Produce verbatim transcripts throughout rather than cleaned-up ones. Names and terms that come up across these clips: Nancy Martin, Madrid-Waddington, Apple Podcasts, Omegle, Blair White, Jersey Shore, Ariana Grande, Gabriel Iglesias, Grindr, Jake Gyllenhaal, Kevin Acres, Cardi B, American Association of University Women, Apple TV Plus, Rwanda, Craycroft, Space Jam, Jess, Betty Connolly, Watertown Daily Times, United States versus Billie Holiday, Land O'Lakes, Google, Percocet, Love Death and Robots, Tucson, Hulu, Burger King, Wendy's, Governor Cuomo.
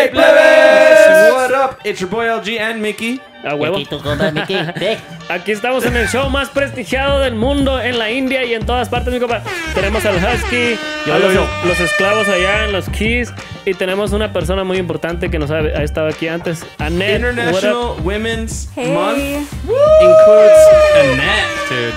Hey, plebes! What up? It's your boy L G and Mickey. A huevo. Aquí estamos en el show más prestigiado del mundo, en la India y en todas partes, mi compa. Tenemos al Husky, yo, los, yo. los esclavos allá en los Keys, y tenemos una persona muy importante que nos ha, ha estado aquí antes, Annette. International Women's hey. Month Woo! Includes Annette, dude.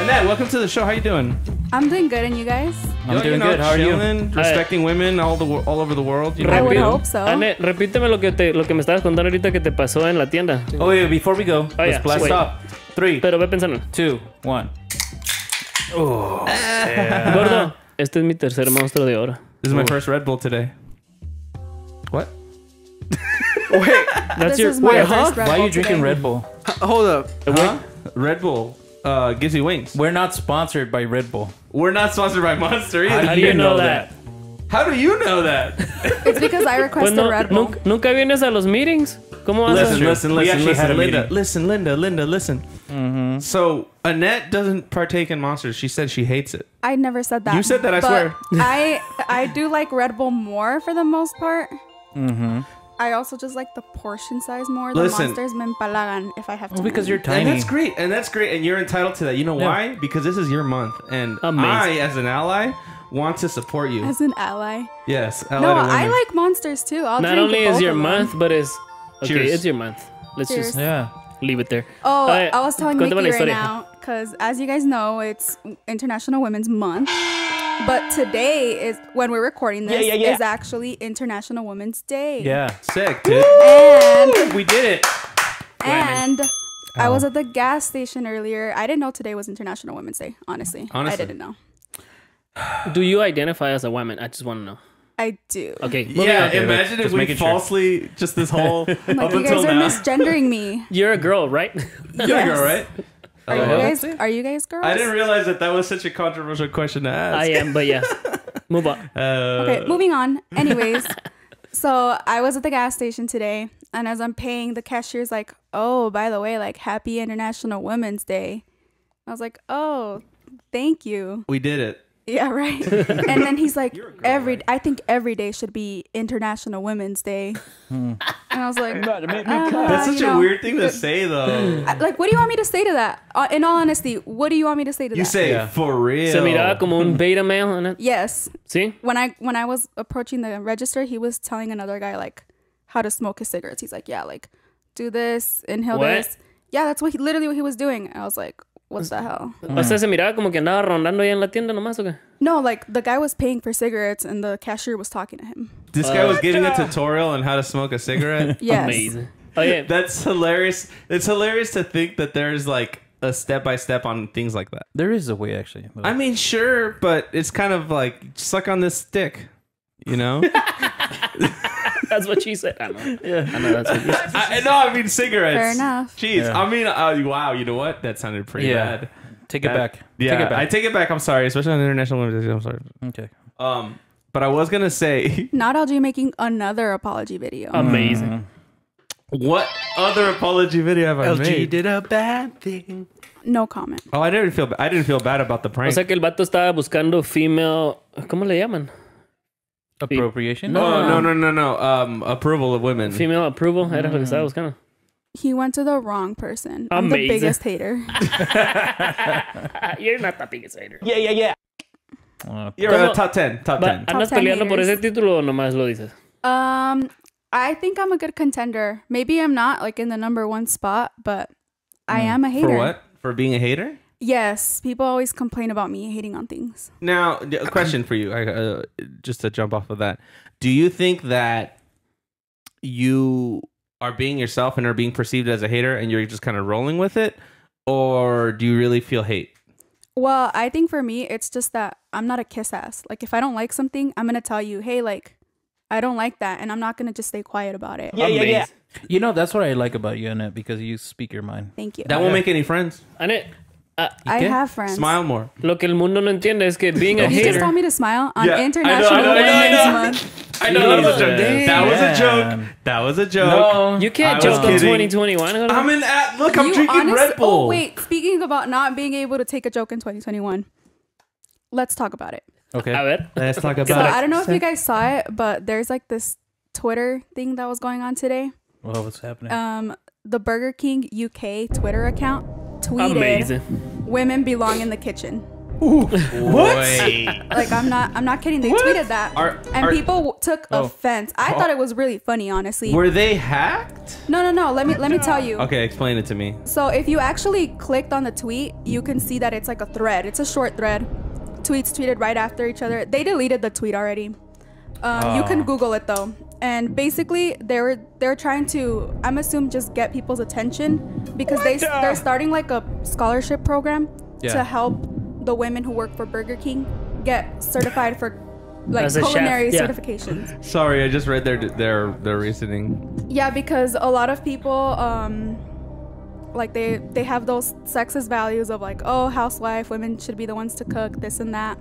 Annette, welcome to the show. How are you doing? I'm doing good, and you guys? I'm doing good. How are you? Respecting women all the all over the world. You know? I would hope so. Annette, repíteme lo que te lo que me estabas contando ahorita que te pasó en la tienda. Oh wait, before we go, oh, let's yeah. stop. Three. Pero ve pensando. Two, one. Oh. Yeah. Gordo, este es mi tercer monstruo de oro. This is my first Red Bull today. What? Wait, that's this your. Is my wait, huh? Why are you drinking today? Red Bull? H hold up. Huh? Red Bull. Uh, gives you wings. We're not sponsored by Red Bull. We're not sponsored by Monster either. How do you know that? How do you know that? It's because I request well, no, a Red Bull. Nunca vienes a los meetings. ¿Cómo vas listen, a listen, listen, listen, listen, Linda. Listen, Linda, Linda, listen. Mm-hmm. So Annette doesn't partake in Monsters. She said she hates it. I never said that. You said that. I swear. I I do like Red Bull more for the most part. Mm-hmm. I also just like the portion size more. The Listen, monsters me empalagan if I have to. Well, because you're tiny. And that's great. And that's great. And you're entitled to that. You know yeah. why? Because this is your month. And amazing. I, as an ally, want to support you. As an ally? Yes. Ally no, I like monsters too. I'll Not only is your month, but it's... Okay, Cheers. It's your month. Let's Cheers. just yeah. leave it there. Oh, uh, I was telling Mickey right now, because as you guys know, it's International Women's Month. But today is when we're recording this yeah, yeah, yeah. is actually International Women's Day. Yeah, sick, dude. And we did it. And oh. I was at the gas station earlier. I didn't know today was International Women's Day. Honestly, honestly. I didn't know. Do you identify as a woman? I just want to know. I do. Okay. Yeah. Okay, imagine if we falsely sure. just this whole like, up you guys until are now. misgendering me. You're a girl, right? You're yes. a girl, right? Are you guys? Are you guys girls? I didn't realize that that was such a controversial question to ask. I am, but yes. Move on. Uh, okay, moving on. Anyways, so I was at the gas station today, and as I'm paying, the cashier's like, "Oh, by the way, like, Happy International Women's Day." I was like, "Oh, thank you. We did it." Yeah, right. And then he's like, girl, every right? I think every day should be International Women's Day. Hmm. And I was like, uh, that's such a know, weird thing to say, though. Like, what do you want me to say to that? Uh, in all honesty, what do you want me to say to you that? You say yeah. for real. Se miraba como un beta male on it. Yes. See? When I when I was approaching the register, he was telling another guy like how to smoke his cigarettes. He's like, yeah, like do this, inhale what? this. Yeah, that's what he literally what he was doing. And I was like, what the hell? O sea, se miraba como que andaba rondando ahí en la tienda nomás, ¿o qué? No, like the guy was paying for cigarettes and the cashier was talking to him. This uh, guy was giving a tutorial on how to smoke a cigarette. Yes. Amazing. Oh, yeah. That's hilarious. It's hilarious to think that there's like a step by step on things like that. There is a way, actually. I mean, sure, but it's kind of like suck on this stick, you know? That's what she said. I know. Yeah, I know. That's what she said. I, no, I mean cigarettes. Fair enough. Jeez, yeah. I mean, uh, wow. You know what? That sounded pretty yeah. bad. Take it that, back. Yeah, take it back. I take it back. I'm sorry, especially on International Women's Day. I'm sorry. Okay. Um, but I was gonna say, not L G making another apology video. Amazing. Mm. What other apology video have I L G made? L G did a bad thing. No comment. Oh, I didn't feel. I didn't feel bad about the prank. O sea que el vato estaba buscando female. ¿Cómo le llaman? Appropriation? No, oh, no, no, no, no. Um, approval of women. Female approval? Mm. Era lo que estaba buscando. He went to the wrong person. Amazing. I'm the biggest hater. You're not the biggest hater. Yeah, yeah, yeah. Uh, You're uh, top ten. Top ten. Andas peleando por ese título o nomás lo dices? Um, I think I'm a good contender. Maybe I'm not like in the number one spot, but I mm. am a hater. For what? For being a hater? Yes, people always complain about me hating on things. Now, a question for you, uh, just to jump off of that. Do you think that you are being yourself and are being perceived as a hater and you're just kind of rolling with it? Or do you really feel hate? Well, I think for me, it's just that I'm not a kiss ass. Like, if I don't like something, I'm going to tell you, hey, like, I don't like that. And I'm not going to just stay quiet about it. Yeah, Amazing. yeah, yeah. You know, that's what I like about you, Annette, because you speak your mind. Thank you. That won't make any friends. Annette. Uh, I have friends. Smile more. Lo que el mundo no entiende es que being a you hater. You just told me to smile on yeah. International I know, I know, I know, Women's Month. I know, I know. I know that was a joke. Damn. That was a joke. That was a joke. No, you can't joke in twenty twenty-one. I'm an at. Look, I'm you drinking honest, Red Bull. Oh wait, speaking about not being able to take a joke in twenty twenty-one, let's talk about it. Okay. A ver. Let's talk about so, it. I don't know if you guys saw it, but there's like this Twitter thing that was going on today. Well, what's happening? Um, the Burger King U K Twitter account tweeted, Amazing. "Women belong in the kitchen." Ooh, what? Like, I'm not, I'm not kidding. They what? tweeted that, are, and are, people took oh, offense. I oh. thought it was really funny, honestly. Were they hacked? No, no, no. Let me, let me tell you. Okay, explain it to me. So, if you actually clicked on the tweet, you can see that it's like a thread. It's a short thread. Tweets tweeted right after each other. They deleted the tweet already. Um, oh. You can Google it though. And basically, they were, they're trying to, I'm assuming, just get people's attention because what they the? they're starting like a scholarship program yeah. to help the women who work for Burger King get certified for like culinary yeah. certifications. Sorry, I just read their their their reasoning. Yeah, because a lot of people um like they they have those sexist values of like, oh, housewife, women should be the ones to cook, this and that.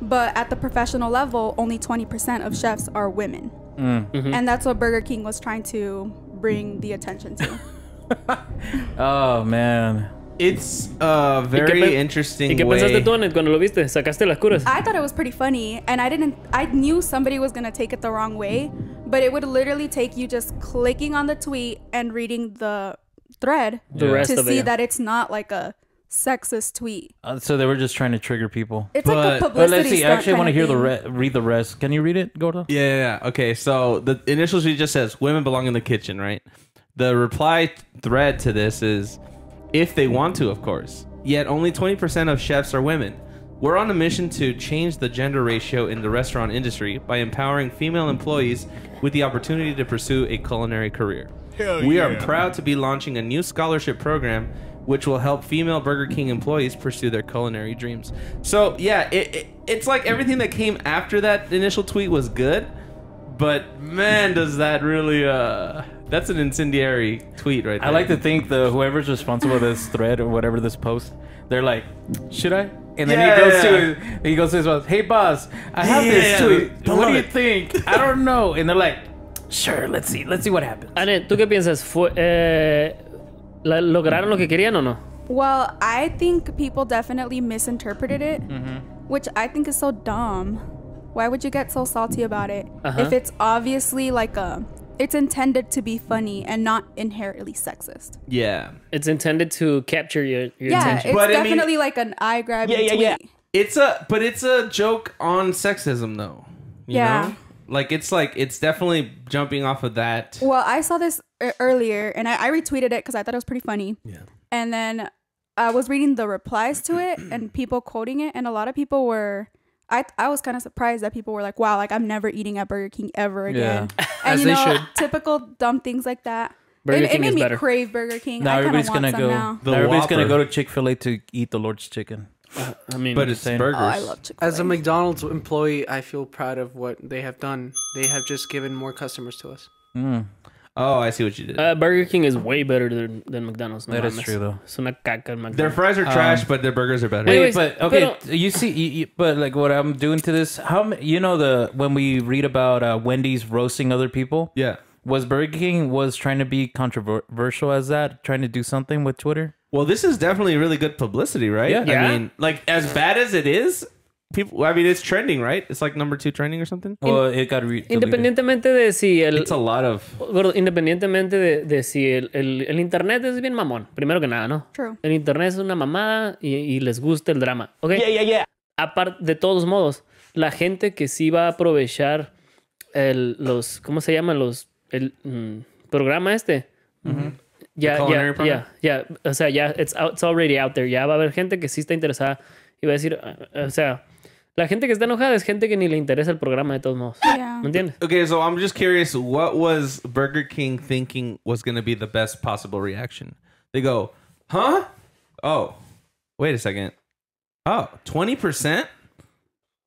But at the professional level, only twenty percent of chefs are women. Mm. Mm-hmm. And that's what Burger King was trying to bring the attention to. Oh man. It's a very interesting way. ¿Y qué pensaste tú, Annette, cuando lo viste? ¿Sacaste las curas? I thought it was pretty funny, and I didn't. I knew somebody was gonna take it the wrong way, but it would literally take you just clicking on the tweet and reading the thread the rest to of see it. that it's not like a sexist tweet. Uh, so they were just trying to trigger people. It's but, like a publicity. But let's see. I actually want to hear the re read the rest. Can you read it, Gordo? Yeah, yeah, yeah. Okay. So the initial tweet just says, "Women belong in the kitchen," right? The reply thread to this is, "If they want to, of course. Yet only twenty percent of chefs are women. We're on a mission to change the gender ratio in the restaurant industry by empowering female employees with the opportunity to pursue a culinary career. Hell we yeah. are proud to be launching a new scholarship program which will help female Burger King employees pursue their culinary dreams." So yeah, it, it, it's like everything that came after that initial tweet was good, but man, does that really... uh That's an incendiary tweet right there. I like to think the whoever's responsible for this thread or whatever this post, they're like, should I? And then yeah, he goes yeah. to he goes to his boss, "Hey boss, I have yeah, this tweet. Yeah, what do you think?" "I don't know." And they're like, "Sure, let's see. Let's see what happens." Annette, ¿tú qué piensas? ¿Fue, eh, ¿Lograron lo que querían o no? Well, I think people definitely misinterpreted it, mm-hmm. which I think is so dumb. Why would you get so salty about it uh-huh. if it's obviously like a... It's intended to be funny and not inherently sexist. Yeah. It's intended to capture your, your yeah, attention. It's but definitely I mean, like an eye-grabbing yeah, yeah, tweet. Yeah. It's a, but it's a joke on sexism, though. You yeah. know? Like, it's like, it's definitely jumping off of that. Well, I saw this earlier, and I, I retweeted it because I thought it was pretty funny. Yeah. And then I was reading the replies to it and people quoting it, and a lot of people were... I, I was kind of surprised that people were like, wow, like I'm never eating at Burger King ever again. Yeah. And As you know, typical dumb things like that. Burger it, King it made is me better. crave Burger King. Now I everybody's going to go. Now. Now everybody's going to go to Chick-fil-A to eat the Lord's chicken. Uh, I mean, but it's burgers. Oh, I love Chick-fil-A. As a McDonald's employee, I feel proud of what they have done. They have just given more customers to us. Mm. Oh, I see what you did. Uh, Burger King is way better than, than McDonald's. No, that is true, though. So McDonald's. Their fries are trash, um, but their burgers are better. Anyways, Wait, but okay, but you see, you, you, but like what I'm doing to this, how you know the when we read about uh, Wendy's roasting other people? Yeah, was Burger King was trying to be controversial as that, trying to do something with Twitter? Well, this is definitely really good publicity, right? Yeah, yeah. I mean, like as bad as it is. People, I mean, it's trending, right? It's like number two trending or something. Well, it got re independientemente de si el, it's a lot of. Independientemente de, de si el, el, el internet es bien mamón. Primero que nada, ¿no? True. El internet es una mamada y, y les gusta el drama. Okay. Yeah, yeah, yeah. Aparte, de todos modos, la gente que sí va a aprovechar el, los, ¿cómo se llaman los el mm, programa este? Mm-hmm. Ya, ya, ya, ya. O sea, ya, it's, out, it's already out there. Ya va a haber gente que sí está interesada y va a decir, o sea. La gente que está enojada es gente que ni le interesa el programa de todos modos. Yeah. ¿Me entiendes? Okay, so I'm just curious, what was Burger King thinking was going to be the best possible reaction? They go, huh? Oh, wait a second. Oh, twenty percent?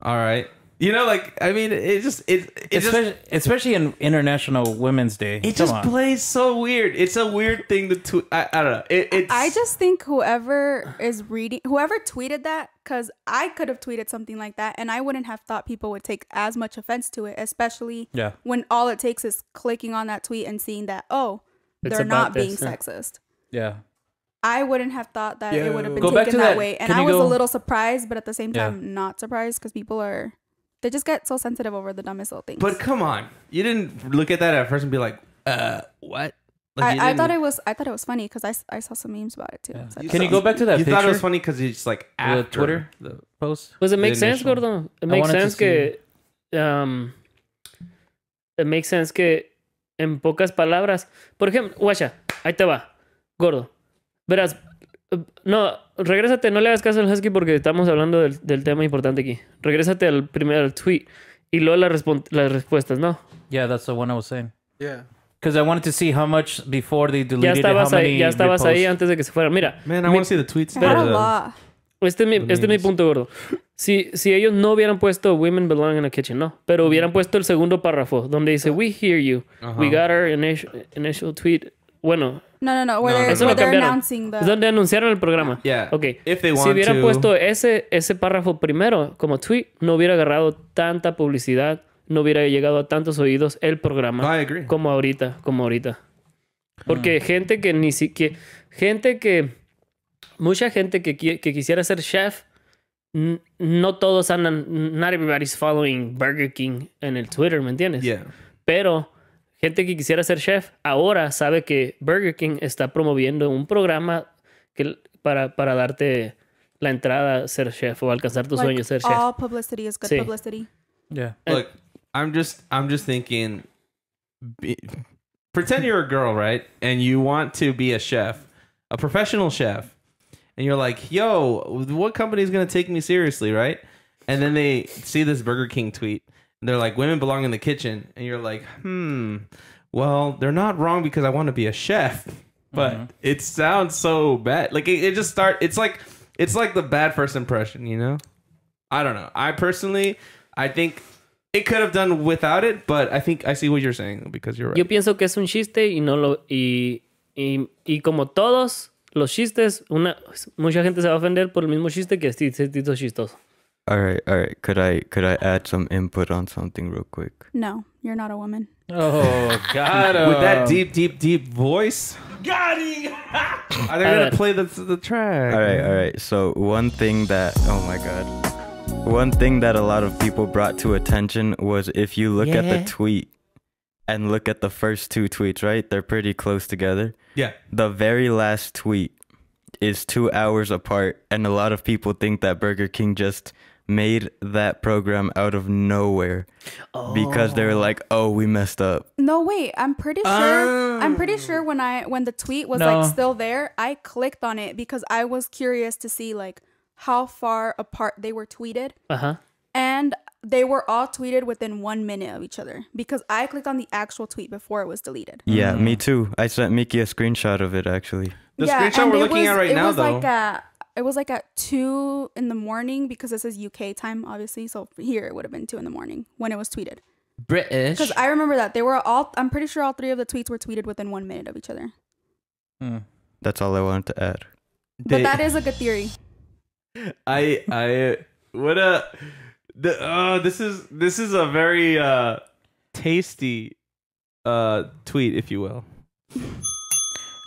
All right. You know, like, I mean, it just... it, it especially, just, especially in International Women's Day. It Come just on. plays so weird. It's a weird thing to tweet. I, I don't know. It, it's... I just think whoever is reading... Whoever tweeted that... Because I could have tweeted something like that and I wouldn't have thought people would take as much offense to it, especially yeah. when all it takes is clicking on that tweet and seeing that, oh, it's they're not this, being yeah. sexist. Yeah. I wouldn't have thought that yeah. it would have been go taken that, that way. And I was go... a little surprised, but at the same time, yeah. not surprised because people are They just get so sensitive over the dumbest little things. But come on, you didn't look at that at first and be like, "Uh, what?" Like, I, I thought it was. I thought it was funny because I, I saw some memes about it too. Yeah. So Can you go back to that? You picture? Thought it was funny because it's like after the Twitter the post. Does it make sense? Go to them. It makes sense. Que, um, it makes sense. Que en pocas palabras, por ejemplo, guacha, ahí te va, gordo. Verás, no, regrésate, no le hagas caso al Husky porque estamos hablando del, del tema importante aquí. Regrésate al primer tweet y luego la las respuestas, ¿no? Yeah, that's the one I was saying. Yeah. Because I wanted to see how much before they deleted it, how many reposts. Ya estabas ahí antes de que se fuera. Mira. Man, I mi, want to see the tweets. Pero, este es mi, este es mi punto, gordo. Si, si ellos no hubieran puesto women belong in a kitchen, no. Pero hubieran puesto el segundo párrafo donde dice, we hear you. Uh-huh. We got our initial, initial tweet. Bueno. No, no, no. Where no, they're, eso where lo they're announcing the... Es donde anunciaron el programa. Yeah. Okay. If they want si hubieran to... puesto ese, ese párrafo primero como tweet, no hubiera agarrado tanta publicidad. No hubiera llegado a tantos oídos el programa como ahorita, como ahorita. Porque hmm. gente que ni siquiera... Gente que... Mucha gente que, que quisiera ser chef, no todos andan... Not everybody's following Burger King en el Twitter, ¿me entiendes? Yeah. Pero gente que quisiera ser chef ahora sabe que Burger King está promoviendo un programa que, para, para darte la entrada a ser chef o alcanzar tus like sueños ser chef. All publicity is good sí. publicity. Yeah. Look, I'm just I'm just thinking be, pretend you're a girl, right? And you want to be a chef, a professional chef. And you're like, "Yo, what company is going to take me seriously, right?" And then they see this Burger King tweet and they're like, "Women belong in the kitchen." And you're like, "Hmm. Well, they're not wrong because I want to be a chef." But mm-hmm. it sounds so bad. Like it, it just start it's like it's like the bad first impression, you know? I don't know. I personally I think it could have done without it, but I think I see what you're saying because you're right. Yo pienso que es un chiste y no lo y y, y como todos los chistes, una mucha gente se va a ofender por el mismo chiste que este chiste chistoso. All right, all right. Could I could I add some input on something real quick? No, you're not a woman. Oh God! With that deep, deep, deep voice. Got it. Are they gonna play the the track? All right, all right. So one thing that oh my God. One thing that a lot of people brought to attention was if you look yeah. at the tweet and look at the first two tweets, right? They're pretty close together. Yeah. The very last tweet is two hours apart, and a lot of people think that Burger King just made that program out of nowhere oh. because they were like, "Oh, we messed up." No, wait. I'm pretty sure. Uh, I'm pretty sure when I when the tweet was no. like still there, I clicked on it because I was curious to see like. How far apart they were tweeted. Uh-huh. And they were all tweeted within one minute of each other because I clicked on the actual tweet before it was deleted. Yeah, mm. me too. I sent Mickey a screenshot of it, actually. The yeah, screenshot we're looking was, at right now, though. Like a, it was like at two in the morning because this is U K time, obviously. So here it would have been two in the morning when it was tweeted. British. Because I remember that. They were all, I'm pretty sure all three of the tweets were tweeted within one minute of each other. Mm. That's all I wanted to add. But they, that is a good theory. I I what a the uh this is this is a very uh tasty uh tweet, if you will.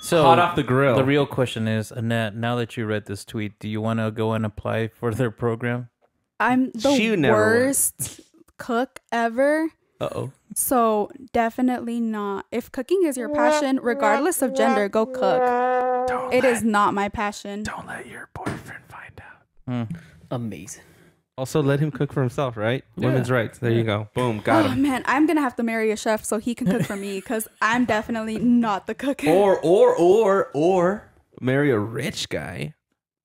So hot off the grill. The real question is, Annette, now that you read this tweet, do you want to go and apply for their program? I'm the she worst cook ever. Uh-oh. So definitely not. If cooking is your passion, regardless of gender, go cook. Don't it let, is not my passion. Don't let your boyfriend find out. Mm. Amazing. Also, let him cook for himself, right? Yeah. Women's rights. There yeah. you go. Boom. Got oh, him. Oh, man. I'm going to have to marry a chef so he can cook for me because I'm definitely not the cook. Or, or, or, or marry a rich guy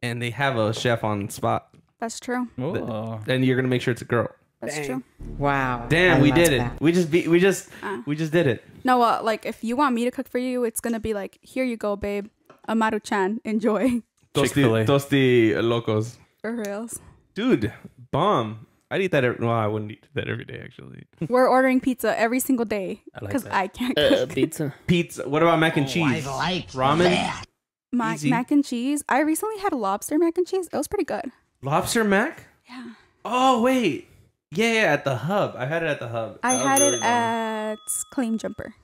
and they have a chef on the spot. That's true. Oh. And you're going to make sure it's a girl. That's Dang. true. Wow. Damn, I we did that. it. We just be, we just uh. we just did it. No, uh, like if you want me to cook for you, it's going to be like, here you go, babe. Amaru-chan. Enjoy. Tosti, tosti locos. For reals. Dude, bomb. I'd eat that every... Well, I wouldn't eat that every day, actually. We're ordering pizza every single day. Because I, like I can't cook. Uh, pizza. Pizza. What about mac and cheese? Oh, I like Ramen? That. Mac, mac and cheese. I recently had a lobster mac and cheese. It was pretty good. Lobster mac? Yeah. Oh, wait. Yeah, yeah, at the Hub. I had it at the Hub. I that had really it long. at Claim Jumper.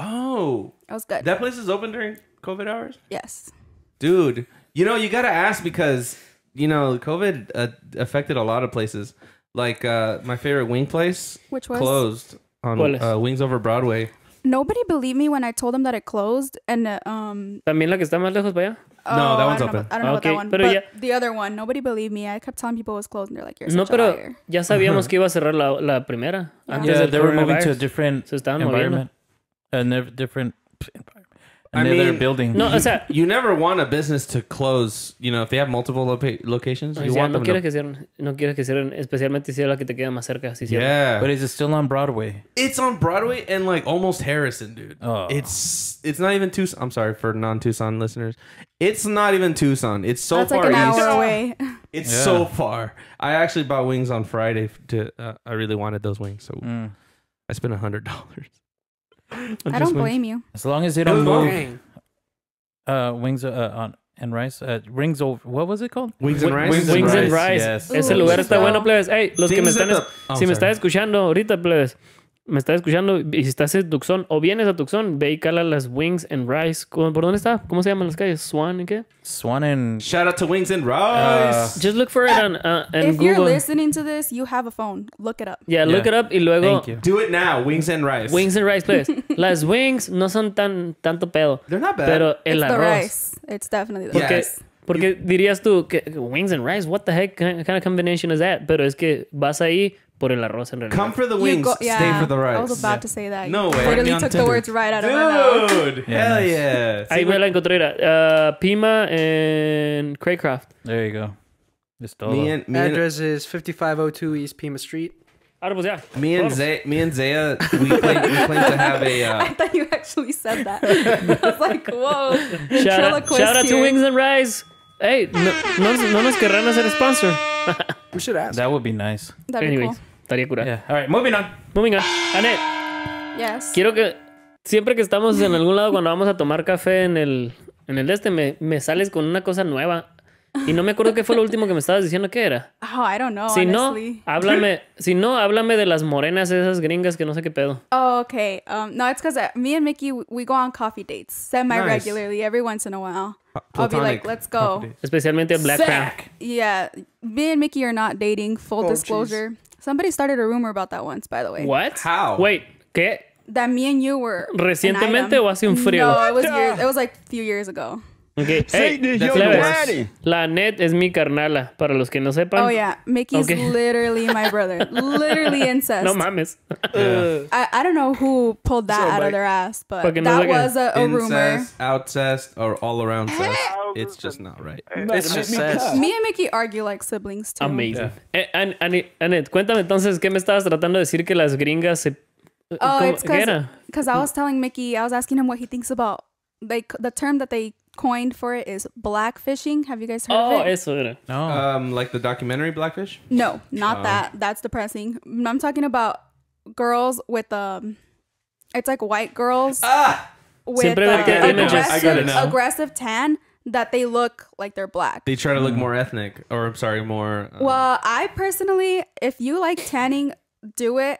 Oh. That was good. That place is open during COVID hours? Yes. Dude, you know, you got to ask because... You know, COVID uh, affected a lot of places. Like uh, my favorite wing place, which was closed on uh, Wings Over Broadway. Nobody believed me when I told them that it closed. And uh, um, también la que está más lejos para allá. Oh, no, that one's I open. Know, I don't know okay, about that one. But yeah. the other one, nobody believed me. I kept telling people it was closed, and they're like, "You're such no, a liar." Ya sabíamos que iba a cerrar la, la primera. Yeah, yeah they were moving to a different so environment, a different another I mean, building. No, o sea, you never want a business to close. You know, if they have multiple loca locations, no, you sea, want no them. No quiero que cierren. No quiero que cierren, especialmente si es la que te queda más cerca. Si yeah, but is it still on Broadway? It's on Broadway and like almost Harrison, dude. Oh. It's it's not even Tucson. I'm sorry for non-Tucson listeners. It's not even Tucson. It's so That's far like an east. Hour away. It's yeah. so far. I actually bought wings on Friday. To uh, I really wanted those wings, so mm. I spent a hundred dollars. I don't blame wings. you. As long as they don't move uh, wings uh, on and rice, uh, rings over. What was it called? Wings and rice. Wings, wings and rice. Yes. Ese lugar está bueno, plebes. Hey, los Things que me están, the... oh, si me estás escuchando ahorita, plebes, me estás escuchando y si estás en Tucson o vienes a Tucson, ve y cala las Wings and Rice. ¿Por dónde está? ¿Cómo se llaman las calles? Swan and qué? Swan and. Shout out to Wings and Rice. Uh, Just look for it on uh, and if Google. If you're listening to this, you have a phone. Look it up. Yeah, yeah. look it up y luego. Thank you. Do it now. Wings and Rice. Wings and Rice, please. Las wings no son tan tanto pedo. They're not bad. Pero el it's arroz. The rice. It's definitely the porque, rice. Porque dirías tú que Wings and Rice, what the heck kind of combination is that? Pero es que vas ahí. Por el arroz en realidad. Come for the wings, go, yeah. stay for the rice. I was about yeah. to say that. No you way. Literally took Tinder. The words right out of my mouth. Dude, hell yeah. Ahí me la encontré. Uh, Pima and Craycroft. There you go. Me and, me address and, is fifty-five oh two East Pima Street. Ah, pues yeah. Me and Zaya, me and Zaya, we plan we plan to have a. Uh, I thought you actually said that. I was like, whoa. Shout out, shout out to Wings and Rice. Hey, no, no, no nos querrán hacer sponsor. We should ask. That would be nice. That'd Anyways, be cool. Estaría curado. Yeah. All right, moving on. Moving on. Annette. Yes. Quiero que siempre que estamos en algún lado cuando vamos a tomar café en el en el este me, me sales con una cosa nueva y no me acuerdo qué fue lo último que me estabas diciendo que era. Oh, I don't know. Si honestly. no, háblame. Si no, háblame de las morenas esas gringas que no sé qué pedo. Oh, okay. Um, no, it's because me and Mickey we go on coffee dates semi regularly nice. every once in a while. Platonic. I'll be like, let's go. Especialmente Black Pack. Yeah. Me and Mickey are not dating. Full oh, disclosure. Geez. Somebody started a rumor about that once, by the way. What? How? Wait, ¿qué? That me and you were... Recientemente o hace un frío? No, it was, years, it was like a few years ago. Okay. Hey, hey, la Annette es mi carnala, para los que no sepan. Oh, yeah. Mickey's okay. literally my brother. Literally incest. No mames. Yeah. I, I don't know who pulled that so, out like, of their ass, but that like was a, a incest, rumor. Incest, outcest, or all around cest. It's just not right. It's just cest. Me and Mickey argue like siblings, too. Amazing. Yeah. Eh, An An Annette, cuéntame entonces, ¿qué me estabas tratando de decir que las gringas se... Oh, it's because I was telling Mickey, I was asking him what he thinks about like the term that they... coined for it is blackfishing. Have you guys heard oh, of it? Oh, eso era. No. Um, like the documentary Blackfish? No, not oh. that. That's depressing. I'm talking about girls with um, it's like white girls ah! with like an aggressive, aggressive tan that they look like they're black. They try to look mm. more ethnic, or I'm sorry, more. Um, well, I personally, if you like tanning, do it.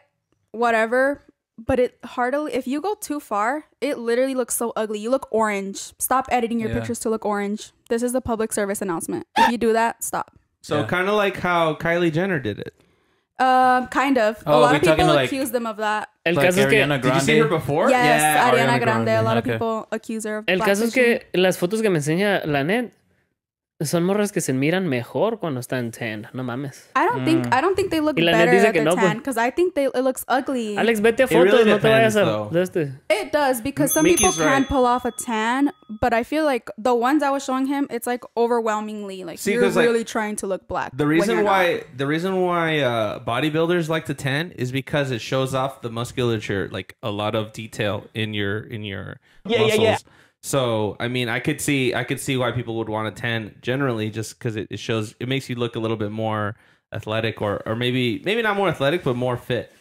Whatever. But it hardly, if you go too far, it literally looks so ugly. You look orange. Stop editing your yeah. pictures to look orange. This is a public service announcement. If you do that, stop. So yeah. kind of like how Kylie Jenner did it. Um, kind of. Oh, a lot of people like, accuse them of that. El like caso es que, Grande? Did you see her before? Yes, yeah, Ariana, Ariana Grande. Grande. A lot okay. of people accuse her of El caso es que las fotos que me enseña la net son morras que se miran mejor cuando están tan. No mames. I don't mm. think I don't think they look better dice que no, tan because I think they it looks ugly. Alex, vete a fotos, really no depends, te vayas a... It does because some Mickey's people right. can pull off a tan, but I feel like the ones I was showing him, it's like overwhelmingly like See, you're really like, trying to look black. The reason why not. the reason why uh, bodybuilders like to tan is because it shows off the musculature, like a lot of detail in your in your yeah, muscles. Yeah, yeah. So, I mean, I could see I could see why people would want to tan generally just because it, it shows it makes you look a little bit more athletic or, or maybe maybe not more athletic, but more fit.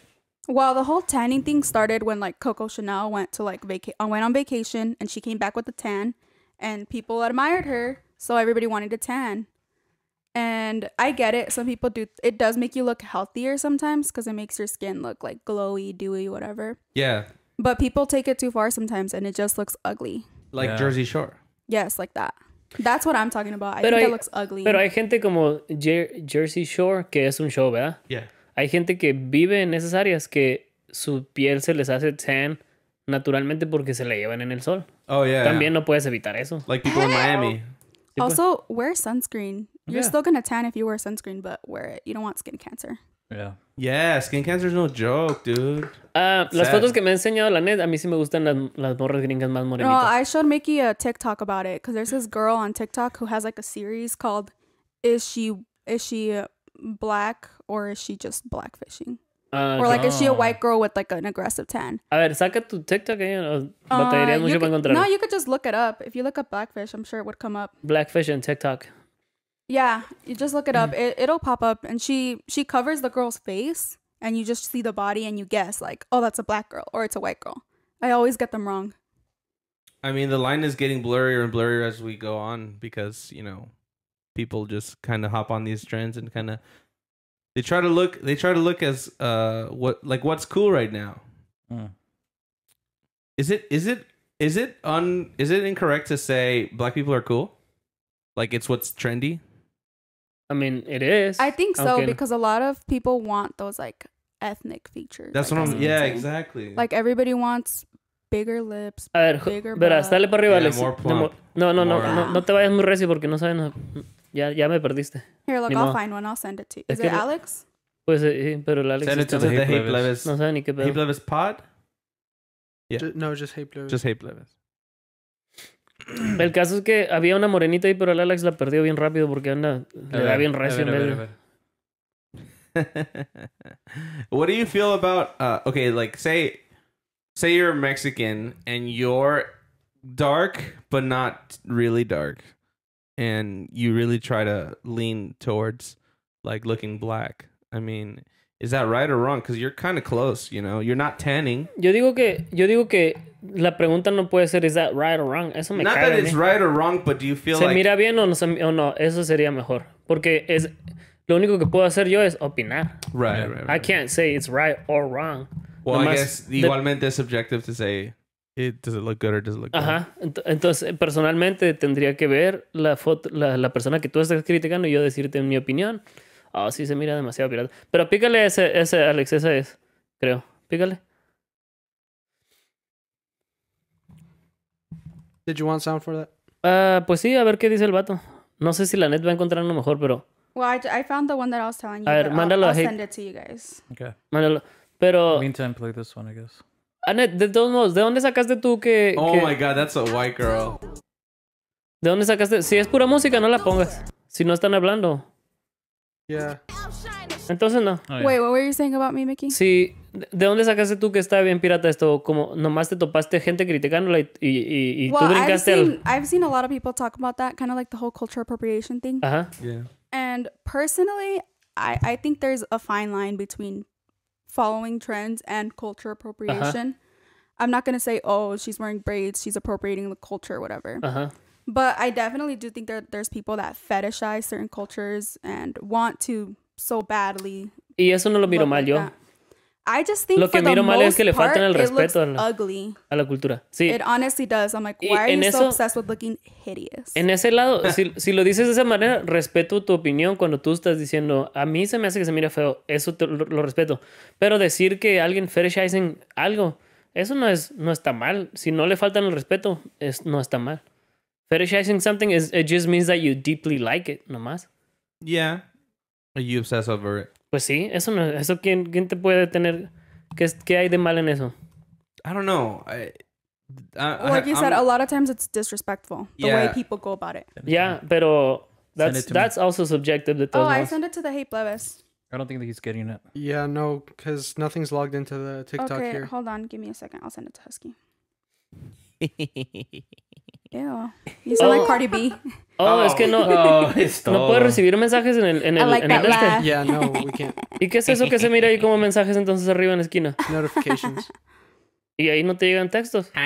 Well, the whole tanning thing started when like Coco Chanel went to like vaca went on vacation and she came back with a tan and people admired her. So everybody wanted to tan. And I get it. Some people do. It does make you look healthier sometimes because it makes your skin look like glowy, dewy, whatever. Yeah. But people take it too far sometimes and it just looks ugly. Like yeah. Jersey Shore. Yes, like that. That's what I'm talking about. I pero think hay, that looks ugly. Pero hay gente como Jer Jersey Shore que es un show, ¿verdad? Yeah. hay gente que vive en esas áreas que su piel se les hace tan naturalmente porque se la llevan en el sol. Oh, yeah. También yeah. no puedes evitar eso. Like people in Miami. Also, wear sunscreen. You're yeah. still going to tan if you wear sunscreen, but wear it. You don't want skin cancer. Yeah. Yeah, skin cancer is no joke, dude. Uh, las fotos que me ha enseñado la Annette, a mí sí me gustan las, las morras gringas más morenitas. No, I showed Mickey a TikTok about it because there's this girl on TikTok who has like a series called Is She Is She Black or Is She Just Blackfishing? Uh, or like no. Is she a white girl with like an aggressive tan? A ver, saca tu TikTok ahí, o batallarías mucho para encontrarlo. No, you could just look it up. If you look up blackfish, I'm sure it would come up. Blackfish and TikTok. Yeah, you just look it up. It, it'll pop up, and she she covers the girl's face, and you just see the body, and you guess like, oh, that's a black girl, or it's a white girl. I always get them wrong. I mean, the line is getting blurrier and blurrier as we go on because you know, people just kind of hop on these trends and kind of they try to look they try to look as uh what like what's cool right now. Mm. Is it is it is it un is it incorrect to say black people are cool? Like it's what's trendy. I mean, it is. I think so okay. because a lot of people want those like ethnic features. That's like, what I'm. Yeah, saying. Exactly. Like everybody wants bigger lips, a ver, bigger. Verás, dale para arriba. Yeah, les, more plump. No, no, no, more. no, no te vayas muy recio porque no sabes. No, ya, ya me perdiste. Here, look, I'll find one. I'll send it to you. Is it Alex? Pues, eh, pero el Alex. Send it to the Hate Levis. No sabe ni qué pedo. Hate Levis pod. Yeah. Just, no, just Hate Levis. Just Hate Levis. El caso es que había una morenita ahí, pero el Alex la perdió bien rápido porque anda le da bien recio en medio. What do you feel about uh, okay, like say say you're Mexican and you're dark but not really dark and you really try to lean towards like looking black. I mean, is that right or wrong? Because you're kind of close, you know. You're not tanning. Yo digo que, yo digo que la pregunta no puede ser is that right or wrong. Eso me not cae that it's right or wrong, but do you feel se like... ¿Se mira bien o no, o no? Eso sería mejor. Porque es, lo único que puedo hacer yo es opinar. Right, right, right. I can't say it's right or wrong. Well, Nomás I guess de... igualmente es subjective to say it, does it look good or does it look Ajá. good. Entonces, personalmente tendría que ver la, foto, la, la persona que tú estás criticando y yo decirte mi opinión. Oh, sí, se mira demasiado pirata. Pero pícale ese, ese Alex, ese es, creo. Pícale. Did you want sound for that? Uh, pues sí, a ver qué dice el vato. No sé si la Annette va a encontrar uno mejor, pero... Well, I, I found the one that I was telling you. A ver, mándalo. I'll, I'll send it to you guys. Okay. Mándalo. Pero... Meantime, play this one, I guess. Annette, de todos modos, ¿de dónde sacaste tú que... Oh, que... my God, that's a white girl. ¿De dónde sacaste? Si es pura música, no la pongas. Si no están hablando... Yeah. Entonces no. Oh, yeah. Wait, what were you saying about me, Mickey? Sí, ¿de dónde sacaste tú que está bien pirata esto? Como nomás te topaste gente criticándola y, y, y, y well, tú brincaste I've seen, al... I've seen a lot of people talk about that, kind of like the whole culture appropriation thing. Uh-huh. Yeah. And personally, I, I think there's a fine line between following trends and culture appropriation. Uh-huh. I'm not going to say, oh, she's wearing braids, she's appropriating the culture, whatever. Uh-huh. But I definitely do think that there's people that fetishize certain cultures and want to so badly. Y eso no lo miro mal yo. I just think lo que for miro the mal most es que le part, el it looks a la, ugly. A la cultura. Sí. It honestly does. I'm like, why y are you eso, so obsessed with looking hideous? En ese lado, si, si lo dices de esa manera, respeto tu opinión cuando tú estás diciendo, a mí se me hace que se mira feo. Eso te, lo, lo respeto. Pero decir que alguien fetishizing algo, eso no, es, no está mal. Si no le faltan el respeto, es, no está mal. Fetishizing something is it just means that you deeply like it, nomás. Yeah. You obsess over it. Pues sí, eso no, eso quién quién te puede detener qué qué hay de mal en eso. I don't know. I, I well, like you I'm, said a lot of times it's disrespectful the yeah. way people go about it. Yeah, pero that's that's me. also subjective that Oh, knows. I send it to the Hate Levis. I don't think that he's getting it. Yeah, no, cuz nothing's logged into the TikTok okay, here. Okay, hold on, give me a second. I'll send it to Husky. Ew. You sound oh. like Cardi B. Oh, oh, es que no, oh, no puedes recibir mensajes en el, en el, like en el este. Yeah, no, we can't. ¿Y qué es eso que se mira ahí como mensajes entonces arriba en la esquina? Notifications. ¿Y ahí no te llegan textos? No.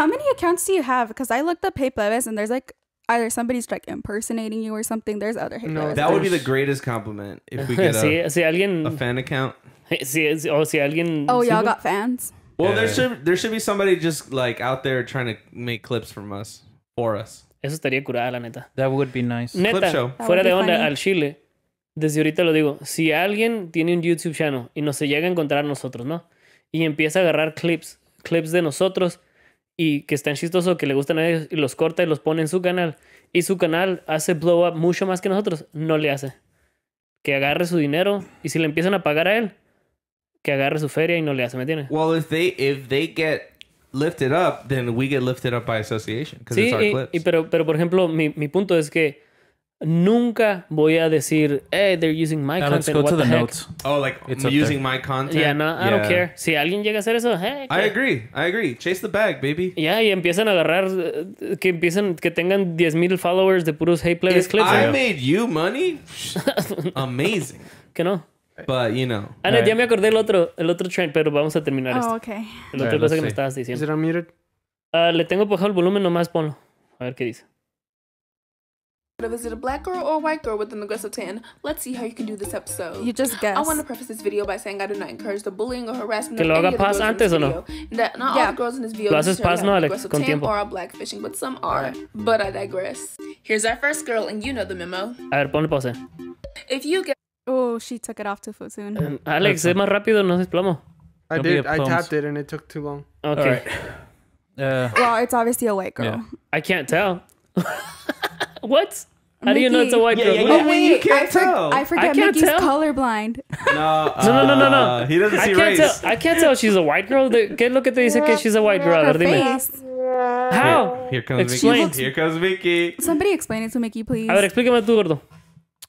How many accounts do you have? Because I looked up Hate Levis and there's like either somebody's like impersonating you or something. There's other Hate Levis. No, that would be the greatest compliment if we get a, si, si alguien, a fan account. Si, si, o si alguien, oh, y'all got fans? Well, yeah. there should there should be somebody just like out there trying to make clips from us for us. Eso estaría curada, la neta. That would be nice. Neta, clip show. Fuera de onda funny. Al chile. desde ahorita lo digo, si alguien tiene un YouTube channel y nos se llega a encontrar nosotros, ¿no? Y empieza a agarrar clips, clips de nosotros y que están chistosos, que le gustan a ellos, y los corta y los pone en su canal, y su canal hace blow up mucho más que nosotros, no le hace. Que agarre su dinero, y si le empiezan a pagar a él, que agarre su feria y no le hace, ¿me entiendes? Well, if they, if they get lifted up, then we get lifted up by association, because sí, it's our y, clips. Y pero, pero, por ejemplo, mi, mi punto es que nunca voy a decir, hey, they're using my now content. Let's go what to the, the notes. Oh, like it's using my content. Yeah, no, I yeah. don't care. Si alguien llega a hacer eso, hey, I agree, I agree. Chase the bag, baby. Yeah, y empiezan a agarrar que empiezan que tengan diez mil followers de puros hey players clips. I yeah. made you money. Amazing. Que no. But you know. Ana, right. ya me acordé el otro el otro trend, pero vamos a terminar. Oh, esto. okay. El right, otra cosa see. que me estabas diciendo. Is it unmuted? Uh, le tengo bajado el volumen, nomás ponlo. A ver qué dice. Is it a black girl or a white girl with an aggressive tan? Let's see how you can do this episode. You just guess. I want to preface this video by saying I do not encourage the bullying or harassment que of any of the girls in this video. No? That not yeah. all the girls in this video necessarily have no, an aggressive tan or are black fishing, but some are. Right. But I digress. Here's our first girl, and you know the memo. A ver, ponle pause. If you get... Oh, she took it off too soon. Um, Alex, es más rápido, no es plomo. I did. I tapped it, and it took too long. Okay. Right. Uh, well, it's obviously a white girl. Yeah. I can't tell. What? How Mickey. do you know it's a white yeah, girl? Yeah, yeah. Oh, wait, you can't I tell. For, I forget I can't Mickey's tell. colorblind. No, uh, no, no, no, no, no. He doesn't see I can't race. Tell, I can't tell she's a white girl. ¿Qué lo que te dice que she's a white girl? Her face. How? Here, here comes explain. Mickey. Here comes Mickey. Somebody explain it to Mickey, please. A ver, explícame tú, gordo.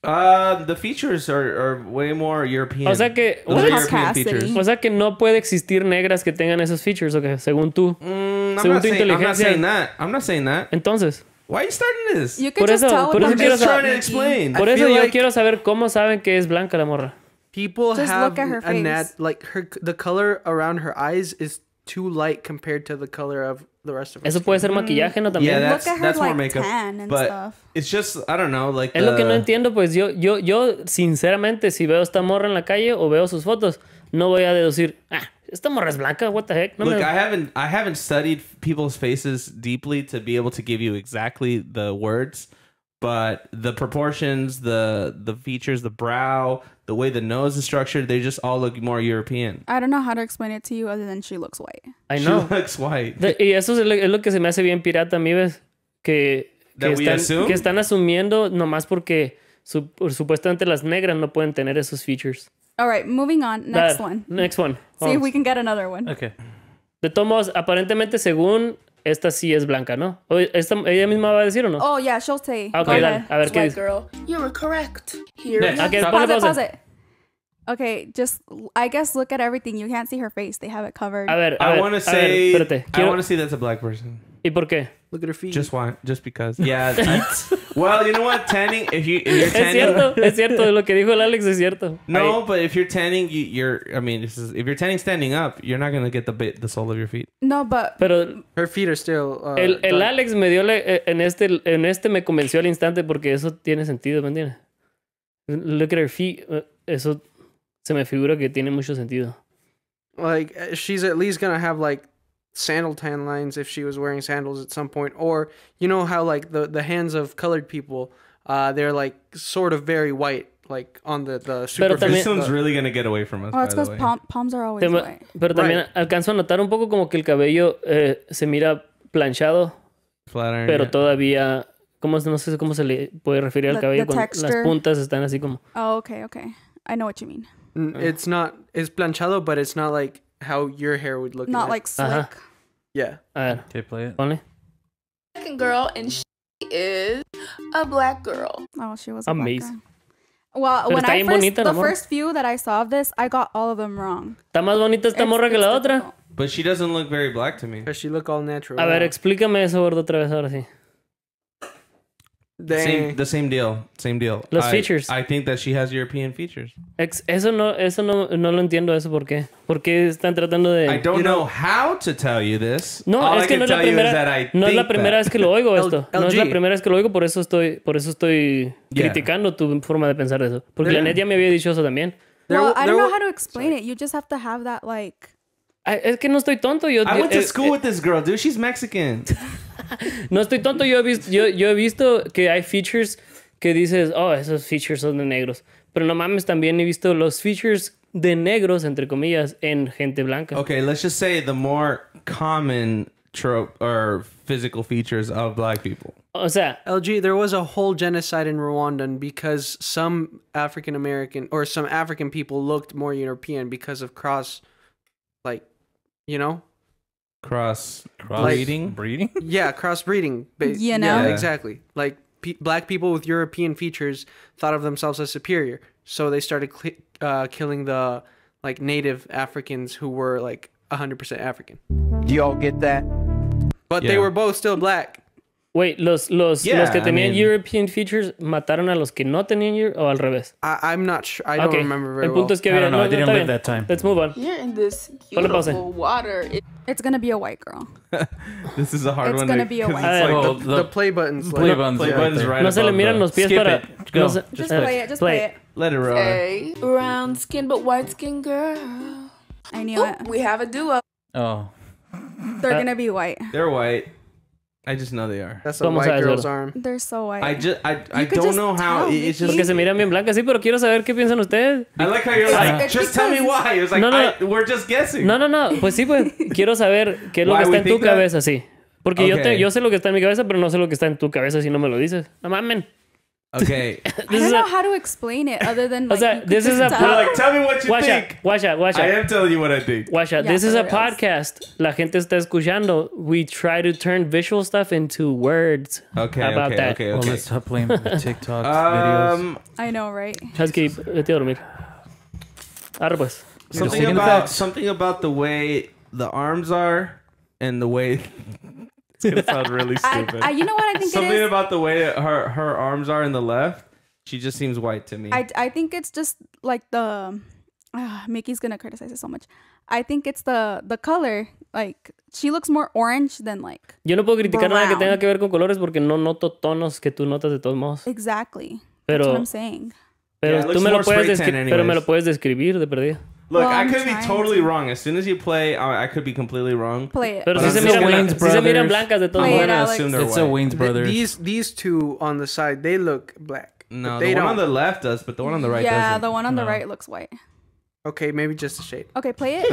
Uh, the features are, are way more European. O sea que, o sea que no puede existir negras que tengan esos features, okay? Según tú, mm, según tu saying, inteligencia. I'm not saying that. I'm not saying that. Entonces. Why are you starting this? You can por just eso, tell. Por eso I'm just trying to explain. Por eso yo like quiero saber cómo saben que es blanca la morra. People just have look at her face. Annette, like her, the color around her eyes is too light compared to the color of the rest of her. Eso puede ser maquillaje, no también. Yeah, that's, look at her, that's like, more makeup. Tan and but stuff. It's just I don't know, like. Es the... lo que no entiendo, pues yo, yo, yo sinceramente, si veo esta morra en la calle o veo sus fotos, no voy a deducir. Ah, esta morra es blanca. What the heck? No Look, me... I haven't I haven't studied people's faces deeply to be able to give you exactly the words, but the proportions, the the features, the brow, the way the nose is structured, they just all look more European. I don't know how to explain it to you other than she looks white. I know. She looks white. The, y eso es lo, es lo que se me hace bien pirata a mí, ves, que que están, que están asumiendo nomás porque su, supuestamente las negras no pueden tener esos features. All right, moving on. Next That, one. Next one. Vamos. See if we can get another one. Okay. De todos modos, aparentemente, según esta sí es blanca, ¿no? Esta, ¿ella misma va a decir o no? Oh, yeah, she'll say. Okay, dale. A ver qué dice. Girl, you were correct. Here. Yeah. Okay, pause it, pause it. Okay, just, I guess, look at everything. You can't see her face. They have it covered. A ver, a I want to say, ver, espérate. Quiero... I want to say that's a black person. ¿Y por qué? Look at her feet. Just why? Just because. Yeah. That's, well, you know what? Tanning. If you if you're tanning. Es cierto. Es cierto. Lo que dijo el Alex es cierto. No, I, but if you're tanning, you, you're. I mean, this is, if you're tanning standing up, you're not gonna get the bit, the sole of your feet. No, but. Pero her feet are still. Uh, el el Alex me dio le, en este en este me convenció al instante porque eso tiene sentido, ¿me entiendes? Look at her feet. Eso se me figura que tiene mucho sentido. Like she's at least gonna have like. sandal tan lines if she was wearing sandals at some point, or you know how like the the hands of colored people, uh, they're like sort of very white, like on the the superficie. Pero this one's really gonna get away from us. Oh, it's because palm, palms are always Tem white. Pero también right. alcanzo a notar un poco como que el cabello eh, se mira planchado, Flattering, pero yeah. todavía como no sé cómo se le puede referir the, al cabello con las puntas están así como. Oh, okay, okay, I know what you mean. It's not it's planchado, but it's not like. How your hair would look. Not like slick. Uh-huh. Yeah. Uh, okay, play it. Only. Second girl, and she is a black girl. Oh, she was amazing. A black girl. Well, Pero when I first, bonita, the first few that I saw of this, I got all of them wrong. Está más bonita esta morra que la otra. But she doesn't look very black to me. Does she look all natural? A ver, explícame eso, gordo, otra vez ahora sí. Same, the same deal, same deal. Los I, features. I think that she has European features. Ex eso no, eso no, no lo entiendo eso por qué. ¿Por qué están tratando de? I don't you know, know how to tell you this. No, All es I que no es la primera. No es la primera vez que lo oigo esto. L G. No es la primera vez que lo oigo, por eso estoy, por eso estoy yeah. criticando tu forma de pensar de eso. Porque yeah. la neta ya me había dicho eso también. Well, I don't know how to explain Sorry. it. You just have to have that like. I, es que no estoy tonto. Yo, I went to school eh, with this girl, dude. She's Mexican. No estoy tonto. Yo he, visto, yo, yo he visto que hay features que dices, oh, esos features son de negros. Pero no mames, también he visto los features de negros, entre comillas, en gente blanca. Okay, let's just say the more common trope or physical features of black people. O sea, L G, there was a whole genocide in Rwanda because some African American or some African people looked more European because of cross, like, you know, cross, cross like, breeding, breeding. Yeah, cross breeding. You know, yeah, exactly. Like pe black people with European features thought of themselves as superior, so they started uh, killing the like native Africans who were like one hundred percent African. Do y'all get that? But yeah, they were both still black. Wait, los, los, yeah, los que tenían I mean, European features mataron a los que no tenían Euro, o al revés? I, I'm not sure. I don't okay. remember very El punto well. Es que I don't know. No, I didn't live that time. Let's move on. You're in this beautiful water. It it's going to be a white girl. This is a hard it's one. It's going to be a white girl. Like well, the, the play buttons. Play like, buttons. Play yeah, buttons yeah, right no se le miran los pies para... No, just just play, play it. Just play it. Let it roll. Hey, brown skin but white skin girl. I knew it. We have a duo. Oh. They're going to be white. They're white. I just know they are. That's a white girl's arm. They're so white. I just, I, I don't know how. It's just. Porque se miran bien blancas, sí, pero quiero saber qué piensan ustedes. I like how you're like, just tell me why. It's like, no, no. I, we're just guessing. No, no, no. Pues sí, pues quiero saber qué es lo que está en tu cabeza, sí. Porque yo te, yo sé lo que está en mi cabeza, pero no sé lo que está en tu cabeza si no me lo dices. No mamen. Okay. I don't know how to explain it other than like. O sea, this is a. Like, tell me what you think. Watch out, watch out. I am telling you what I think. Watch out. Yeah, this is a podcast. La gente está escuchando. We try to turn visual stuff into words. Okay. How about okay, that? Okay, okay. Well, let's stop playing with the TikToks um, videos. I know, right? Husky, vete a dormir. Ahora pues. Something about something about the way the arms are and the way. It's gonna sound really stupid. I, I, you know what I think? Something it is? About the way her her arms are in the left. She just seems white to me. I I think it's just like the uh, Mickey's gonna criticize it so much. I think it's the the color. Like she looks more orange than like. Yo no puedo criticar brown. Nada que tenga que ver con colores porque no noto tonos que tú notas de todos modos. Exactly. Pero, that's what I'm saying. Pero yeah, tú me lo puedes pero me lo puedes describir de perdida. Look, well, I could be totally to. wrong. As soon as you play, I, I could be completely wrong. Play it. But si it's Wayne's brothers. Si I'm going to assume they're it's white. A Wayne's brothers. The, these, these two on the side, they look black. No, the one don't. on the left does, but the one on the right yeah, doesn't. Yeah, the one on no. the right looks white. Okay, maybe just a shade. Okay, play it.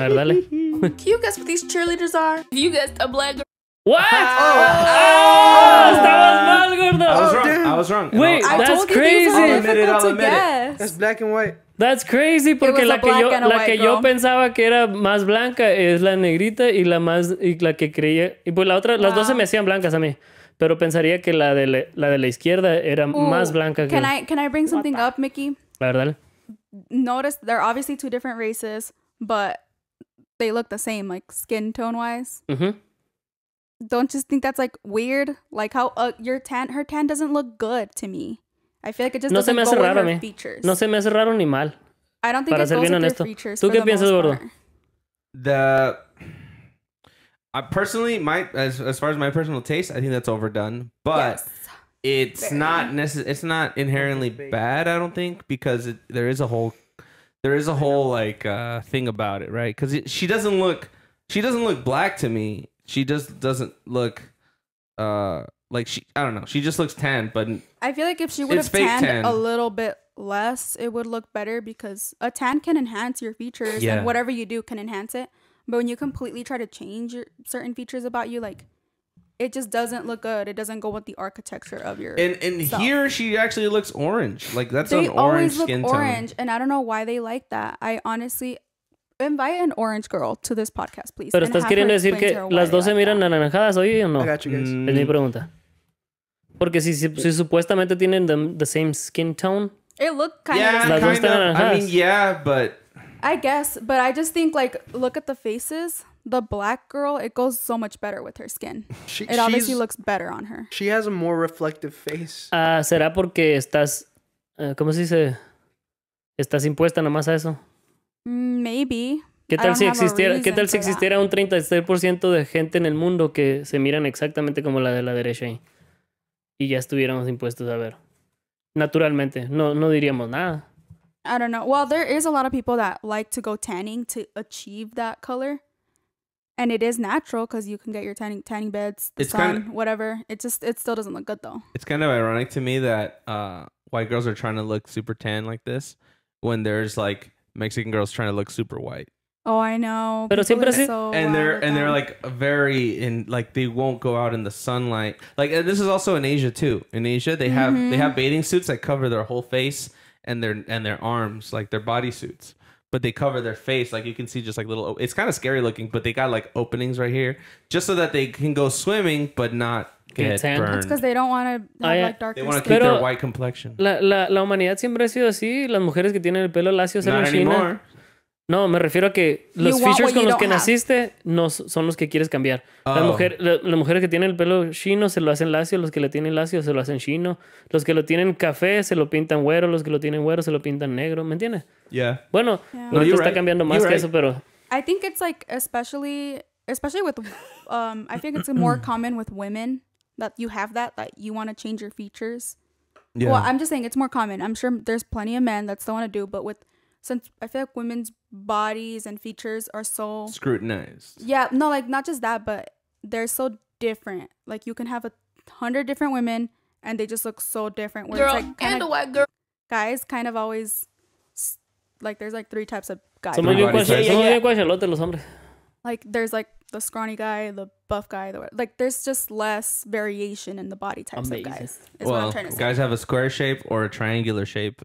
Can you guess what these cheerleaders are? You guessed a black girl. What? Oh, oh, oh, oh, oh, I was wrong. Dude. I was wrong. Wait, I that's crazy. I'll admit it. I'll admit it. That's black and white. That's crazy porque la que yo la que yo pensaba que era más blanca es la negrita y la más y la que creía y pues la otra wow. las dos se me hacían blancas a mí, pero pensaría que la de la, la de la izquierda era Ooh, más blanca que. Can I can I bring something up, Mickey? La verdad. Notice they're obviously two different races, but they look the same, like skin tone wise. Mm-hmm. Don't you think that's like weird? Like how uh, your tan, her tan doesn't look good to me. I feel like it just no doesn't go with her features. No se me hace raro ni mal. I don't think it goes with her features. ¿Tú qué piensas, gordo? The I personally, my as as far as my personal taste, I think that's overdone. But yes. it's Fair. not necess- It's not inherently bad. I don't think because it, there is a whole there is a whole like uh, thing about it, right? Because she doesn't look she doesn't look black to me. She just doesn't look. Uh, Like she, I don't know. She just looks tan, but I feel like if she would have tanned tan. a little bit less, it would look better because a tan can enhance your features, yeah. and whatever you do can enhance it. But when you completely try to change your, certain features about you, like it just doesn't look good. It doesn't go with the architecture of your. And and self. Here she actually looks orange. Like that's they an orange look skin orange, tone. And I don't know why they like that. I honestly invite an orange girl to this podcast, please. Pero estás queriendo decir que las dos se miran anaranjadas hoy o no? I got you guys. Mm. Es mi pregunta. Porque si, si, si supuestamente tienen the, the same skin tone. It looked kind yeah, of... Kind of I mean, yeah, but... I guess, but I just think, like, look at the faces. The black girl, it goes so much better with her skin. She, it obviously looks better on her. She has a more reflective face. Ah, uh, será porque estás... Uh, ¿Cómo se dice? Estás impuesta nomás a eso. Maybe. ¿Qué tal si existiera, ¿qué tal si existiera un treinta y seis por ciento de gente en el mundo que se miran exactamente como la de la derecha ahí? Y ya estuviéramos impuestos a ver. Naturalmente, no, no diríamos nada. I don't know. Well, there is a lot of people that like to go tanning to achieve that color. And it is natural because you can get your tanning, tanning beds, the it's sun, kind of, whatever. It just, it still doesn't look good though. It's kind of ironic to me that uh, white girls are trying to look super tan like this. when there's like Mexican girls trying to look super white. Oh, I know. Pero siempre así. So and they're and they're like very in like they won't go out in the sunlight. Like this is also in Asia too. In Asia they have mm-hmm. they have bathing suits that cover their whole face and their and their arms, like their body suits. But they cover their face, like you can see just like little. It's kind of scary looking, but they got like openings right here just so that they can go swimming but not get tan. Burned. It's because they don't want to have like dark. They want to keep their white complexion. La la la humanidad siempre ha sido así. Las mujeres que tienen el pelo lacio en China. No, me refiero a que los features con los que naciste no son los que quieres cambiar. Oh. Las, mujer, la, las mujeres que tienen el pelo chino se lo hacen lacio, los que le tienen lacio se lo hacen chino, los que lo tienen café se lo pintan güero, los que lo tienen güero se lo pintan negro, ¿me entiendes? Yeah. Bueno, yeah. No, you're está right. cambiando más you're que right. eso, pero I think it's like especially especially with um I think it's more common with women that you have that that you want to change your features. Yeah. Well, I'm just saying it's more common. I'm sure there's plenty of men that still want to do, but with since I feel like women's bodies and features are so scrutinized. Yeah, no, like not just that, but they're so different. Like you can have a hundred different women and they just look so different. Where girl it's like and a white girl. Guys kind of always like there's like three types of guys. So my good question, yeah, yeah, yeah. question, los de los hombres. Like there's like the scrawny guy, the buff guy, the, like there's just less variation in the body types Amazing. Of guys. Is well, what I'm trying to say. Guys have a square shape or a triangular shape.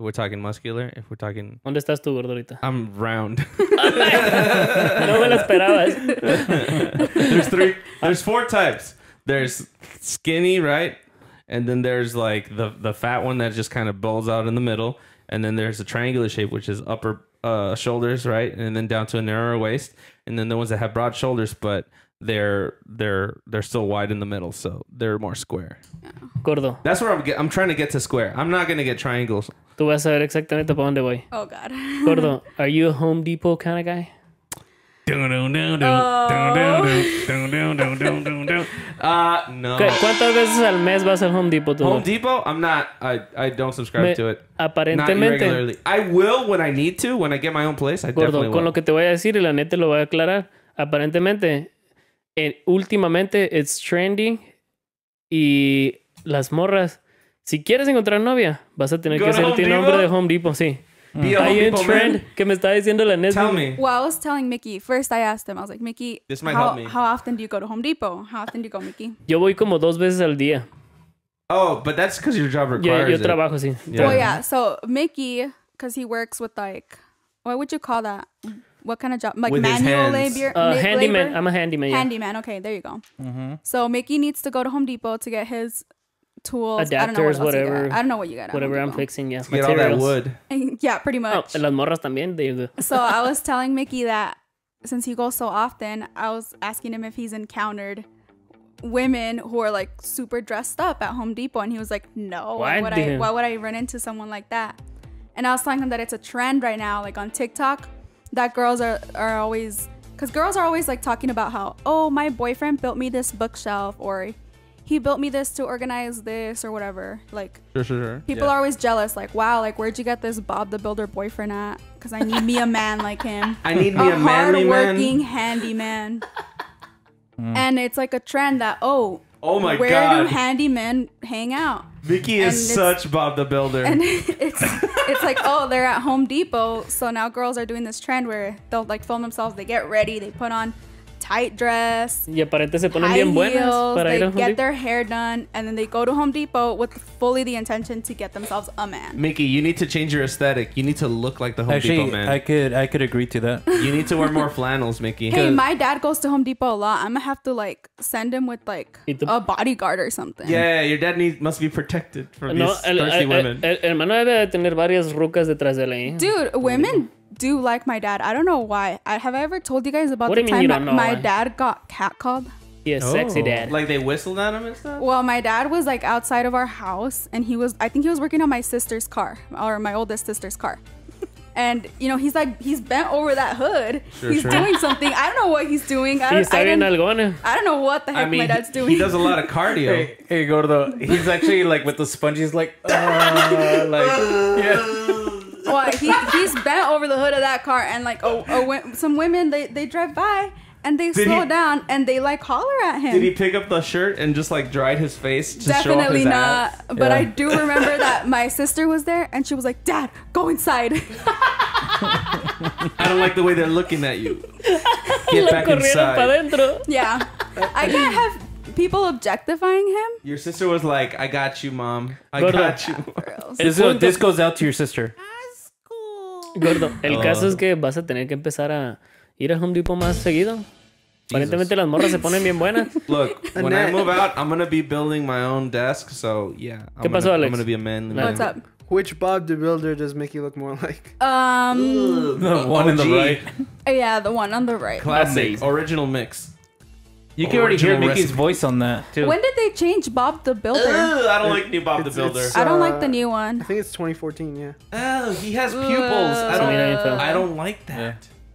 We're talking muscular. If we're talking, ¿dónde estás tú, gordorita? I'm round. No me lo esperabas. There's three. There's four types. There's skinny, right? And then there's like the the fat one that just kind of bulges out in the middle. And then there's the triangular shape, which is upper uh, shoulders, right? And then down to a narrower waist. And then the ones that have broad shoulders, but they're they're they're still wide in the middle, so they're more square. Yeah. Gordo. That's where I'm get, I'm trying to get to square. I'm not gonna get triangles. Tú vas a ver exactamente para dónde voy. Oh God. Gordo, are you a Home Depot kind of guy? Uh, no. ¿Cuántas veces al mes vas al Home Depot? Tú? Home Depot? I'm not. I I don't subscribe Me, to it. Aparentemente. Not regularly. I will when I need to. When I get my own place, I Gordo, definitely will. Con lo que te voy a decir y la neta lo voy a aclarar. Aparentemente. And últimamente it's trending y las morras si quieres encontrar novia vas a tener Go que ser el nombre de Home Depot sí hay un trend man. Que me está diciendo la neta. Tell me. Well, I was telling Mickey first. I asked him. I was like, Mickey, this might how, help me. How often do you go to Home Depot? How often do you go, Mickey? Yo voy como dos veces al día. Oh, but that's because your job requires yeah, yo it. Yo trabajo sí. Yeah. Well, yeah. So Mickey, because he works with like, what would you call that? What kind of job? Like With manual labor? Uh, handyman. Labor? I'm a handyman. Yeah. Handyman. Okay, there you go. Mm-hmm. So Mickey needs to go to Home Depot to get his tools. Adapters, I don't know what whatever. I don't know what you got. Whatever I'm fixing, yeah. To get all that wood. And, yeah, pretty much. Oh, las morras también. So I was telling Mickey that since he goes so often, I was asking him if he's encountered women who are like super dressed up at Home Depot, and he was like, "No, why would I? Why would I run into someone like that?" And I was telling him that it's a trend right now, like on TikTok. That girls are, are always... Because girls are always like talking about how, oh, my boyfriend built me this bookshelf, or he built me this to organize this or whatever. Like, sure, sure, sure. people yeah. are always jealous. Like, wow, like where'd you get this Bob the Builder boyfriend at? Because I need me a man like him. I need me a, a manly man. A hard-working handyman. Mm. And it's like a trend that, oh, oh my where God. do handymen hang out? Vicky and is such Bob the Builder. And it's it's like, oh, they're at Home Depot. So now girls are doing this trend where they'll like film themselves. They get ready. They put on tight dress. Y aparente se ponen bien buenas para ir a Home Depot. They get their hair done. And then they go to Home Depot with fully the intention to get themselves a man. Mickey, you need to change your aesthetic. You need to look like the Home Actually, Depot man. I could, I could agree to that. You need to wear more flannels, Mickey. Hey, my dad goes to Home Depot a lot. I'm going to have to like send him with like a bodyguard or something. Yeah, your dad needs, must be protected from no, these el, thirsty el, women. El, el hermano debe de tener varias rucas detrás de él. Dude, women... do like my dad. I don't know why. I, have I ever told you guys about what the time that my why? dad got catcalled? Yeah, oh. sexy dad. Like they whistled at him and stuff? Well, my dad was like outside of our house and he was, I think he was working on my sister's car or my oldest sister's car. And, you know, he's like, he's bent over that hood. Sure, he's sure. doing something. I don't know what he's doing. I don't, I I don't know what the heck I mean, my dad's doing. He does a lot of cardio. Hey, hey Gordo. He's actually like with the sponge. He's like, uh, like, yeah. Well, he, he's bent over the hood of that car, and like, oh, oh, some women they they drive by, and they did slow he, down and they like holler at him. Did he pick up the shirt and just like dried his face to Definitely show off his not. Ass? But yeah. I do remember that my sister was there and she was like, "Dad, go inside." I don't like the way they're looking at you. Get back inside. Yeah. I can't have people objectifying him. Your sister was like, "I got you, Mom. I Gordo. Got you." This, goes, this goes out to your sister. Asco. Gordo, el oh. caso es que vas a tener que empezar a ir a Home Depot más seguido. Aparentemente las morras se ponen bien buenas. Look, when I move out, I'm gonna be building my own desk, so yeah. I'm ¿Qué pasó, gonna, Alex? I'm gonna be a manly man. What's up? Which Bob the Builder does Mickey look more like? Um, the one O G. On the right. Yeah, the one on the right. Classic, original mix. You can already hear Mickey's recipe. Voice on that, too. When did they change Bob the Builder? Ugh, I don't it, like new Bob the Builder. Uh, I don't like the new one. I think it's twenty fourteen, yeah. Oh, he has pupils. Uh, I, don't, uh, I don't like that.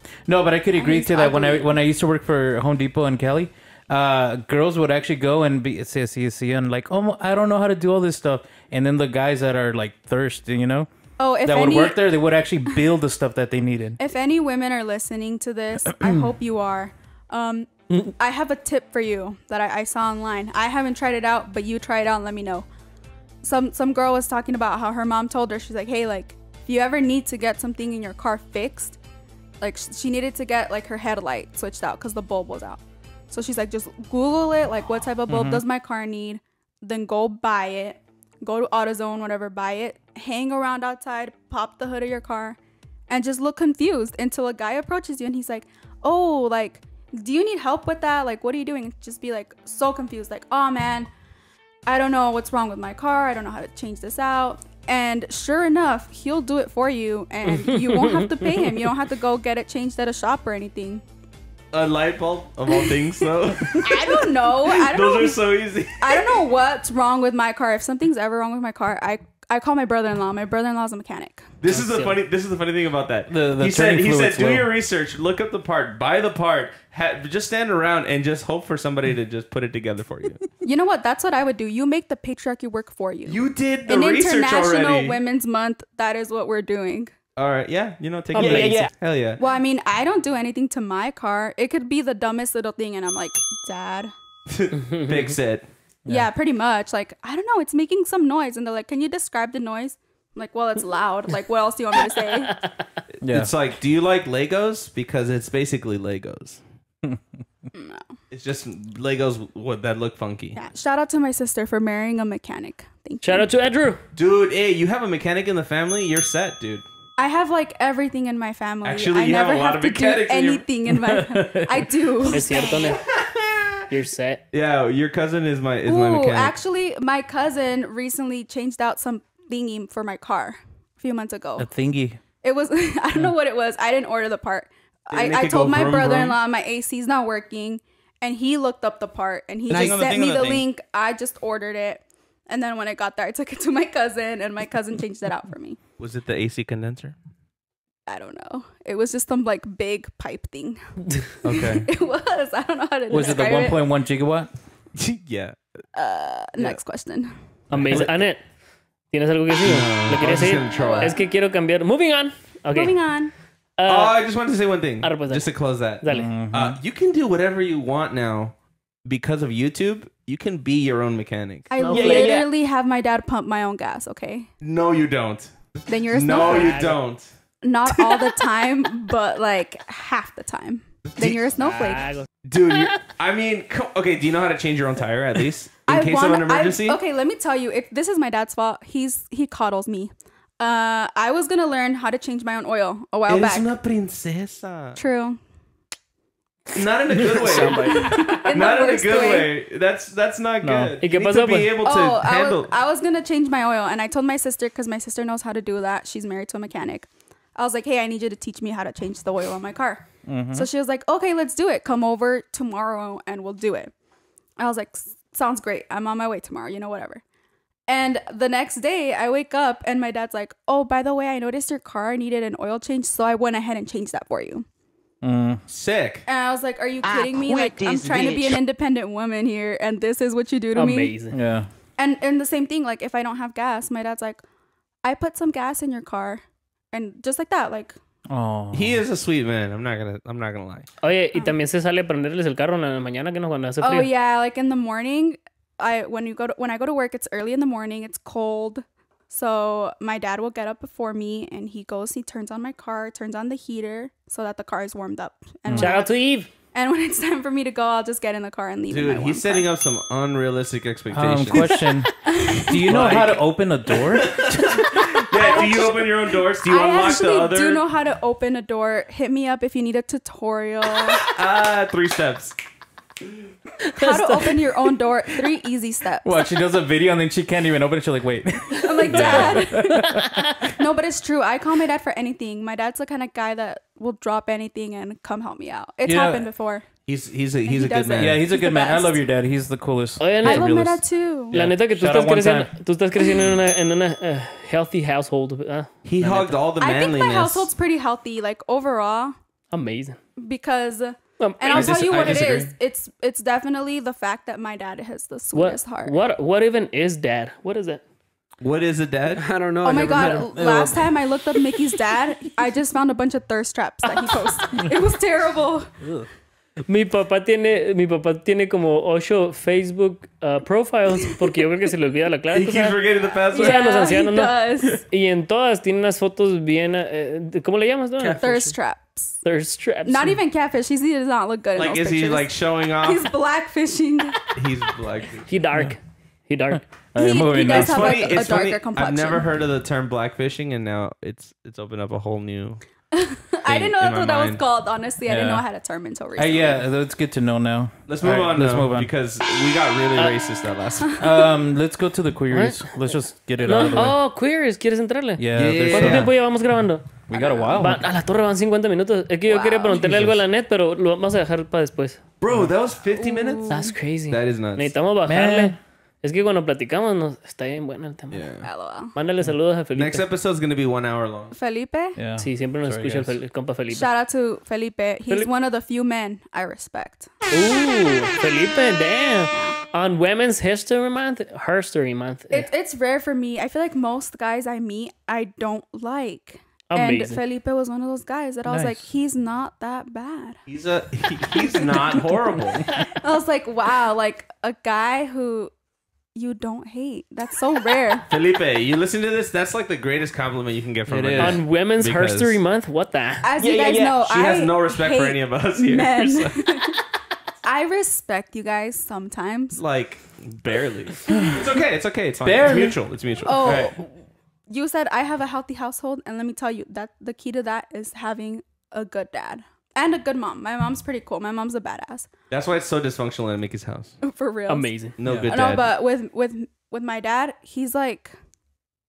Yeah. No, but I could agree I to that. When I when I used to work for Home Depot and Cali, uh, girls would actually go and be see, see, see, and like, oh, I don't know how to do all this stuff. And then the guys that are like thirsty, you know, oh, if that would any, work there, they would actually build the stuff that they needed. If any women are listening to this, I hope you are. Um... I have a tip for you that I, I saw online. I haven't tried it out, but you try it out and let me know. Some some girl was talking about how her mom told her, she's like, hey, like, if you ever need to get something in your car fixed, like, she needed to get, like, her headlight switched out because the bulb was out. So she's like, just Google it, like, what type of bulb mm-hmm. does my car need? Then go buy it. Go to AutoZone, whatever, buy it. Hang around outside, pop the hood of your car, and just look confused until a guy approaches you and he's like, oh, like, do you need help with that? Like, what are you doing? Just be like so confused, like, oh man, I don't know what's wrong with my car. I don't know how to change this out. And sure enough, he'll do it for you and you won't have to pay him. You don't have to go get it changed at a shop or anything. A light bulb of all things though. I don't know. I don't Those know. Are so easy. I don't know what's wrong with my car. If something's ever wrong with my car, I I call my brother-in-law. My brother-in-law's a mechanic. This is the funny. This is the funny thing about that. The, the he said. He said, do your research, look up the part, buy the part, ha just stand around and just hope for somebody to just put it together for you. You know what? That's what I would do. You make the patriarchy work for you. You did the In research International already. International Women's Month. That is what we're doing. All right. Yeah. You know, take it. Yeah, yeah, yeah. Hell yeah. Well, I mean, I don't do anything to my car. It could be the dumbest little thing, and I'm like, Dad, fix it. Yeah. Yeah, pretty much. Like, I don't know, it's making some noise. And they're like, can you describe the noise? I'm like, well, it's loud. Like, what else do you want me to say? Yeah. It's like, do you like Legos? Because it's basically Legos. No. It's just Legos that look funky. Yeah. Shout out to my sister for marrying a mechanic. Thank Shout you. Out to Andrew. Dude, hey, you have a mechanic in the family? You're set, dude. I have like everything in my family. Actually, I you never have a lot have of mechanics. In anything your... in my family. I do. Es cierto. You're set. Yeah, your cousin is my is Ooh, my mechanic. Actually, my cousin recently changed out some thingy for my car a few months ago. A thingy. It was I don't know what it was. I didn't order the part. Didn't I, I told my brother-in-law my A C's not working, and he looked up the part and he and just sent me the, the link. I just ordered it, and then when it got there, I took it to my cousin, and my cousin changed that out for me. Was it the A C condenser? I don't know. It was just some like big pipe thing. Okay. It was. I don't know how to. Was it the one point one gigawatt? Yeah. Uh, next yeah. question. Amazing. Annette, ¿tienes algo que decir? ¿Lo quieres decir? Es que quiero cambiar. Moving on. Okay. Moving on. Uh, oh, I just wanted to say one thing. Just to close that. Dale. Mm-hmm. uh, you can do whatever you want now because of YouTube. You can be your own mechanic. I yeah, literally yeah, yeah. have my dad pump my own gas. Okay. No, you don't. Then you're a snowflake. No, you don't. Not all the time, but like half the time. Then you're a snowflake. Dude, you're, I mean, okay, do you know how to change your own tire at least? In I case wanna, of an emergency? I, okay, let me tell you, if this is my dad's fault. He's He coddles me. Uh, I was going to learn how to change my own oil a while Eres back. Una princesa. True. Not in a good way. in not in a good way. way. That's that's not no. good. You need to be able to oh, handle. I was, was going to change my oil, and I told my sister, because my sister knows how to do that. She's married to a mechanic. I was like, hey, I need you to teach me how to change the oil on my car. Mm-hmm. So she was like, okay, let's do it. Come over tomorrow and we'll do it. I was like, sounds great. I'm on my way tomorrow, you know, whatever. And the next day I wake up and my dad's like, oh, by the way, I noticed your car needed an oil change. So I went ahead and changed that for you. Mm. Sick. And I was like, are you kidding I me? Like, I'm trying bitch. to be an independent woman here. And this is what you do to Amazing. me. Amazing. Yeah. And, and the same thing, like if I don't have gas, my dad's like, I put some gas in your car. And just like that, like, Oh. He is a sweet man. I'm not gonna. I'm not gonna lie. Oye, y también se sale prenderles el carro en la mañana que nos cuando hace frío. Oh yeah, like in the morning. I when you go to, when I go to work, it's early in the morning. It's cold, so my dad will get up before me, and he goes. He turns on my car, turns on the heater, so that the car is warmed up. And shout out to Eve. And when it's time for me to go, I'll just get in the car and leave. Dude, he's setting car. up some unrealistic expectations. Um, question: do you know like, how to open a door? Yeah, do you open your own doors? Do you I unlock the other? I do know how to open a door. Hit me up if you need a tutorial. Ah, uh, three steps. How to open your own door? Three easy steps. What? She does a video and then she can't even open it. She's like, wait. I'm like, Dad. Yeah. No, but it's true. I call my dad for anything. My dad's the kind of guy that will drop anything and come help me out. It's you know, happened before. He's he's a he's he a good man. It. Yeah, he's, he's a good man. Best. I love your dad. He's the coolest. Oye, I love my dad too. La neta que tú estás creciendo, tú estás creciendo en una, en una uh, healthy household. Uh, he hugged all the manliness. I think my household's pretty healthy, like overall. Amazing. Because. Um, and I'll I tell you what it is. It's it's definitely the fact that my dad has the sweetest what, heart. What what even is dad? What is it? What is a dad? I don't know. Oh I my god! Last time I looked up Mickey's dad, I just found a bunch of thirst traps that he posted. It was terrible. Ugh. Mi papá tiene mi papá tiene como ocho Facebook uh, profiles porque yo creo que se le olvida la clave. He keeps forgetting the password. O sea, yeah, los ancianos, ¿no? Y en todas tiene unas fotos bien. Uh, ¿Cómo le llamas? No? Thirst traps. Thirst traps. Not even catfish. He does not look good. Like in those is pictures. He like showing off? He's blackfishing. He's blackfishing. He dark. He dark. He, he does have funny, like a darker funny. complexion. I've never heard of the term blackfishing, and now it's it's opened up a whole new. I didn't know that's what mind. that was called. Honestly, yeah. I didn't know I had a term until recently. Uh, yeah, that's good to know now. Let's move right, on. Let's though, move on because we got really uh, racist that last time. Um, let's go to the queries. What? Let's just get it no. out of the way. Oh, queries. ¿Quieres entrarle? Yeah. ¿Cuánto tiempo llevamos grabando? We got a while. Va, a la torre van cincuenta minutos. Es que wow. yo quería preguntarle Jesus. algo a la Annette, pero lo vamos a dejar para después. Bro, that was fifty Ooh. minutes. That's crazy. That is nuts. Necesitamos bajarle. Man. Es que cuando platicamos nos está bien bueno el tema. Yeah. Mándale saludos a Felipe. Next episode is going to be one hour long. Felipe? Yeah. Sí, siempre nos Sorry, escucha el, el compa Felipe. Shout out to Felipe. He's Felipe. one of the few men I respect. Ooh, Felipe, damn. On Women's History Month, History Month. It, it's rare for me. I feel like most guys I meet, I don't like. Amazing. And Felipe was one of those guys that nice. I was like, he's not that bad. He's a he, he's not horrible. I was like, wow, like a guy who you don't hate. That's so rare. Felipe, you listen to this? That's like the greatest compliment you can get from her. On Women's History Month? What the? As yeah, you guys yeah, yeah. know, she I has no respect for any of us here. So. I respect you guys sometimes. Like, barely. It's okay. It's okay. It's fine. Barely. It's mutual. It's mutual. Oh, right. You said I have a healthy household. And let me tell you, that the key to that is having a good dad. And a good mom. My mom's pretty cool. My mom's a badass. That's why it's so dysfunctional in Mickey's house. For real. Amazing. No yeah. good dad. No, but with with with my dad, he's like,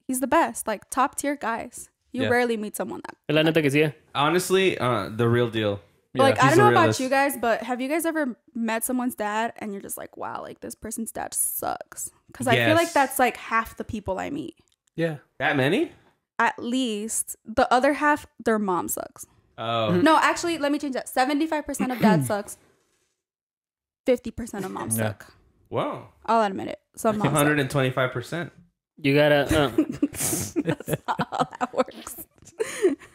he's the best. Like top tier guys. You yeah. rarely meet someone that. Bad. Honestly, uh, the real deal. Yeah. Like he's I don't know realist. about you guys, but have you guys ever met someone's dad and you're just like, wow, like this person's dad sucks? Because yes. I feel like that's like half the people I meet. Yeah. That many? At least the other half, their mom sucks. Oh. No, actually, let me change that. seventy-five percent of dad sucks. fifty percent of moms yeah. suck. Wow. I'll admit it. Some moms one hundred twenty-five percent. Suck. You gotta... Um. That's not how that works.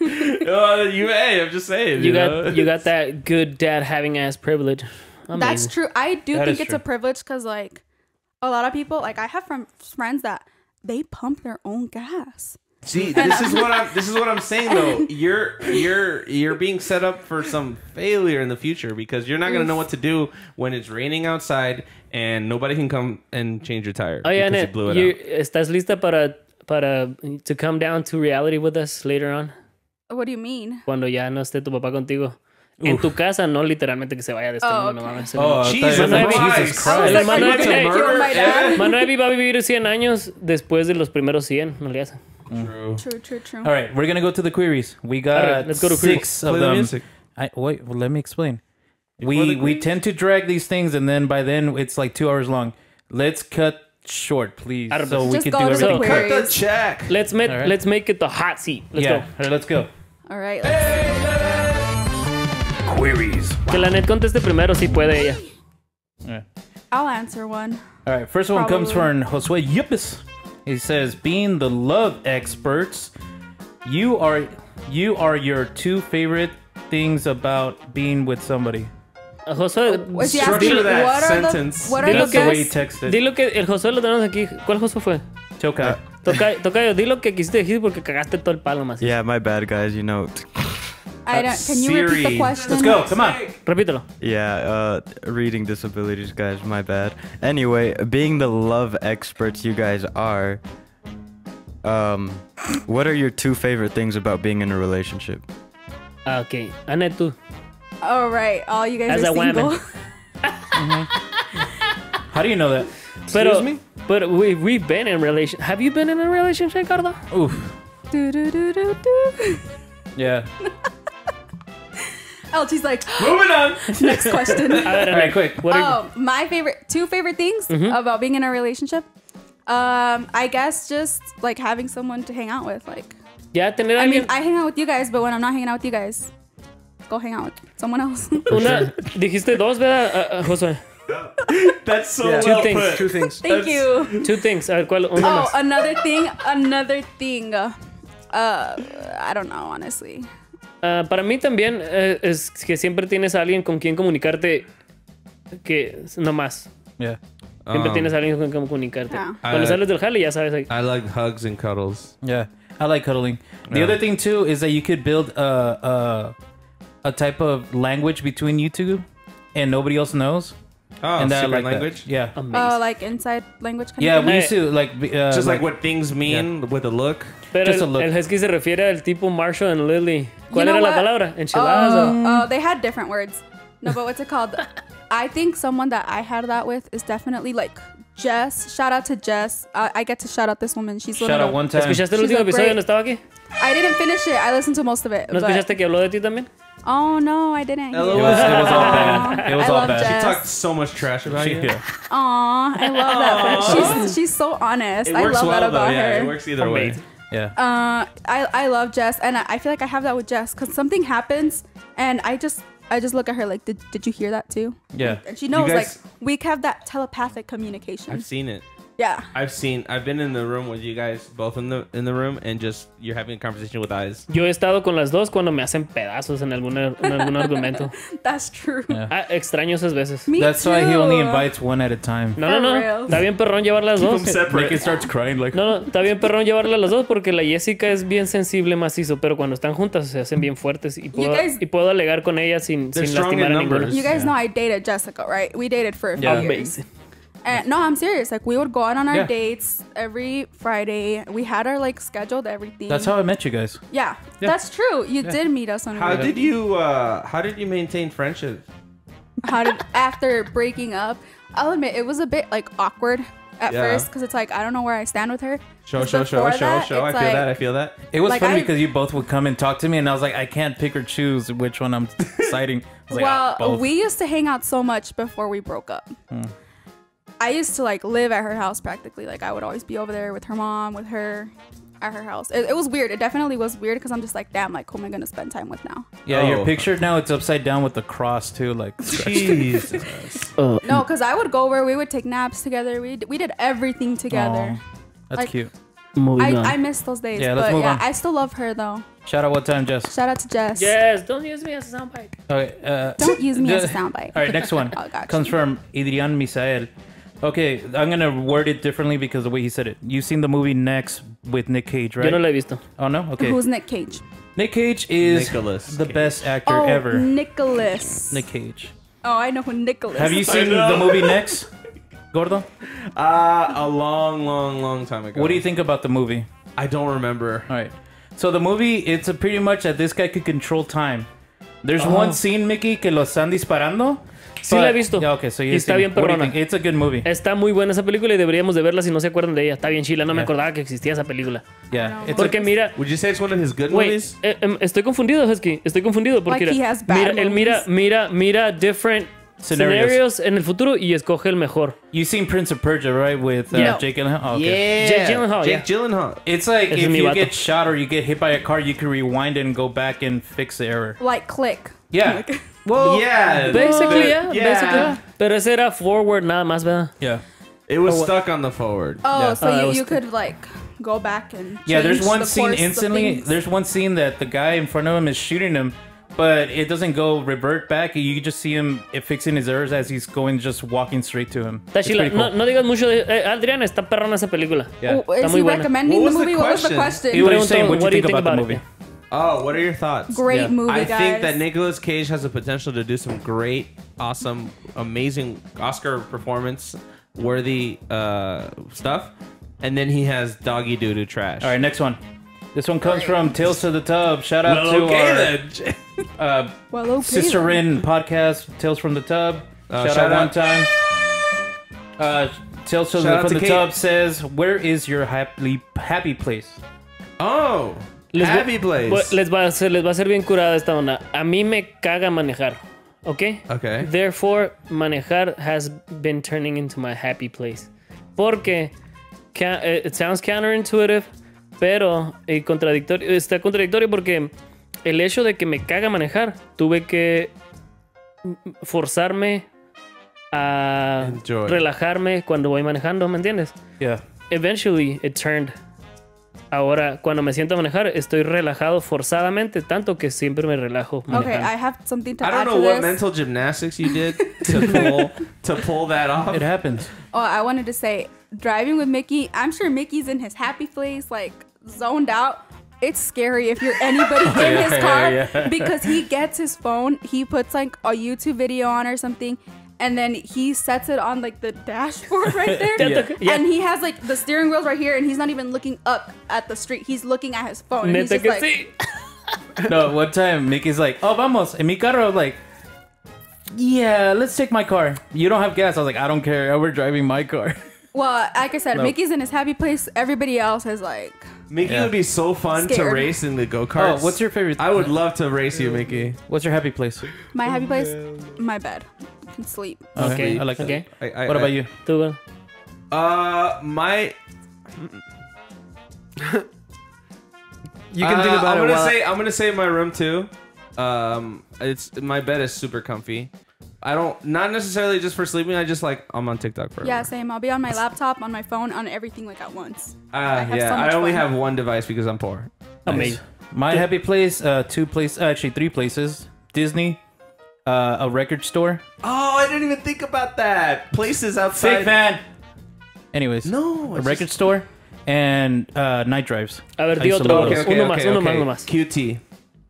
uh, you, hey, I'm just saying. You, you, got, know? you got that good dad having ass privilege. Amazing. That's true. I do that think it's true. a privilege because, like, a lot of people... Like, I have from friends that they pump their own gas. See, this is what I'm. This is what I'm saying, though. You're you're you're being set up for some failure in the future because you're not gonna know what to do when it's raining outside and nobody can come and change your tire. Oh yeah, Annette, you estás lista para para to come down to reality with us later on? What do you mean? Cuando ya no esté tu papá contigo. En Oof. tu casa, no literalmente que se vaya de este oh, mundo. Okay. Oh, Jesus, Manuel, Jesus Christ. Manuel va a vivir cien años después de los primeros cien. No le hacen. True. True, true, true. All right, we're going to go to the queries. We got right, let's go to six of them. The I, wait, well, let me explain. We, we tend to drag these things, and then by then, it's like two hours long. Let's cut short, please, so we can do everything. Cut the check. Let's make, right. let's make it the hot seat. Let's yeah. go. All right, let's go. All right. Let's... Queries. Que la Annette conteste primero si puede ella. All right. I'll answer one. All right, first Probably. one comes from Josue Yepes. He says, being the love experts, you are You are your two favorite things about being with somebody. Josué, structure that sentence. That's the way he texted. Dilo que el Josué lo tenemos aquí. ¿Cuál Josué fue? Choca. Tocayo, dilo que quisiste decir porque cagaste todo el palo más. Yeah, my bad, guys. You know. I don't, can you repeat the question? Let's go, come on. Repítelo. Yeah, uh, reading disabilities, guys, my bad. Anyway, being the love experts you guys are, um, what are your two favorite things about being in a relationship? Okay, Annette, tú. All right, all you guys As are a single. mm-hmm. How do you know that? Excuse pero, me? But we, we've been in relation. Have you been in a relationship, Carla? Oof. Do, do, do, do, do. Yeah. L G's like, moving on. Next question. All right, all right, quick. What are oh, you... my favorite, two favorite things mm-hmm. about being in a relationship. Um, I guess just like having someone to hang out with. Like, yeah, tener I mean, I hang out with you guys, but when I'm not hanging out with you guys, go hang out with someone else. Una, dijiste dos, ¿verdad, José? That's so yeah. well two things. Put. Two things. Thank That's... you. Two things. A ver, ¿cuál? Una oh, más. another thing. Another thing. Uh, I don't know, honestly. Uh, para mí también uh, es que siempre tienes a alguien con quien comunicarte que no más. Yeah. Siempre um, tienes a alguien con quien comunicarte. Yeah. Cuando sales del jale ya sabes. I like hugs and cuddles. Yeah, I like cuddling. The yeah. other thing too is that you could build a, a a type of language between you two, and nobody else knows. Oh, and secret like language. That. Yeah. Oh, uh, like inside language. Kind yeah, of we used to like uh, just like, like what things mean yeah. with a look. Pero just el, a look. El Husky se refiere al tipo Marshall and Lily. ¿Cuál you know era what? La palabra? Enchiladas. Oh, oh, they had different words. No, but what's it called? I think someone that I had that with is definitely like Jess. Shout out to Jess. I, I get to shout out this woman. She's shout out one time. ¿Escuchaste el último episodio donde estaba aquí? I didn't finish it. I listened to most of it. ¿No escuchaste que habló de ti también? Oh no, I didn't. It was, it was all bad. It was I all bad. Jess. She talked so much trash about she, you. Yeah. Aw, I love that. She's she's so honest. I love well, that about though. Yeah, her. It works either way. Yeah. Uh, I I love Jess, and I, I feel like I have that with Jess because something happens, and I just I just look at her like, did did you hear that too? Yeah. And, and she knows guys, like we have that telepathic communication. I've seen it. Yeah. I've seen. I've been in the room with you guys, both in the in the room, and just you're having a conversation with eyes. Yo he estado con las dos cuando me hacen pedazos en algún en algún argumento. That's true. Yeah. Ah, extraño esas veces. Me That's too. why he only invites one at a time. No, For no, no. Real. Está bien perrón llevar las dos. Like it starts crying like. No, no. Está bien perrón llevarlas las dos porque la Jessica es bien sensible macizo, pero cuando están juntas se hacen bien fuertes y puedo guys, y puedo alegar con ella sin sin lastimar a ninguna. You guys yeah. know I dated Jessica, right? We dated for a few yeah. years. And, no, I'm serious. Like we would go out on our yeah. dates every Friday. We had our like scheduled everything. That's how I met you guys. Yeah, yeah. that's true. You yeah. did meet us on. How did you? Uh, how did you maintain friendship? How did after breaking up? I'll admit it was a bit like awkward at yeah. first because it's like I don't know where I stand with her. Show, show, show, show, show. I feel like, that. I feel that. It was like funny because you both would come and talk to me, and I was like, I can't pick or choose which one I'm citing. Like, well, oh, we used to hang out so much before we broke up. Hmm. I used to like live at her house practically. Like I would always be over there with her mom, with her, at her house. It, it was weird. It definitely was weird because I'm just like, damn, like who am I gonna spend time with now? Yeah, oh. your picture now it's upside down with the cross too. Like Jesus. uh, no, because I would go over. We would take naps together. We we did everything together. Oh, that's like, cute. I, I miss those days. Yeah, let's but move yeah, on. I still love her though. Shout out what time, Jess? Shout out to Jess. Yes, don't use me as a soundbite. Okay. Uh, don't use me as a soundbite. All right, next one oh, gotcha. comes from Adrian Misael. Okay, I'm going to word it differently because the way he said it. You've seen the movie Next with Nick Cage, right? Yo no la he visto. Oh, no? Okay. Who's Nick Cage? Nick Cage is Nicolas the Cage. best actor oh, ever. Nicolas. Nick Cage. Oh, I know who Nicolas is. Have you seen the movie Next, Gordo? Uh, a long, long, long time ago. What do you think about the movie? I don't remember. All right. So the movie, it's a pretty much that this guy could control time. There's oh. one scene, Mickey, que lo están disparando. Sí but, la he visto. Yeah, okay, so y está bien perrona. It's a good movie. Está muy buena esa película y deberíamos de verla si no se acuerdan de ella. Está bien chila, no yeah. me acordaba que existía esa película. Yeah. Porque mira, would you say it's one of his good wait, movies? Eh, eh, estoy confundido, Husky. Estoy confundido porque like mira, mira, él mira mira mira different scenarios. scenarios en el futuro y escoge el mejor. You've seen Prince of Persia, right? With uh, yeah. Jake Gyllenhaal. Oh, okay. Yeah. Jake Gyllenhaal. Jake yeah. Gyllenhaal. It's like es if you vato. get shot or you get hit by a car, you can rewind it and go back and fix the error. Like click. Yeah. Like, well, yeah, basically, the, yeah, yeah, basically. Pero ese era forward nada más, ¿verdad? Yeah, it was oh, stuck on the forward. Oh, yeah. so uh, you, you could like go back and change yeah. There's one the scene instantly. There's one scene that the guy in front of him is shooting him, but it doesn't go revert back. You just see him fixing his errors as he's going, just walking straight to him. It's pretty cool. No, no digas mucho. Eh, Adriana está perrona esa película. Yeah. Oh, is está he recommending the movie? The what was the question? He was saying, what do you think about, about the movie? It? Oh, what are your thoughts? Great yeah. movie, I guys. I think that Nicolas Cage has the potential to do some great, awesome, amazing Oscar performance-worthy uh, stuff. And then he has doggy doo doo trash. All right, next one. This one comes from Tales to the Tub. Shout out well, to okay, our uh, well, okay, Sister Rin podcast, Tales from the Tub. Uh, shout, shout out, out one time. Uh, Tales to the, from to the Tub says, "Where is your happy happy place?" Oh, les happy place. Les va a ser, les va a ser bien curada esta onda. A mí me caga manejar. Okay. Okay. Therefore, manejar has been turning into my happy place. Porque it sounds counterintuitive. Pero eh, contradictorio, está contradictorio porque el hecho de que me caga manejar, tuve que forzarme a Enjoy. relajarme cuando voy manejando, ¿me entiendes? Yeah. Eventually it turned. Ahora cuando me siento a manejar, estoy relajado forzadamente, tanto que siempre me relajo manejando. Okay, I have something to I don't add know to what this. mental gymnastics you did to pull to pull that off. It happens. Oh, I wanted to say, driving with Mickey, I'm sure Mickey's in his happy place, like zoned out. It's scary if you're anybody oh, in yeah, his car yeah, yeah. because he gets his phone, he puts like a YouTube video on or something, and then he sets it on like the dashboard right there. yeah. Yeah. And he has like the steering wheel's right here, and he's not even looking up at the street, he's looking at his phone. And he's just like, no, one time Mickey's like, oh, vamos, en mi carro, like, yeah, let's take my car. You don't have gas. I was like, I don't care, we're driving my car. Well, like I said, nope. Mickey's in his happy place. Everybody else is like... Mickey yeah. would be so fun Scared. to race in the go-karts. Oh, what's your favorite? I would love to race you, Mickey. What's your happy place? My happy place? My bed. I can sleep. Okay, okay. I like that. Okay. I, I, what I, about you? Tuba? Uh, my... you can uh, think about I'm it gonna say, I'm going to say my room, too. Um, it's My bed is super comfy. I don't, not necessarily just for sleeping. I just like, I'm on TikTok forever. Yeah, same. I'll be on my laptop, on my phone, on everything like at once. Ah, uh, yeah. So I only have now. one device because I'm poor. Amazing. Nice. My happy place, uh, two places, uh, actually three places. Disney, uh, a record store. Oh, I didn't even think about that. Places outside. Sick man. Anyways, no, a record just... store and uh, night drives. A ver, di otro. Okay, okay, uno okay, más, okay. uno más, uno más. Q T.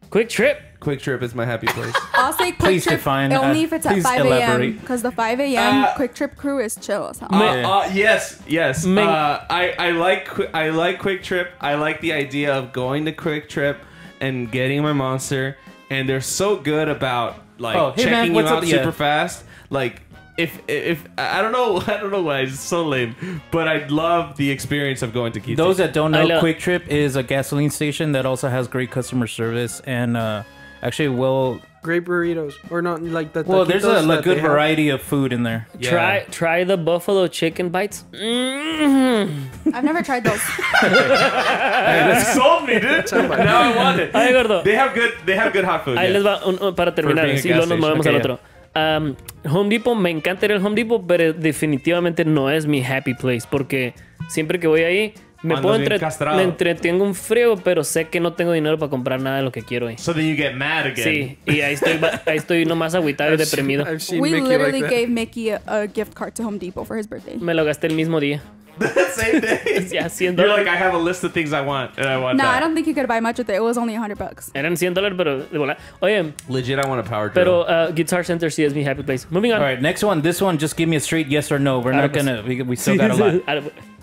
Quick Trip. Quick Trip is my happy place. I'll say Quick please Trip define, only uh, if it's at five A M because the five A M Uh, Quick Trip crew is chill as hell. Uh, uh, yes, yes. Uh, I I like I like Quick Trip. I like the idea of going to Quick Trip and getting my Monster. And they're so good about like oh, hey, checking man, what's you out up, super yeah. fast. Like if if I don't know I don't know why it's so lame, but I love the experience of going to Quick Trip. Those that don't know, know, Quick Trip is a gasoline station that also has great customer service and. Uh, Actually, well, great burritos or not like that. Well, there's a like, good variety of food in there. Yeah. Try try the buffalo chicken bites. Mm-hmm. I've never tried those. That sold me, dude. Now I want it. Ay, gordo. They have good they have good hot food. Ahí yeah. les va un, un, para terminar. Sí, luego nos movemos okay, al otro. Yeah. Um, Home Depot, me encanta ir al Home Depot, pero definitivamente no es mi happy place porque siempre que voy ahí. Me puedo entre me entretengo un frío, pero sé que no tengo dinero para comprar nada de lo que quiero ahí. So then you get mad again. Sí, y ahí estoy, ahí estoy nomás agüitado y deprimido. I've seen We Mickey literally like gave Mickey a, a gift card to Home Depot for his birthday. Me lo gasté el mismo día. The same day? Yeah, cien dólares. You're like, I have a list of things I want, and I want no, that. No, I don't think you could buy much with it. It was only one hundred bucks. Eran cien dólares, pero de bola. Oye. Legit, I want a power drill. Pero uh, Guitar Center, sí, is my happy place. Moving on. All right, next one. This one, just give me a straight yes or no. We're not going to... We, we still got a lot.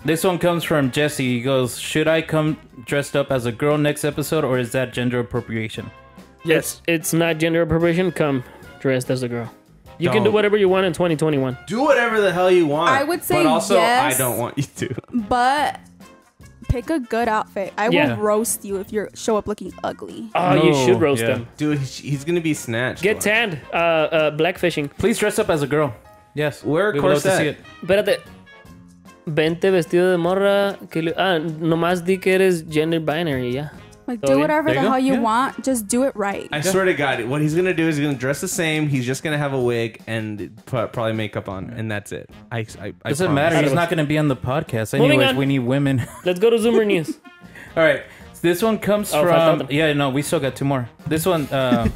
This one comes from Jesse. He goes, should I come dressed up as a girl next episode, or is that gender appropriation? Yes. It's, it's not gender appropriation. Come dressed as a girl. You don't. can do whatever you want in twenty twenty-one. Do whatever the hell you want. I would say yes. But also, yes, I don't want you to. But pick a good outfit. I yeah. will roast you if you show up looking ugly. Oh, no, you should roast yeah. him. Dude, he's going to be snatched. Get tanned. Uh, uh, blackfishing. Please dress up as a girl. Yes. Wear a corset. Espérate. Vente vestido de morra. Que le, ah, nomás di que eres gender binary, ya. Yeah. Like, so do whatever the hell you yeah. want. Just do it right. I yeah. swear to God, what he's going to do is he's going to dress the same. He's just going to have a wig and put probably makeup on, and that's it. I, I, I Doesn't promise. matter. He's not going to be on the podcast. Anyways, we need women. Let's go to Zoomer News. All right. This one comes oh, from... Yeah, no, we still got two more. This one... Uh,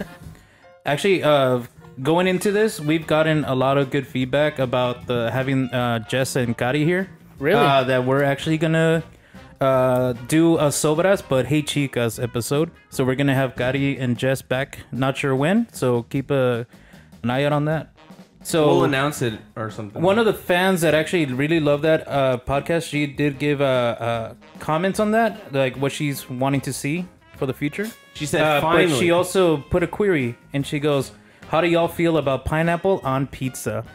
actually, uh, going into this, we've gotten a lot of good feedback about the, having uh, Jess and Kari here. Really? Uh, that we're actually going to... Uh, do a Sobras but Hey Chicas episode. So we're gonna have Kari and Jess back. Not sure when, so keep a, an eye out on that. So we'll announce it or something. One of the fans that actually really loved that uh, podcast, she did give uh, uh, comments on that, like what she's wanting to see for the future. She said uh, finally. But she also put a query, and she goes, "How do y'all feel about pineapple on pizza?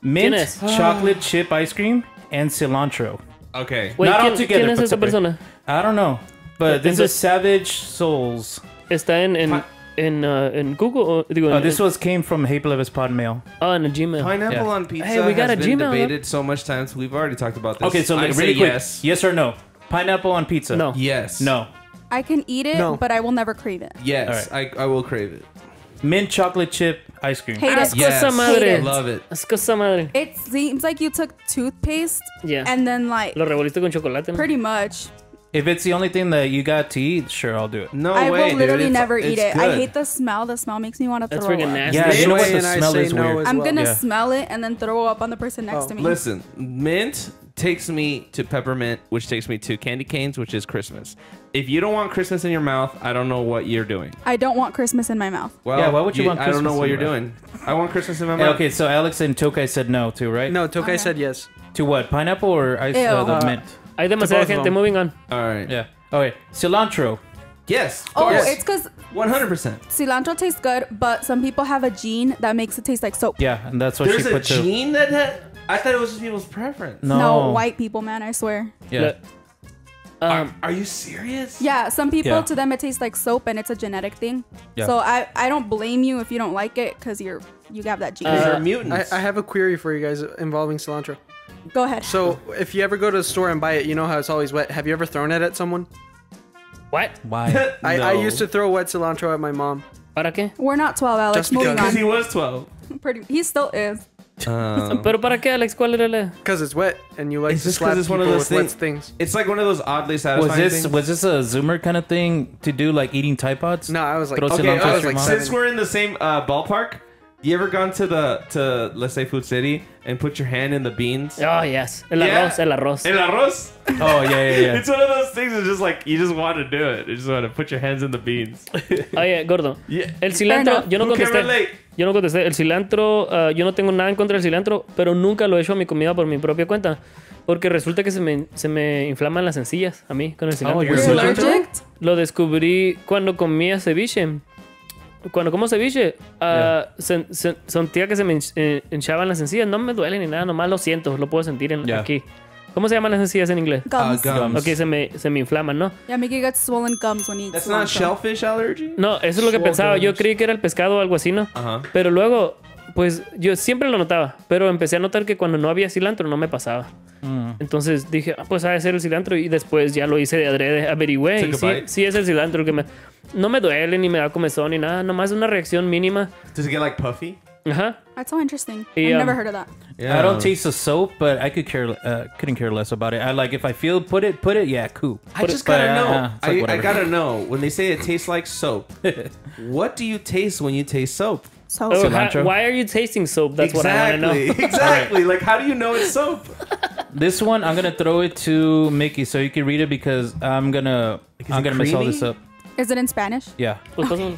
Mint, Guinness. chocolate chip ice cream, and cilantro." Okay. Wait, not all together. ¿Quién es esa persona? I don't know, but Entonces, this is Savage Souls. Está en en en, uh, en Google. Digo, oh, en, this was came from Hey Plebes Pod Mail. Oh, in a Gmail. Pineapple yeah. on pizza. Hey, we got has a been Gmail. Debated so much times. So we've already talked about this. Okay, so like, really quick. Yes. yes or no? Pineapple on pizza. No. Yes. No. I can eat it, no. but I will never crave it. Yes, right. I I will crave it. Mint chocolate chip ice cream. Hate it. Yes. Hate it. Love it. It seems like you took toothpaste yeah. and then like... Lo revoliste con chocolate. Pretty much. If it's the only thing that you got to eat, sure, I'll do it. No I way, I will literally dude. never it's, eat it's it. Good. I hate the smell. The smell makes me want to throw up. That's freaking nasty. Yeah, you know what? The smell is weird. No I'm well. going to yeah. smell it and then throw up on the person next oh. to me. Listen, mint takes me to peppermint, which takes me to candy canes, which is Christmas. If you don't want Christmas in your mouth, I don't know what you're doing. I don't want Christmas in my mouth. Well, yeah, why would you, you want Christmas? I don't know what you're doing. I want Christmas in my mouth. Okay, so Alex and Tokai said no too, right? No, Tokai okay. said yes. To what? Pineapple or ice uh, the uh, mint? I demasiada gente. Moving on. All right. Yeah. Okay. Cilantro. Yes. Oh, yes. It's because one hundred percent cilantro tastes good, but some people have a gene that makes it taste like soap. Yeah, and that's what There's she put There's a gene too. that ha I thought it was just people's preference. No. No, white people, man. I swear. Yeah. Um, are, are you serious? Yeah, some people, yeah. to them, it tastes like soap, and it's a genetic thing. Yeah. So I, I don't blame you if you don't like it, because you're you have that gene. Uh, you're mutants. I, I have a query for you guys involving cilantro. Go ahead. So if you ever go to the store and buy it, you know how it's always wet. Have you ever thrown it at someone? What? Why? I, no. I used to throw wet cilantro at my mom. Para qué? We're not twelve, Alex. Just moving because on. He was twelve. Pretty. He still is. Um, Pero para qué, Alex? ¿Cuál era la? Because it's wet and you like it's to slap it's one of those things. things. It's like one of those oddly satisfying was this, things. Was this a Zoomer kind of thing to do, like eating Tide Pods? No, I was like, okay, I was like since we're in the same uh, ballpark, you ever gone to the to let's say Food City and put your hand in the beans? Oh yes, el yeah. arroz, el arroz, el arroz. Oh yeah, yeah, yeah. It's one of those things. It's just like you just want to do it. You just want to put your hands in the beans. Oh yeah, gordo. Yeah. El cilantro, yo no contesté. Yo no contesté, el cilantro, uh, yo no tengo nada en contra del cilantro, pero nunca lo he hecho a mi comida por mi propia cuenta, porque resulta que se me, se me inflaman las sencillas a mí con el cilantro. Oh, ¿El cilantro? Lo descubrí cuando comía ceviche. Cuando como ceviche, uh, yeah. se, se, sentía que se me hinchaban las sencillas, no me duele ni nada, nomás lo siento, lo puedo sentir en, yeah. aquí. ¿Cómo se llaman las sencillas en inglés? Gums. Uh, gums. Okay, se me, se me inflaman, ¿no? Yeah, Mickey got swollen gums when he eats. That's not shellfish allergy? No, eso es lo que Swole pensaba. Gums. Yo creí que era el pescado o algo así, ¿no? Uh-huh. Pero luego, pues, yo siempre lo notaba. Pero empecé a notar que cuando no había cilantro no me pasaba. Mm. Entonces dije, ah, pues, ha de ser el cilantro. Y después ya lo hice de adrede, averigüé. Y sí, sí es el cilantro que me... No me duele, ni me da comezón, ni nada. Nomás una reacción mínima. Does it get, like, puffy? Uh-huh. That's so interesting. Yeah. I've never heard of that. Yeah. I don't taste the soap, but I could care, uh, couldn't care less about it. I like if I feel put it, put it, yeah, cool. I put just it, gotta but, know. Uh, like I, I gotta know when they say it tastes like soap. What do you taste when you taste soap? Soap. Oh, how, why are you tasting soap? That's exactly. what I want to know. Exactly. Like, how do you know it's soap? This one, I'm gonna throw it to Mickey so you can read it because I'm gonna, like, I'm gonna creamy? mess all this up. Is it in Spanish? Yeah. Okay.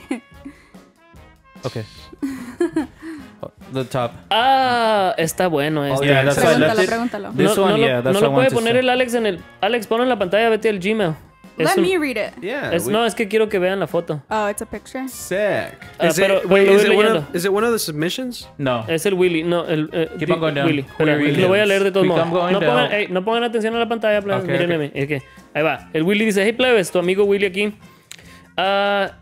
okay. The top. Ah, está bueno. Este. Oh, yeah, that's pregúntalo, pregúntalo. This no, one, no, yeah, that's no lo puede poner el Alex en el. Alex, ponlo en la pantalla, vete al Gmail. Es Let un... me read it. Yeah. Es, we... No, es que quiero que vean la foto. Oh, it's a picture. Sick. Uh, is, pero, it, wait, is, it one of, is it one of the submissions? No. Es el Willy. No, el uh, Keep on going down. Willy. Pero, lo voy a leer de todos modos. No pongan, hey, no pongan atención a la pantalla, please. Okay, Mírenme. Okay. Okay. Ahí va. El Willy dice: Hey, plebes, tu amigo Willy aquí. Ah. Uh,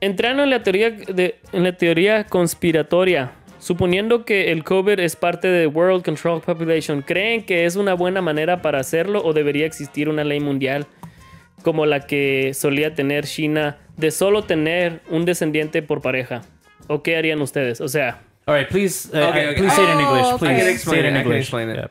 Entrando en la teoría de, en la teoría conspiratoria, suponiendo que el COVID es parte de World Control Population, ¿creen que es una buena manera para hacerlo o debería existir una ley mundial como la que solía tener China de solo tener un descendiente por pareja? ¿O qué harían ustedes? O sea... All right, please, uh, okay, okay. please say it in English. Please I can explain say it in English. Explain it. Yeah.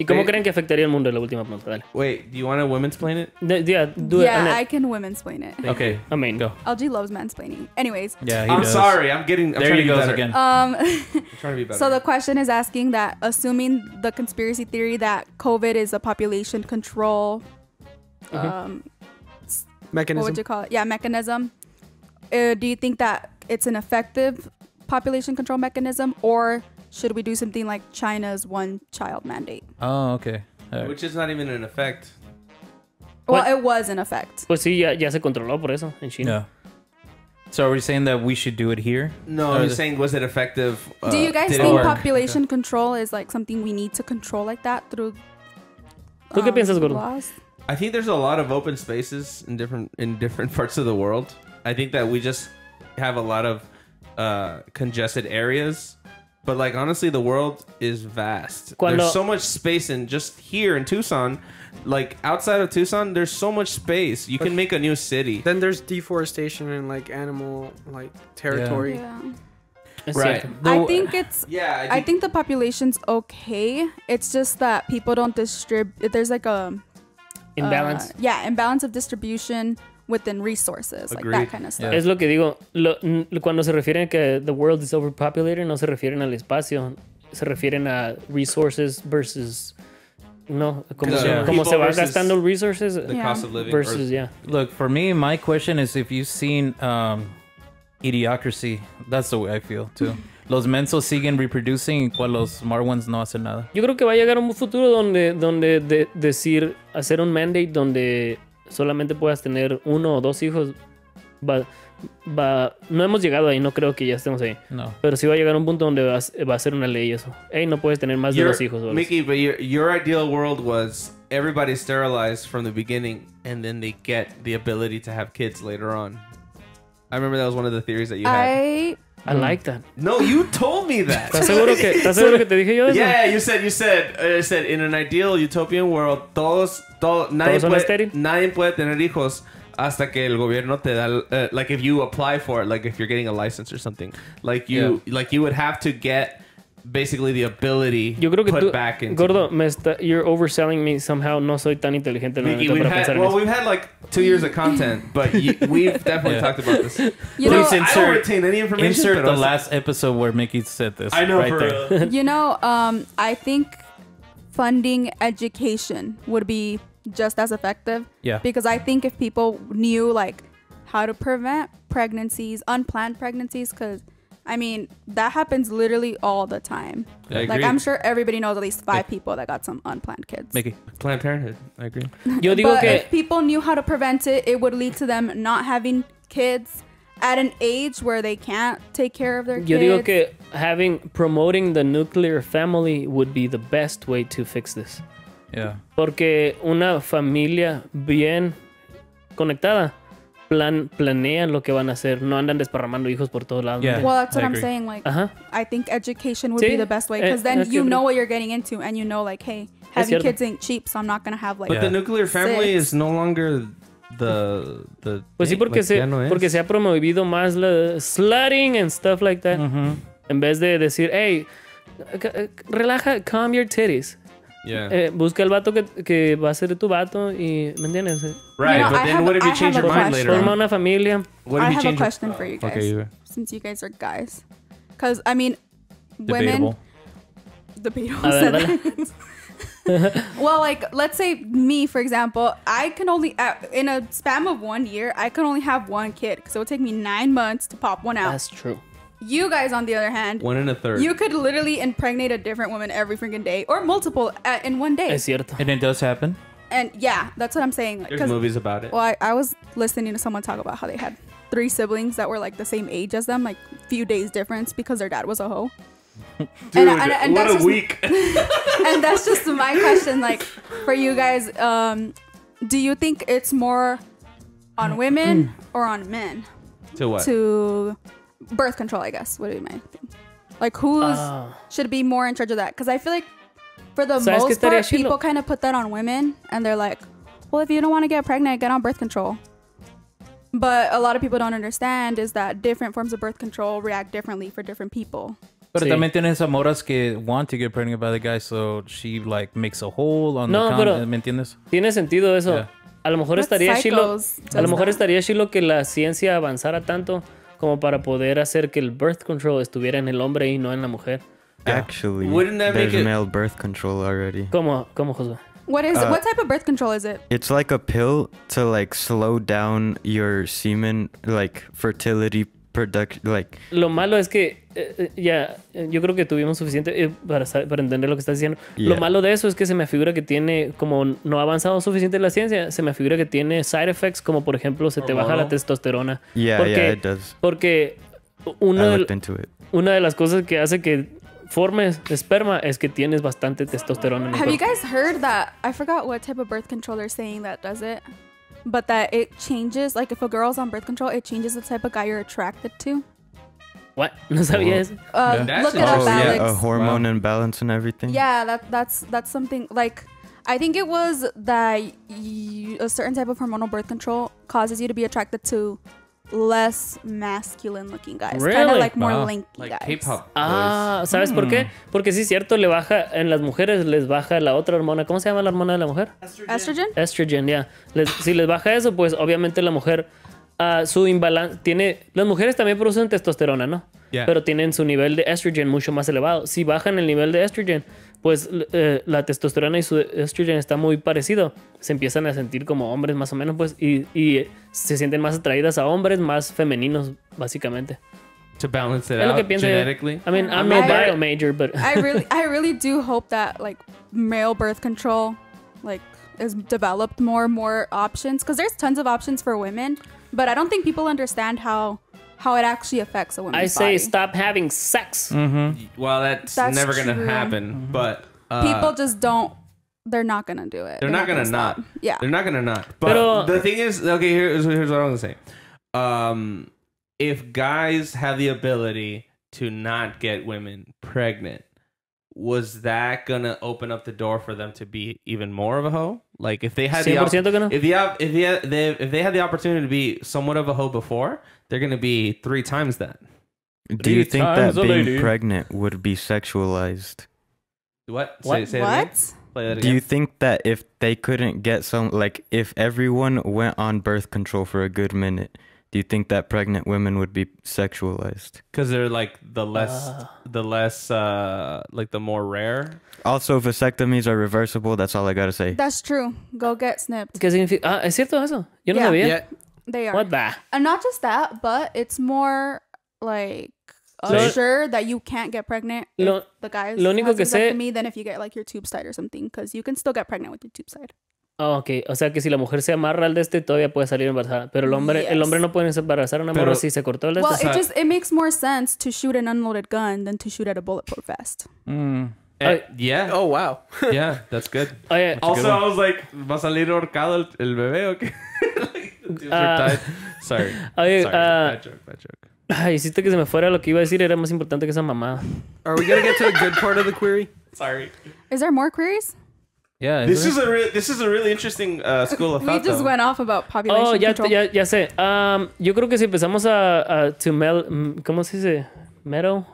¿Y cómo creen que afectaría el mundo? La última pregunta, dale. Wait, do you want to women-splain it? No, yeah, do yeah, it. Yeah, I can women-splain it. Okay, I mean, go. L G loves mansplaining. Anyways. Yeah, he I'm does. sorry, I'm getting... I'm there he goes be again. Um, I'm trying to be better. So the question is asking that, assuming the conspiracy theory that COVID is a population control... Mm-hmm. um, mechanism. What would you call it? Yeah, mechanism. Uh, do you think that it's an effective population control mechanism, or should we do something like China's one child mandate? Oh, okay. Right. Which is not even an effect. Well, what? It was an effect. Pues sí, ya, ya se controló por eso en China. No. So are we saying that we should do it here? No, I'm just saying, was it effective? Uh, do you guys think work? population okay. control is like something we need to control like that through um, ¿Qué piensas, Gordo? Laws? I think there's a lot of open spaces in different in different parts of the world. I think that we just have a lot of uh, congested areas. But like honestly, the world is vast. Cuando, there's so much space in just here in Tucson, like outside of Tucson, there's so much space. You can make a new city. Then there's deforestation and like animal like territory. Yeah. Yeah. Right. I think it's. Yeah. I think, I think the population's okay. It's just that people don't distribute. There's like a imbalance. Uh, yeah, imbalance of distribution within resources, Agreed. like that kind of stuff. Yeah. Es lo que digo, lo, cuando se refieren que the world is overpopulated, no se refieren al espacio, se refieren a resources versus, no, como, yeah. como se va gastando resources the yeah. cost of living versus, yeah. Look, for me, my question is if you've seen um, Idiocracy, that's the way I feel too. Los mensos siguen reproducing y cual los smart ones no hacen nada. Yo creo que va a llegar un futuro donde, donde de, decir, hacer un mandate donde solamente puedas tener uno o dos hijos. Va, va, no hemos llegado ahí, no creo que ya estemos ahí. No. Pero sí va a llegar un punto donde vas, va a ser una ley eso. Hey, no puedes tener más your, de dos hijos. ¿Vales? Mickey, but your, your ideal world was everybody sterilized from the beginning and then they get the ability to have kids later on. I remember that was one of the theories that you had. I... I mm. like that. No, you told me that. ¿Estás seguro que, ¿estás seguro que te dije yo eso? Yeah, you said, you said, uh, said, in an ideal utopian world, todos, todos, nadie, ¿Todos puede, nadie puede tener hijos hasta que el gobierno te da, uh, like if you apply for it, like if you're getting a license or something, like you, yeah. like you would have to get basically the ability yo creo que put tú, back into. Gordo, me está, you're overselling me somehow. No soy tan inteligente. Mickey, no we've para had, pensar well, en eso. we've had like two years of content, but you, we've definitely yeah. talked about this. You Please know, insert, I don't retain any information. Insert the also, last episode where Mickey said this. I know, right for there. You know, um, I think funding education would be just as effective. Yeah. Because I think if people knew like how to prevent pregnancies, unplanned pregnancies, because I mean, that happens literally all the time. I like, agree. I'm sure everybody knows at least five yeah. people that got some unplanned kids. Mickey, Planned Parenthood. I agree. Yo digo but que if people knew how to prevent it, it would lead to them not having kids at an age where they can't take care of their Yo kids. Yo digo que having, promoting the nuclear family would be the best way to fix this. Yeah. Porque una familia bien conectada. Plan, planean lo que van a hacer, no andan desparramando hijos por todos lados. Yeah, well, that's what I I'm agree. saying. Like, uh-huh. I think education would sí. be the best way because eh, then you know what you're getting into, and you know, like, hey, having kids ain't cheap, so I'm not gonna have like. But yeah. the nuclear family six. is no longer the the. Pues sí, porque like, se no porque se ha promovido más la slutting and stuff like that. Uh-huh. En vez de decir, hey, relaja, calm your titties. Yeah. Eh, busca el vato que, que va a ser tu vato y, ¿me entiendes? Right, you know, but then have, what if you I change your mind later on? Una familia. What if I you have change a question it? for you guys, okay, you since you guys are guys. Because, I mean, women... Debatable. Debatable. Well, like, let's say me, for example, I can only, uh, in a span of one year, I can only have one kid. Because it would take me nine months to pop one out. That's true. You guys, on the other hand, one and a third. You could literally impregnate a different woman every freaking day, or multiple at, in one day. Es cierto. And it does happen. And yeah, that's what I'm saying. There's movies about it. Well, I, I was listening to someone talk about how they had three siblings that were like the same age as them, like few days difference, because their dad was a hoe. Dude, and, and, and what that's a just, week. And that's just my question, like for you guys, um, do you think it's more on women or on men? To what? To birth control, I guess, would be my thing. Like, who uh, should be more in charge of that? Because I feel like, for the most part, people kind of put that on women. And they're like, well, if you don't want to get pregnant, get on birth control. But a lot of people don't understand is that different forms of birth control react differently for different people. Pero sí. También tienes a moras que want to get pregnant by the guy, so she like makes a hole on no, the condom. Pero ¿me entiendes? Tiene sentido eso. Yeah. A lo mejor What estaría chilo. A lo mejor estaría chilo que la ciencia avanzara tanto como para poder hacer que el birth control estuviera en el hombre y no en la mujer. Yeah. Actually, wouldn't that there's make it... male birth control already. ¿Cómo, cómo, José? What is uh, what type of birth control is it? It's like a pill to like slow down your semen like fertility production like. Lo malo es que eh, ya yeah, yo creo que tuvimos suficiente eh, para para entender lo que estás diciendo. Yeah. Lo malo de eso es que se me figura que tiene como no ha avanzado suficiente la ciencia, se me figura que tiene side effects como por ejemplo se te baja la testosterona. Yeah, porque, yeah, it does. Porque uno de, una de las cosas que hace que formes esperma es que tienes bastante testosterona en el cuerpo. Have you guys heard that? I forgot what type of birth control they're saying that does it, but that it changes. Like if a girl's on birth control, it changes the type of guy you're attracted to. What? No sabía eso. Uh, yeah. Look it up, oh, Alex. Yeah, a hormone wow. imbalance and everything. Yeah, that that's that's something like. I think it was that you, a certain type of hormonal birth control causes you to be attracted to less masculine looking guys, really? Kind of like more wow. lanky like guys. K-pop. Ah, ¿sabes mm. por qué? Porque sí es cierto, le baja en las mujeres les baja la otra hormona. ¿Cómo se llama la hormona de la mujer? Estrogen. Estrogen, ya. Yeah. Si les baja eso, pues obviamente la mujer uh, su imbalance tiene. Las mujeres también producen testosterona, ¿no? Yeah. Pero tienen su nivel de estrogen mucho más elevado. Si bajan el nivel de estrogen, pues uh, la testosterona y su estrogen está muy parecido. Se empiezan a sentir como hombres más o menos, pues, y, y se sienten más atraídas a hombres más femeninos, básicamente. To balance it out genetically. I mean, I'm a bio major, but I really, I really do hope that like male birth control, like, is developed more, more options, because there's tons of options for women, but I don't think people understand how. How it actually affects a woman's I say body. Stop having sex. Mm-hmm. Well, that's, that's never going to happen. But uh, people just don't. They're not going to do it. They're, they're not going to not. Yeah. They're not going to not. But Pero, the thing is, okay, here's, here's what I'm going to say. Um, if guys have the ability to not get women pregnant, was that going to open up the door for them to be even more of a hoe? Like if they had the if they have, if they had, if they had the opportunity to be somewhat of a hoe before, they're going to be three times that. Three Do you think that being lady. pregnant would be sexualized? What? What? Say, say what? Do you think that if they couldn't get some like if everyone went on birth control for a good minute, do you think that pregnant women would be sexualized? Because they're like the less, uh, the less, uh, like the more rare. Also, vasectomies are reversible. That's all I gotta say. That's true. Go get snipped. Because if you, ah, ¿es cierto eso? Yo no sabía. Yeah, they are. What the? And not just that, but it's more like sure that you can't get pregnant. Lo, if the guys. Lo único que sé. Me than if you get like your tubes tied or something, because you can still get pregnant with your tubes tied. Oh, ok, o sea que si la mujer se amarra al de este todavía puede salir embarazada, pero el hombre yes. el hombre no puede embarazar a una morra si se cortó el de este. Well, it just it makes more sense to shoot an unloaded gun than to shoot at a bulletproof vest. Mm. Uh, yeah. Oh wow. Yeah, that's good. Oh, yeah. That's also, good I was like, ¿va a salir ahorcado el, el bebé o qué? Like, uh, sorry. Oye, sorry. Uh, bad joke, bad joke. Ay, hiciste que se me fuera lo que iba a decir, era más importante que esa mamá. Are we gonna get to the good part of the query? Sorry. Is there more queries? Yeah, this is a re this is a really interesting uh, school of thought. We just though. went off about population oh, ya, control. Oh, ya, ya sé. Um, yo creo que si empezamos a, a to mel, ¿cómo se dice? Metal.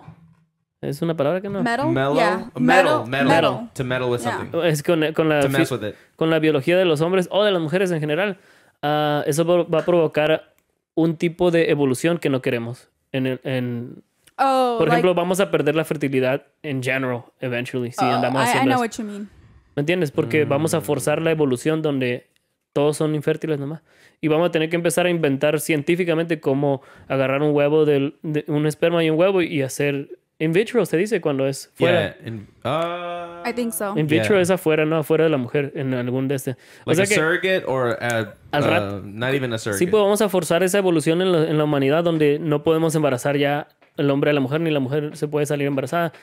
Es una palabra que no. Metal. Mellow? Yeah. Metal. Metal. Metal. Metal. To metal with something. Yeah. Es con, con la to mess with it. Con la biología de los hombres o de las mujeres en general. Uh, eso va a provocar un tipo de evolución que no queremos. En, en oh, por ejemplo, like, vamos a perder la fertilidad en general eventually. Si oh, andamos I, I know what you mean. ¿Me entiendes? Porque mm. vamos a forzar la evolución donde todos son infértiles nomás. Y vamos a tener que empezar a inventar científicamente cómo agarrar un huevo, del, de un esperma y un huevo y hacer in vitro, se dice, cuando es fuera. Yeah, in, uh, I think so. In vitro yeah. es afuera, no afuera de la mujer, en algún de este. O like sea a que, surrogate or a, al rato, uh, not even a surrogate. Sí, pues vamos a forzar esa evolución en la, en la humanidad donde no podemos embarazar ya el hombre a la mujer, ni la mujer se puede salir embarazada.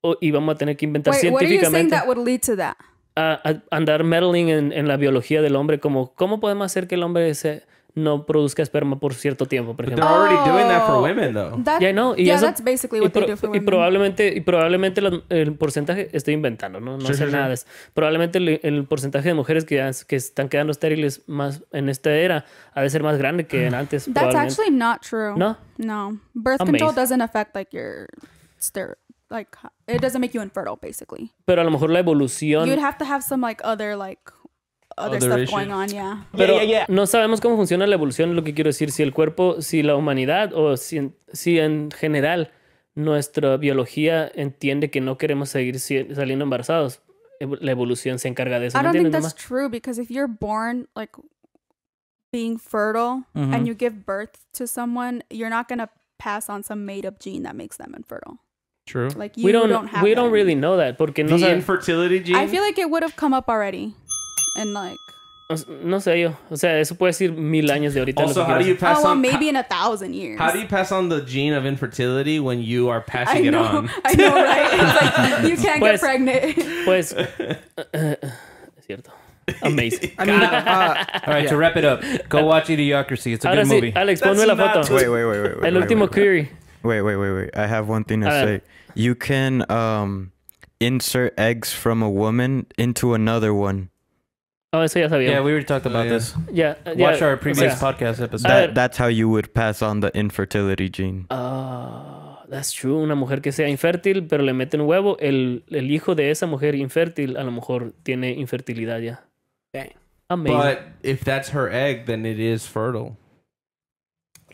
O, y vamos a tener que inventar Wait, científicamente. What are you saying that would lead to that? A andar meddling en, en la biología del hombre, como cómo podemos hacer que el hombre se no produzca esperma por cierto tiempo, por ejemplo. They're already oh, doing that for women, though. That, yeah, no, y yeah eso, that's basically what pro, they do for women. Y probablemente, y probablemente la, el porcentaje, estoy inventando, no, no sure, sé sure, nada de eso. Probablemente el, el porcentaje de mujeres que, que están quedando estériles más en esta era ha de ser más grande que en antes. That's actually not true. No? No. Birth Amazing. Control doesn't affect like your ster like it doesn't make you infertile, basically. Pero a lo mejor la evolución... You'd have to have some like other like... Other stuff issues. Going on, yeah. Pero yeah, yeah, yeah. no sabemos cómo funciona la evolución, lo que quiero decir, si el cuerpo, si la humanidad o si en, si en general nuestra biología entiende que no queremos seguir si, saliendo embarazados, la evolución se encarga de eso. I don't think that's true because if you're born like being fertile mm-hmm. and you give birth to someone, you're not gonna pass on some made-up gene that makes them infertile. True. Like you we don't, don't have we don't really know that porque no the infertility gene. I feel like it would have come up already. And like, no sé yo. O sea, eso puede decir mil años de ahorita. Also, how do you pass oh, well, on? Maybe in a thousand years. How do you pass on the gene of infertility when you are passing I know, it on? I know, right? It's like you can't pues, get pregnant. Pues, uh, es cierto. Amazing. I mean, uh, all right, yeah. to wrap it up, go watch Idiocracy. It's a Ahora good sí, movie. Alex, ponme la foto. Wait, wait, wait, wait. El wait, último wait, query. Wait, wait, wait, wait. I have one thing to uh, say. You can um insert eggs from a woman into another one. Oh, eso ya sabía. Yeah, we already talked about oh, yeah. this. Yeah, uh, watch yeah. our previous yeah. podcast episode. That, that's how you would pass on the infertility gene. Ah, uh, that's true. Una mujer que sea infértil, pero le meten huevo, el, el hijo de esa mujer infértil a lo mejor tiene infertilidad ya. Dang. Amazing. But if that's her egg, then it is fertile.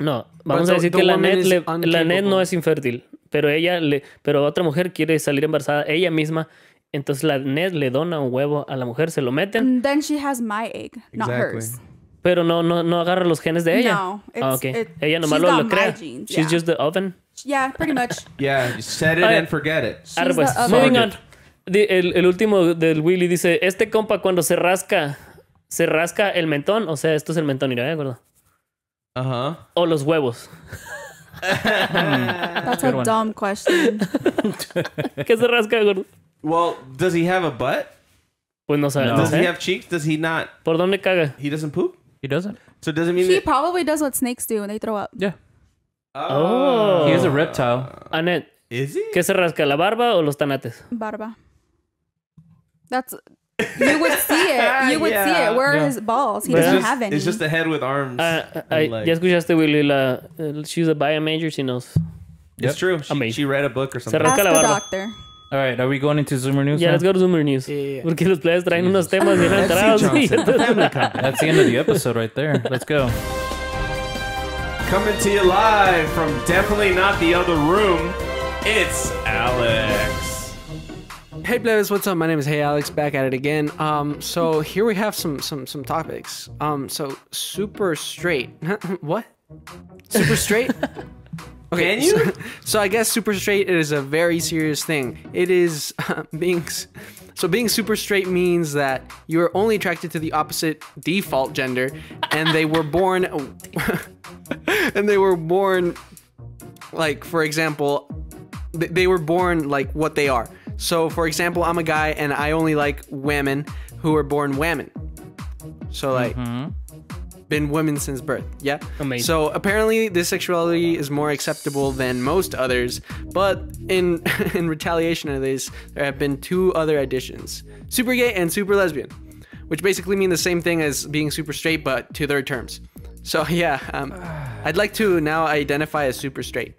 No, vamos the, a decir que la Annette, le, la Annette no es infértil, pero ella le, pero otra mujer quiere salir embarazada ella misma. Entonces la Annette le dona un huevo a la mujer, se lo meten. And then she has my egg, exactly. not hers. Pero no, no, no agarra los genes de ella. No, it's, oh, okay. it, ella nomás lo, lo crea. Genes, she's yeah. just the oven. Yeah, pretty much. Yeah, you set it right. and forget it. Ahora pues, moving on. El, el último del Willy dice, este compa cuando se rasca, se rasca el mentón. O sea, esto es el mentón, mira, ¿de acuerdo? Ajá. O los huevos. That's a dumb question. ¿Qué se rasca, gordo? Well, does he have a butt? Pues no sabemos. Does he have cheeks? Does he not? ¿Por dónde caga? He doesn't poop? He doesn't. So it doesn't mean he probably does what snakes do when they throw up. Yeah. Oh. He is a reptile. Annette. Is he? ¿Qué se rasca? ¿La barba o los tanates? Barba. That's... You would see it. You would yeah. see it. Where yeah. are his balls? He but doesn't just, have any. It's just a head with arms. Uh, I, ya escuchaste, Willy, la... Uh, she's a bio major. She knows. Yep. It's true. She, she read a book or something. Se rasca Ask la barba. Doctor. All right, are we going into Zoomer News? Yeah, now? Let's go to Zoomer News. Yeah, yeah, yeah. Porque los players traen unos temas bien atrasados. That's the end of the episode right there. Let's go. Coming to you live from definitely not the other room, it's Alex. Hey, players, what's up? My name is Hey Alex, back at it again. Um, so here we have some some some topics. Um, so super straight. What? Super straight? Okay, Can you? So, so I guess super straight is a very serious thing. It is uh, being... So being super straight means that you are only attracted to the opposite default gender, and they were born... and they were born... Like, for example, they were born like what they are. So, for example, I'm a guy, and I only like women who are born women. So, like... Mm-hmm. Been women since birth. Yeah. Amazing. So apparently this sexuality is more acceptable than most others, but in in retaliation of this, there have been two other additions, super gay and super lesbian, which basically mean the same thing as being super straight, but to their terms. So yeah, um, I'd like to now identify as super straight.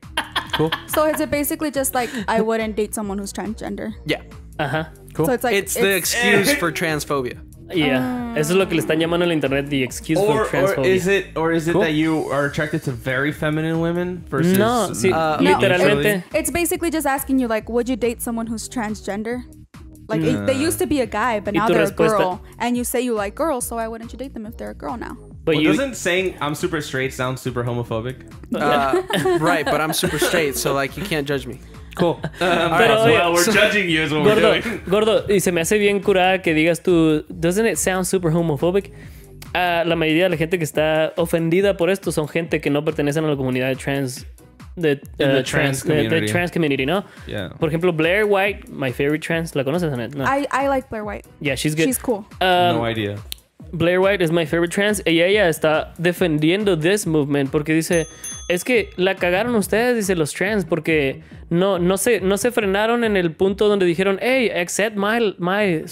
Cool. So is it basically just like, I wouldn't date someone who's transgender? Yeah. Uh-huh. Cool. So it's like, it's, it's the excuse for transphobia. Yeah, um, eso es lo que le están llamando en el internet the excuse or, for transphobia. Or is it, or is it cool. that you are attracted to very feminine women versus? No, sí, uh, literalmente. It's, it's basically just asking you like, would you date someone who's transgender? Like no. it, they used to be a guy, but now they're a girl, and you say you like girls, so why wouldn't you date them if they're a girl now? But well, you, doesn't saying I'm super straight sound super homophobic? Uh, right, but I'm super straight, so like you can't judge me. Cool. Um, Pero, right, well, we're so, judging you is what Gordo, we're doing. Gordo, y se me hace bien curada que digas tú, doesn't it sound super homophobic? Uh, la mayoría de la gente que está ofendida por esto son gente que no pertenecen a la comunidad de trans, de, uh, the trans, trans community. De, de trans community, ¿no? Yeah. Por ejemplo, Blair White, my favorite trans, ¿la conoces, Annette? No. I, I like Blair White. Yeah, she's good. She's cool. Um, no idea. Blair White is my favorite trans. Ella, ella está defendiendo this movement porque dice, es que la cagaron ustedes, dice, los trans, porque no, no, se, no se frenaron en el punto donde dijeron, hey, accept my, my,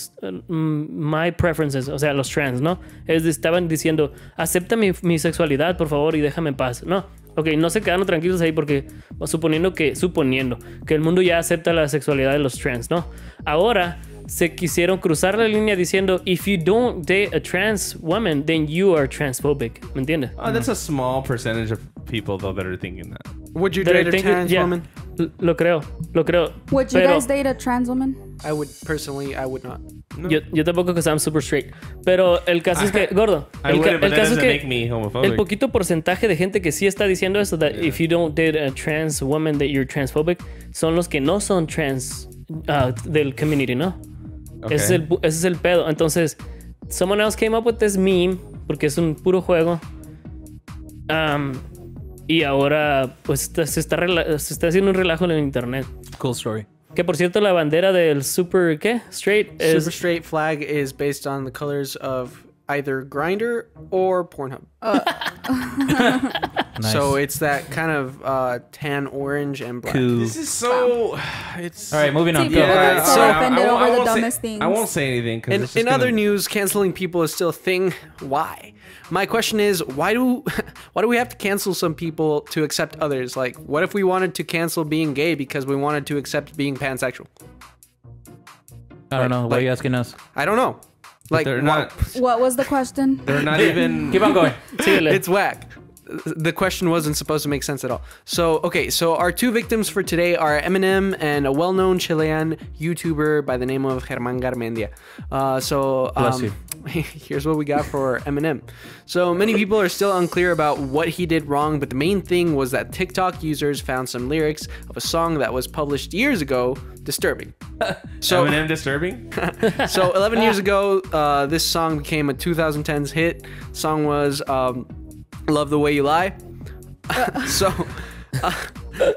my preferences. O sea, los trans, ¿no? Es, estaban diciendo, acepta mi, mi sexualidad, por favor, y déjame en paz. No, ok, no se quedaron tranquilos ahí porque suponiendo que, suponiendo que el mundo ya acepta la sexualidad de los trans, ¿no? Ahora se quisieron cruzar la línea diciendo, if you don't date a trans woman, then you are transphobic. ¿Me entiendes? Oh, that's a small percentage of people though that are thinking that. Would you that date a trans it, yeah. woman? L lo creo, lo creo. Would you Pero, guys date a trans woman? I would, personally, I would not. No. Yo, yo tampoco, because I'm super straight. Pero el caso I, es que, gordo, I el, ca el caso es que el poquito porcentaje de gente que sí está diciendo eso, that yeah. if you don't date a trans woman, that you're transphobic, son los que no son trans uh, del community, ¿no? Okay. Ese, es el, ese es el pedo. Entonces, someone else came up with this meme porque es un puro juego. Um, y ahora pues está, se, está se está haciendo un relajo en el internet. Cool story. Que por cierto la bandera del super ¿qué? Straight super is, straight flag is based on the colors of either Grindr or Pornhub. Uh. Nice. So it's that kind of uh, tan, orange, and black. Cool. This is so. It's all right. Moving on. Go. Yeah, so I, I, I, I, won't say, I won't say anything. In, in gonna... other news, canceling people is still a thing. Why? My question is, why do why do we have to cancel some people to accept others? Like, what if we wanted to cancel being gay because we wanted to accept being pansexual? I don't like, know. Like, what are you asking us? I don't know. Like, they're not, what was the question? They're not even. Keep on going. It's whack. The question wasn't supposed to make sense at all. So, okay, so our two victims for today are Eminem and a well-known Chilean YouTuber by the name of Germán Garmendia. Uh, so, um, here's what we got for Eminem. So, many people are still unclear about what he did wrong, but the main thing was that TikTok users found some lyrics of a song that was published years ago disturbing. So, Eminem disturbing? So, eleven years ago, uh, this song became a two thousand tens hit. The song was... Um, Love the Way You Lie. So uh,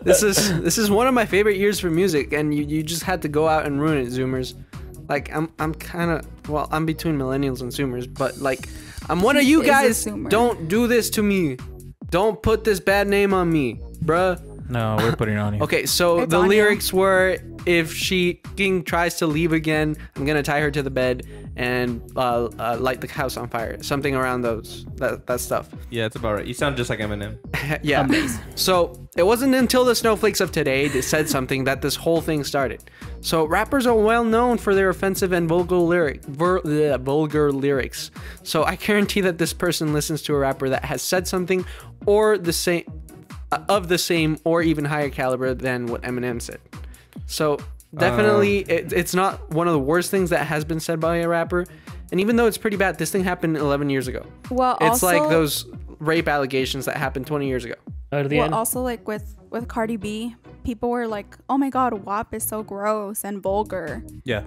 this is this is one of my favorite years for music, and you, you just had to go out and ruin it, Zoomers. Like I'm I'm kind of well I'm between millennials and Zoomers, but like I'm one of you guys. Don't do this to me. Don't put this bad name on me, bruh. No, we're putting it on you. Okay, so it's the lyrics you. were, if she king tries to leave again, I'm gonna tie her to the bed and uh, uh, light the house on fire. Something around those, that, that stuff. Yeah, that's about right. You sound just like Eminem. Yeah. Amazing. So it wasn't until the snowflakes of today that said something that this whole thing started. So rappers are well known for their offensive and vulgar, lyric, ver, bleh, vulgar lyrics. So I guarantee that this person listens to a rapper that has said something or the same... of the same or even higher caliber than what Eminem said. So definitely uh, it, it's not one of the worst things that has been said by a rapper. And even though it's pretty bad, this thing happened eleven years ago. Well, it's also, like those rape allegations that happened twenty years ago. Well, also like with, with Cardi B, people were like, oh my God, W A P is so gross and vulgar. Yeah.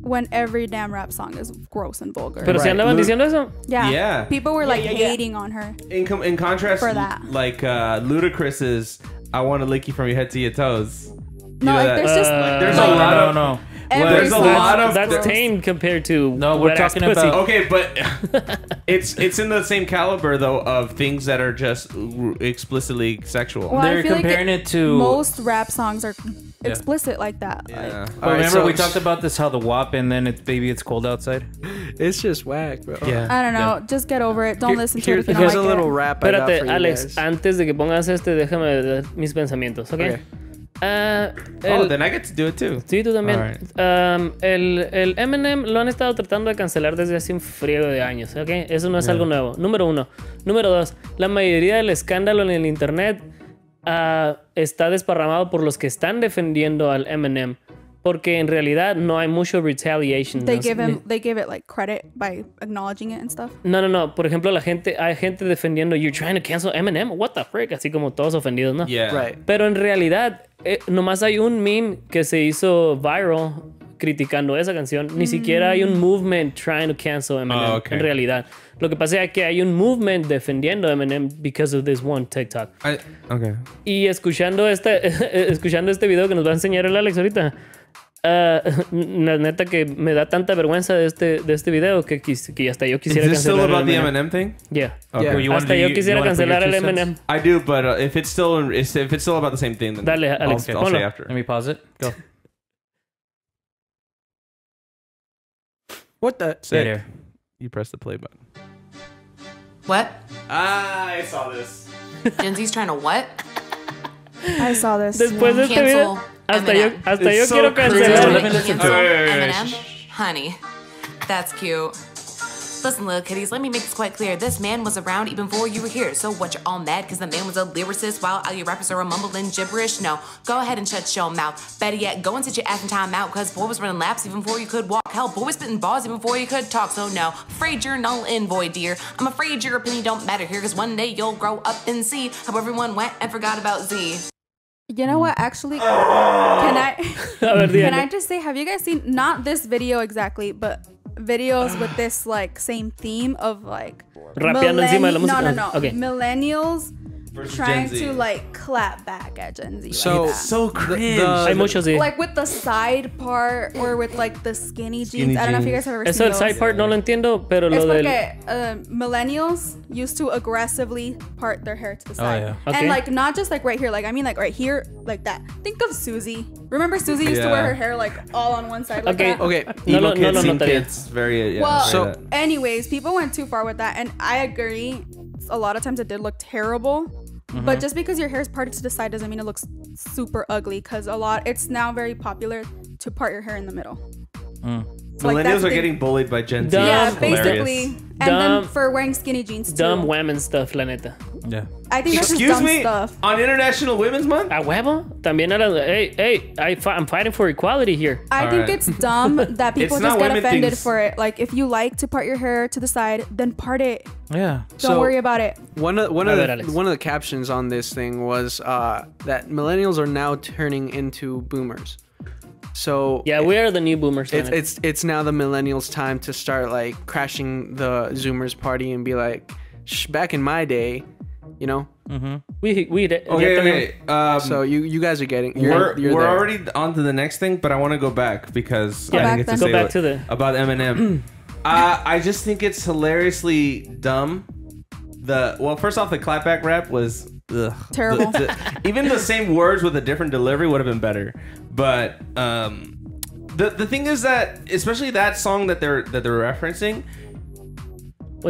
When every damn rap song is gross and vulgar. Pero right. si andaban diciendo eso? Yeah. yeah. People were like yeah, yeah, yeah. hating on her. In, com in contrast, for that. like uh, Ludacris's I want to lick you from your head to your toes. You no, know like, there's uh, just... Like, there's like, a lot of... No, no. Well, there's a lot of... That's tame compared to... No, we're talking about... Okay, but it's it's in the same caliber, though, of things that are just explicitly sexual. Well, They're comparing like it, it to... Most rap songs are... Yeah. explicit like that. Yeah. Like, right, remember so we talked about this, how the W A P, and then it's baby, it's cold outside. It's just whack, bro. Yeah. I don't know. Yeah. Just get over it. Don't here, listen to here, it. If you don't like a little it. Rap. Espérate, Alex. Antes de que pongas este, déjame ver mis pensamientos, ¿ok? okay. Uh, el, oh, then I get to do it too. Sí, tú también. Right. Um, el, el Eminem lo han estado tratando de cancelar desde hace un friego de años, ¿ok? Eso no es yeah. algo nuevo. Número uno. Número dos. La mayoría del escándalo en el internet. Uh, está desparramado por los que están defendiendo al Eminem porque en realidad no hay mucho retaliation. They, no give, him, they give it like credit by acknowledging it and stuff. No, no, no. Por ejemplo, la gente, hay gente defendiendo you're trying to cancel Eminem? What the frick? Así como todos ofendidos, ¿no? Yeah. Right. Pero en realidad eh, nomás hay un meme que se hizo viral criticando esa canción. Ni mm. siquiera hay un movement trying to cancel Eminem. Oh, okay. En realidad. Lo que pasa es que hay un movement defendiendo a Eminem because of this one TikTok. I, okay. Y escuchando este, escuchando este video que nos va a enseñar el Alex ahorita, Uh, la neta que me da tanta vergüenza de este, de este video que, quis, que hasta yo quisiera cancelar el Eminem. Yeah. Okay. Yeah. You hasta yo quisiera cancelar el Eminem. I do, but uh, if it's still if it's still about the same thing, then dale, Alex, I'll, I'll say after. Let me pause it. Go. What the? Stay there. You press the play button. What? Ah, I saw this. Gen Z's trying to what? I saw this. Después de este video. Hasta yo, hasta yo so quiero cancelar. Eminem, honey, that's cute. Listen, little kitties, let me make this quite clear. This man was around even before you were here. So what, you're all mad because the man was a lyricist while all your rappers are mumbling gibberish? No, go ahead and shut your mouth. Better yet, go and sit your ass in time out because boy was running laps even before you could walk. Hell, boy was spitting balls even before you could talk. So no, afraid you're null and void, dear. I'm afraid your opinion don't matter here because one day you'll grow up and see how everyone went and forgot about Z. You know what? Actually, can I can I just say, have you guys seen, not this video exactly, but videos with this like same theme of like millenni- no, no, no. Okay. millennials versus trying to like clap back at Gen Z? So like so cringe. The, the, like with the side part or with like the skinny jeans. Skinny I don't know if you guys have ever Eso seen el those. Side part no lo entiendo, pero lo del uh, millennials used to aggressively part their hair to the side. Oh, yeah. Okay. And like not just like right here, like I mean like right here, like that. Think of Susie. Remember Susie used yeah. to wear her hair like all on one side like okay. that? Okay, okay. No, no, no, no, no, kids, very, yeah, well, so that. Anyways, people went too far with that and I agree. A lot of times it did look terrible, mm-hmm. but just because your hair is parted to the side doesn't mean it looks super ugly. Because a lot, it's now very popular to part your hair in the middle. Mm. So millennials like are getting bullied by Gen Z. Dumb. Yeah, basically, Hilarious. And dumb, then for wearing skinny jeans. Too. Dumb women stuff, la neta. Yeah. I think that's Excuse just dumb me? Stuff. On International Women's Month? A huevo? También a la, hey, hey, I fi I'm fighting for equality here. I All think right. it's dumb that people just get offended things. For it. Like, if you like to part your hair to the side, then part it. Yeah. Don't so worry about it. One of, one, of ver, the, one of the captions on this thing was uh, that millennials are now turning into boomers. So yeah, we are the new boomers. It's, it's it's now the millennials' time to start like crashing the Zoomers party and be like, shh, back in my day, you know. Mm-hmm. We we okay, okay. Um, so you you guys are getting you're, we're you're we're there. Already on to the next thing, but I want to go back because go I didn't get to say go back to the about Eminem. uh, I just think it's hilariously dumb. The well, first off, the clapback rap was ugh. Terrible. The, the, even the same words with a different delivery would have been better. But um, the the thing is that especially that song that they're that they're referencing,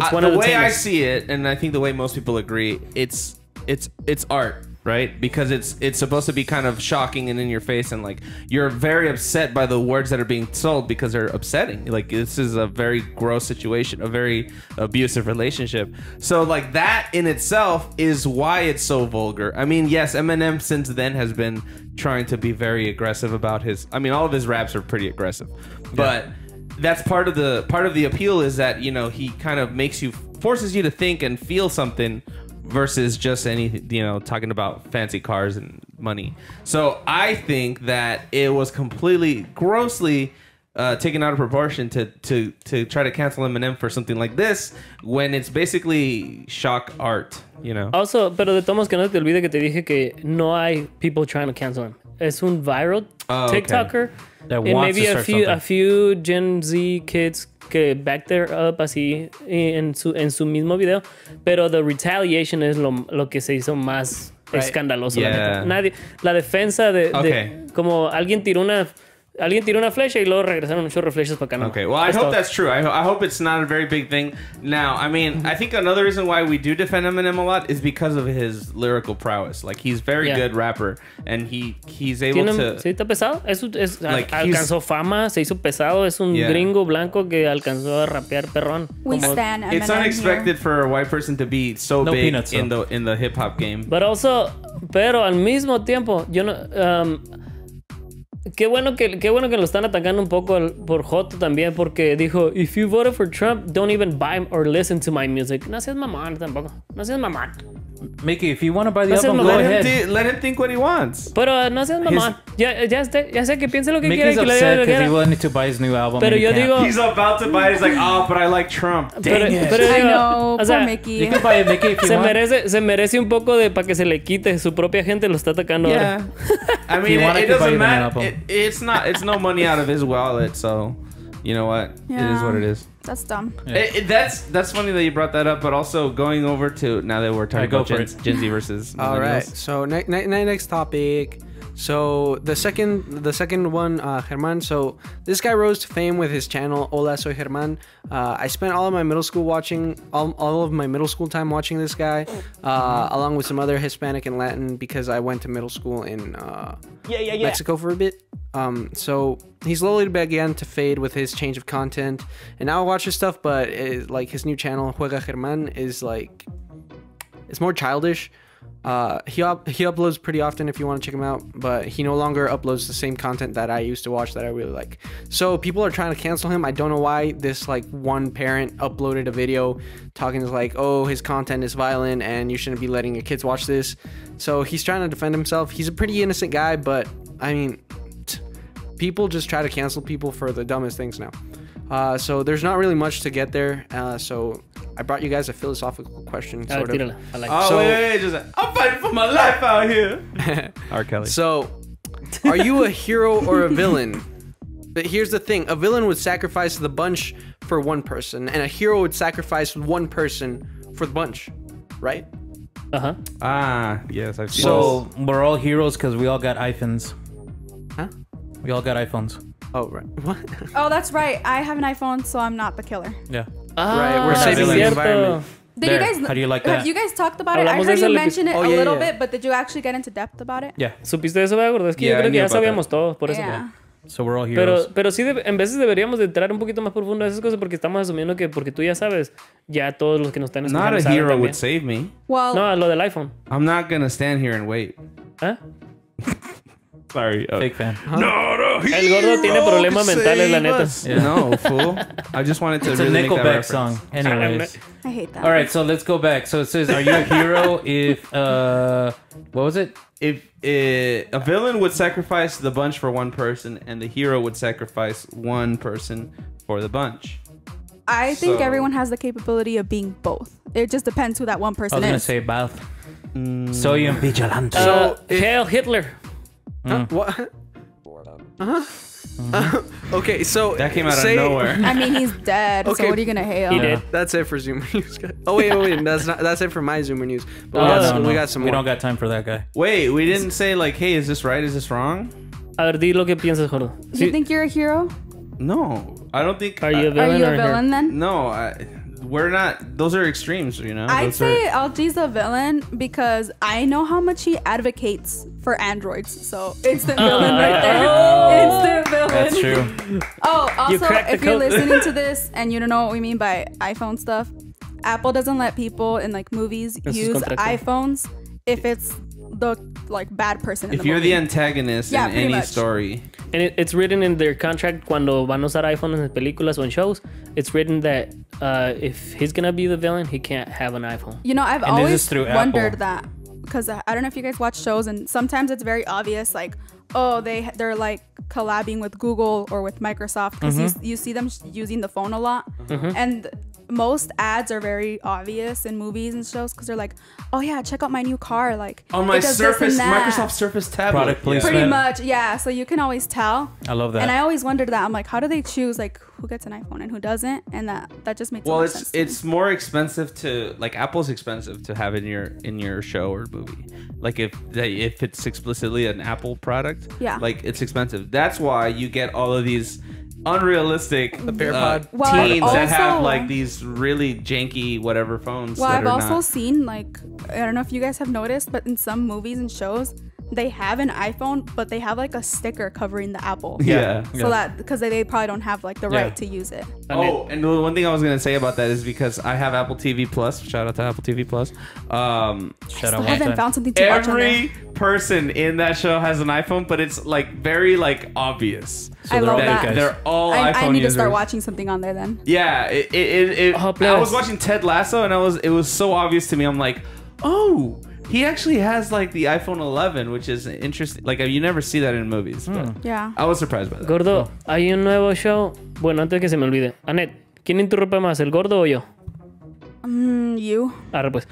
I, one the, of the way I see it, and I think the way most people agree, it's it's it's art, right? Because it's it's supposed to be kind of shocking and in your face, and like you're very upset by the words that are being told because they're upsetting. Like this is a very gross situation, a very abusive relationship. So like that in itself is why it's so vulgar. I mean, yes, Eminem since then has been trying to be very aggressive about his I mean all of his raps are pretty aggressive, but yeah. that's part of the part of the appeal is that, you know, he kind of makes you forces you to think and feel something versus just any, you know, talking about fancy cars and money. So I think that it was completely grossly uh, taken out of proportion to to to try to cancel Eminem for something like this when it's basically shock art, you know. Also, pero de todos que no te olvide que te dije que no hay people trying to cancel him. Es un viral oh, TikToker. Okay. That and wants maybe to start a few something. A few Gen Z kids que back there up así en su en su mismo video, pero the retaliation es lo, lo que se hizo más right. escandaloso. Yeah. La, nadie, la defensa de, okay. de como alguien tiró una alguien tiró una flecha y luego regresaron un chorro de flechas para acá. Okay, well I That's hope all. That's true. I, ho I hope it's not a very big thing. Now, I mean, I think another reason why we do defend Eminem a lot is because of his lyrical prowess. Like he's very yeah. good rapper and he he's able to. ¿Se hizo pesado? Es, es, like, alcanzó fama, se hizo pesado. Es un yeah. gringo blanco que alcanzó a rapear perrón. We Como, stand Eminem It's unexpected here. For a white person to be so no big peanuts, in so. The in the hip hop game. But also, pero al mismo tiempo, yo no. Um, Qué bueno, que, qué bueno que lo están atacando un poco el, por Joto también, porque dijo: If you voted for Trump, don't even buy or listen to my music. No seas mamón tampoco. No seas mamón. Mickey, if you want to buy the no album, go let ahead. Him let him think what he wants. Pero no seas mamá. Ya, ya, ya sé que piense lo que Mickey's quiere. Mickey's upset because he wanted to buy his new album. Pero yo digo, he's about to buy it. He's like, oh, but I like Trump. Dang pero, it. Pero I know, o sea, poor Mickey. You can buy it, Mickey, if you se want. Merece, se merece un poco de para que se le quite. Su propia gente lo está atacando yeah. ahora. I mean, it, it doesn't matter. It, it's, not, it's no money out of his wallet, so... You know what? Yeah. It is what it is. That's dumb. Yeah. It, it, that's that's funny that you brought that up, but also going over to now that we're talking right, about Gen, Gen Z versus all right. So next ne ne next topic. So the second the second one, uh, Germán. So this guy rose to fame with his channel Hola Soy Germán. Uh, I spent all of my middle school watching all, all of my middle school time watching this guy, uh, along with some other Hispanic and Latin because I went to middle school in uh, yeah, yeah, yeah. Mexico for a bit. Um, so he slowly began to fade with his change of content, and now I watch his stuff, but it, like his new channel Juega Germán is like it's more childish. Uh, he up he uploads pretty often if you want to check him out, but he no longer uploads the same content that I used to watch that I really like. So people are trying to cancel him. I don't know why. This like one parent uploaded a video talking to like, oh, his content is violent and you shouldn't be letting your kids watch this. So he's trying to defend himself. He's a pretty innocent guy, but I mean, people just try to cancel people for the dumbest things now. Uh, so there's not really much to get there. Uh, so I brought you guys a philosophical question, sort of. I like oh, so, wait, wait, just, I'm fighting for my life out here. R. Kelly. So, are you a hero or a villain? But here's the thing. A villain would sacrifice the bunch for one person, and a hero would sacrifice one person for the bunch, right? Uh-huh. Ah, yes, I've seen so, this. So, we're all heroes because we all got iPhones. Huh? We all got iPhones. Oh, right. What? Oh, that's right. I have an iPhone, so I'm not the killer. Yeah. Ah, right, we're saving the environment. Did you guys, how do you like that? Have you guys talked about it? I heard you mention it oh, a yeah, little yeah. bit, but did you actually get into depth about it? Yeah. ¿Supiste eso, gordo? Es que yo creo que ya sabíamos todos, por eso. So we're all heroes. Pero, pero sí, de, en veces deberíamos de entrar un poquito más profundo a esas cosas porque estamos asumiendo que porque tú ya sabes, ya todos los que nos están escuchando saben. Not a hero would save me. Well, no, lo del iPhone. I'm not gonna stand here and wait. ¿Eh? Sorry, uh, fake fan. Huh? Not a hero. El gordo tiene problemas mentales, la neta. Yeah. No, fool. I just wanted to it's really make that reference. It's a Nickelback song. Anyways, I hate that. All right, so let's go back. So it says, "Are you a hero if uh, what was it? If uh, a villain would sacrifice the bunch for one person, and the hero would sacrifice one person for the bunch." I think so, everyone has the capability of being both. It just depends who that one person is. I was is. gonna say both. Mm. Soy un vigilante. Uh, so it, hail Hitler. Huh? Mm. What? Uh-huh. Mm-hmm. uh, okay, so that came out say, of nowhere. I mean, he's dead. Okay. So what are you gonna hail? He did. That's it for Zoomer News. Oh wait, wait, wait. That's not. That's it for my Zoomer News. But oh, we, got no, some, no. we got some. We more. don't got time for that guy. Wait, we didn't say like, hey, is this right? Is this wrong? A ver, di lo que piensas, Jorge. Do you think you're a hero? No, I don't think. Are you a villain? Are you a villain then? No, I. We're not. Those are extremes, you know. I'd say L G's a villain because I know how much he advocates for androids. So instant villain uh, right there. Oh, instant villain. That's true. Oh, also, you if you're listening to this and you don't know what we mean by iPhone stuff, Apple doesn't let people in like movies this use iPhones if it's the like bad person. In if the you're movie. the antagonist yeah, in any much. story. And it, it's written in their contract cuando van a usar iPhones en películas o en shows. It's written that uh, if he's gonna be the villain, he can't have an iPhone. You know, I've and always wondered Apple. that because I don't know if you guys watch shows, and sometimes it's very obvious, like oh, they they're like collabing with Google or with Microsoft because mm-hmm. you you see them using the phone a lot, mm-hmm. and most ads are very obvious in movies and shows because they're like, oh yeah, check out my new car, like on my Surface, Microsoft Surface tablet. Product placement. Pretty much, yeah. So you can always tell. I love that. And I always wondered that. I'm like, how do they choose like who gets an iPhone and who doesn't? And that that just makes well, it's sense to it's me. more expensive to like Apple's expensive to have in your in your show or movie. Like if they if it's explicitly an Apple product, yeah, like it's expensive. That's why you get all of these unrealistic the uh, well, teens also, that have like these really janky whatever phones. Well, that I've are also not. seen like I don't know if you guys have noticed, but in some movies and shows, they have an iPhone, but they have like a sticker covering the Apple. Yeah. yeah. So that because they, they probably don't have like the yeah. right to use it. Oh, and the one thing I was gonna say about that is because I have Apple T V Plus. Shout out to Apple T V Plus. Um, I shout still out haven't found something to watch on there. Every person in that show has an iPhone, but it's like very like obvious. So I love that. They're all I, iPhone users. I need users. to start watching something on there then. Yeah. It. it, it, it oh, I was watching Ted Lasso, and I was it was so obvious to me. I'm like, Oh, he actually has like the iPhone eleven, which is interesting. Like you never see that in movies. But mm. Yeah. I was surprised by that. Gordo, oh. Hay un nuevo show. Bueno, antes que se me olvide. Annette, ¿quién interrumpe más, el gordo o yo? Um, you. Ahora pues.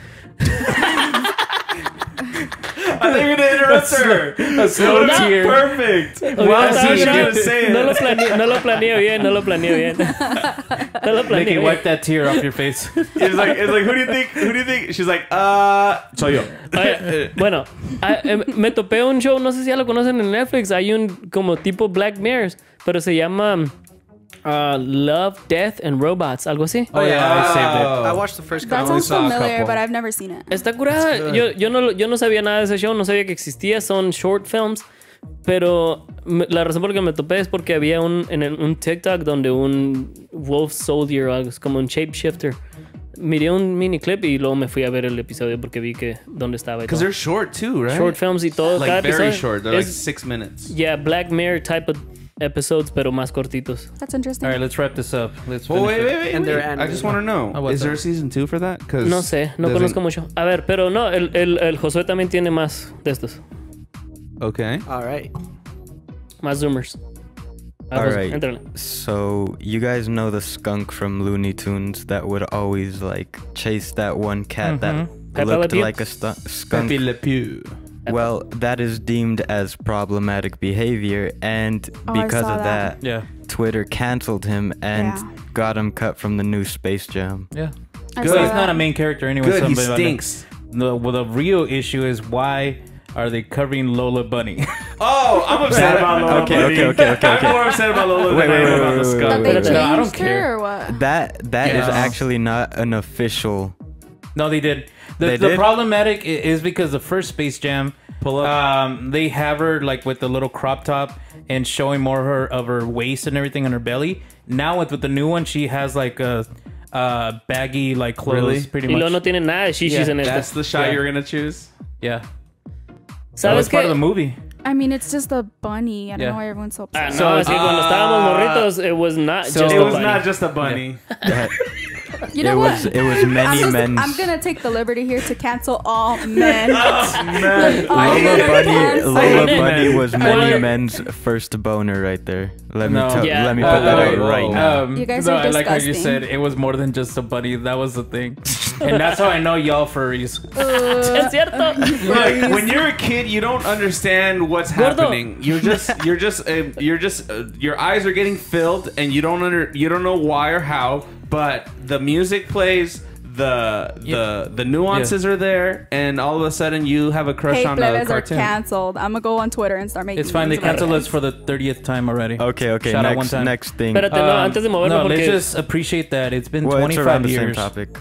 I think you're going to interrupt her. That's so perfect. Wow, so she was saying. No lo planeo, no lo planeo bien, no lo planeo bien. No lo planeo. Mickey, wipe that tear off your face. It's like, it's like, who do you think? Who do you think? She's like, uh, soy yo. Oye, bueno, a, eh, me topé un show, no sé si ya lo conocen en Netflix. Hay un como tipo Black Mirrors, pero se llama uh, Love, Death and Robots, algo así. Oh, oh yeah, wow. I saved it. I watched the first couple. That sounds familiar, but I've never seen it. Está curada. Yo, yo, no, yo no sabía nada de ese show, no sabía que existía. Son short films, pero me, la razón por la que me topé es porque había un, en el, un TikTok donde un wolf soldier, algo como un shapeshifter. Miré un mini clip y luego me fui a ver el episodio porque vi que dónde estaba. Because they're short too, right? Short films y todo. Like cada very short, they're like six minutes. Yeah, Black Mirror type of episodes, pero más cortitos. That's interesting. All right, let's wrap this up. Let's well, wait, wait, wait, wait. wait. I just want to know, oh, is there a season two for that? No sé, no conozco mucho. A ver, pero no, el, el, el Josué también tiene más de estos. Okay. All right. Más Zoomers. All right. Entrale. So you guys know the skunk from Looney Tunes that would always like chase that one cat mm-hmm. that Pepe looked like a skunk? Pepe Le Pew. Well, that is deemed as problematic behavior, and oh, because of that, that yeah. Twitter canceled him and yeah. got him cut from the new Space Jam. Yeah, I good. He's not a main character anyway. Good, he stinks. No, well, the real issue is why are they covering Lola Bunny? Oh, I'm upset about Lola okay, Bunny. Okay, okay, okay, okay. I'm more upset about Lola wait, than wait, I am about the skunk. Wait, wait, wait, no, I don't care. Or what? That that yeah. is actually not an official. No, they did. The, they the did? problematic is because the first Space Jam, pull up. Um, they have her like with the little crop top and showing more of her of her waist and everything on her belly. Now with, with the new one, she has like a uh, baggy like clothes, really? pretty much. Y no tiene nada. She, yeah, she's in that's the shot yeah. you're gonna choose. Yeah, so that was part of the movie. I mean, it's just a bunny. I don't yeah. know why everyone's so upset. Uh, no, uh, morritos, it was not. So just it a was bunny. not just a bunny. Yeah. You know it what? Was, it was many I'm men. I'm gonna take the liberty here to cancel all men. Oh, man. all Lola Bunny, Lola Bunny was many uh, men's first boner right there. Let no. me tell, yeah. let me put uh, that out uh, right now. Um, you guys no, are disgusting. I like how you said it was more than just a bunny. That was the thing, and that's how I know y'all furries. Uh, like, when you're a kid, you don't understand what's Gordo. happening. You're just, you're just, uh, you're just, uh, your eyes are getting filled, and you don't under, you don't know why or how. But the music plays, the the yeah. the nuances yeah. are there, and all of a sudden you have a crush hey, on a cartoon. Are canceled. I'm gonna go on Twitter and start making. It's fine. They canceled us for the thirtieth time already. Okay, okay. Shout next, out next thing. Um, no, no, let's just appreciate that. It's been well, twenty-five it's years. The same topic.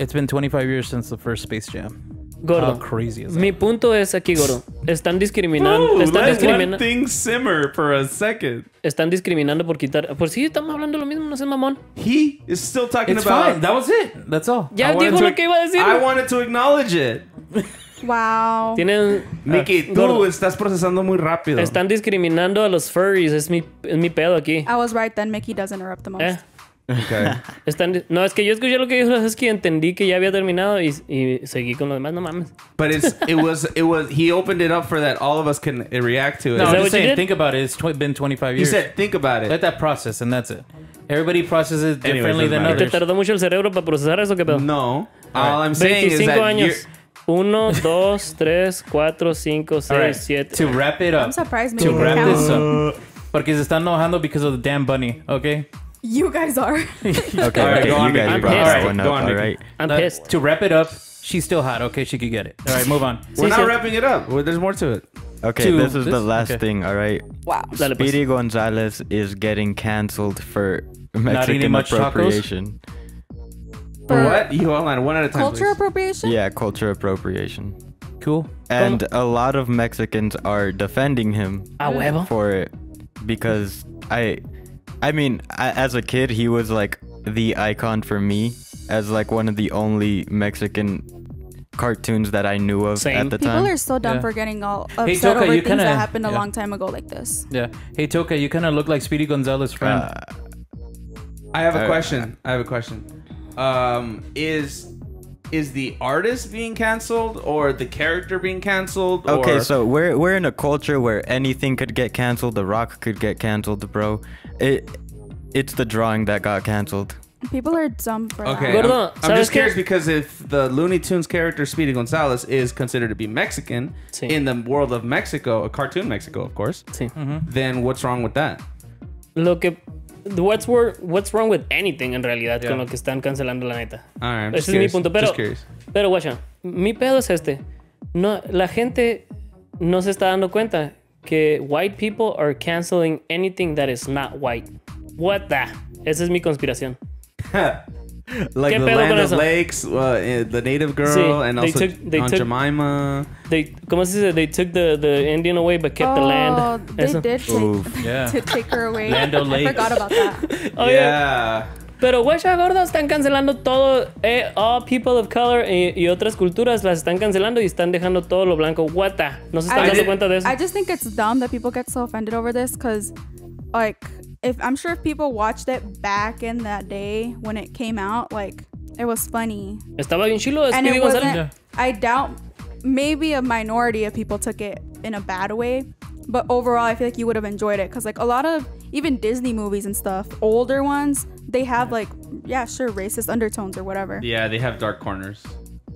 It's been twenty-five years since the first Space Jam. Gordo, crazy is mi punto es aquí, Gordo. Están discriminando. Ooh, están discriminando. Thing simmer for a second. Están discriminando por quitar. Por si estamos hablando lo mismo, no seas mamón. He is still talking it's about. Fine. That was it. That's all. Ya dijo lo que iba a decir. I wanted to acknowledge it. Wow. Tienen. Mickey, uh, tú Gordo, estás procesando muy rápido. Están discriminando a los furries. Es mi, es mi pedo aquí. I was right then. Mickey does interrupt the most. Eh. Okay. Están, no, es que yo escuché lo que dijo Husky, entendí que ya había terminado y, y seguí con lo demás, no mames. But it's, it was, it was, he opened it up for that all of us can react to it. No, I'm just saying, think about it. It's tw been twenty-five years. You said, think about it. Let that process, and that's it. Everybody processes it differently Anyways, than others. ¿Te tardó mucho el cerebro para procesar eso, qué pedo? No. All right. I'm saying is that años. Uno, dos, tres, cuatro, cinco, seis, right. siete. To wrap it up. I'm surprised me. To wrap count. this up. Porque se están enojando because of the damn bunny, okay? You guys are. okay, okay, you on, guys brought that one up. Go on, all right. I'm uh, pissed. To wrap it up, she's still hot. Okay, she could get it. All right, move on. We're not wrapping it up. Well, there's more to it. Okay, to this is this? the last okay. thing, all right? Wow. Speedy Gonzales is getting canceled for Mexican appropriation. For what? You all on one at a time. Culture please. appropriation? Yeah, culture appropriation. Cool. And a lot of Mexicans are defending him for it because I... I mean, I, as a kid, he was like the icon for me as like one of the only Mexican cartoons that I knew of Same. at the time. People are so dumb yeah. for getting all upset hey, Toka, over you things kinda, that happened a yeah. long time ago like this. Yeah. Hey, Toka, you kind of look like Speedy Gonzales' friend. Uh, I have a I, question. I have a question. Um, is is the artist being canceled or the character being canceled? Or... Okay, so we're we're in a culture where anything could get canceled. The Rock could get canceled, bro. It it's the drawing that got canceled. People are dumb for okay, that. Okay, I'm, I'm just curious because if the Looney Tunes character Speedy Gonzales is considered to be Mexican sí. in the world of Mexico, a cartoon Mexico, of course, sí. mm-hmm. then what's wrong with that? Look at What's, wor what's wrong with anything en realidad yeah. con lo que están cancelando la neta. All right, ese es mi punto. Pero, pero guacha, mi pedo es este. No, la gente no se está dando cuenta que white people are canceling anything that is not white. What the? Esa es mi conspiración. Like the Land of Lakes, uh, the native girl, sí, and also took, Aunt took, Jemima. They, ¿cómo se dice? They took the, the Indian away, but kept oh, the land. They Eso. did take, yeah. to take her away. Lando Lakes. I forgot about that. Oh, yeah. yeah. Pero huesha gorda están cancelando todo. Eh, all people of color y, y otras culturas las están cancelando y están dejando todo lo blanco. What the? No se están dando cuenta de eso. I just think it's dumb that people get so offended over this because, like... If I'm sure if people watched it back in that day when it came out, like it was funny. Estaba bien chilo, and it wasn't, I doubt maybe a minority of people took it in a bad way, but overall I feel like you would have enjoyed it because like a lot of even Disney movies and stuff, older ones, they have yeah. like yeah sure racist undertones or whatever. Yeah, they have dark corners.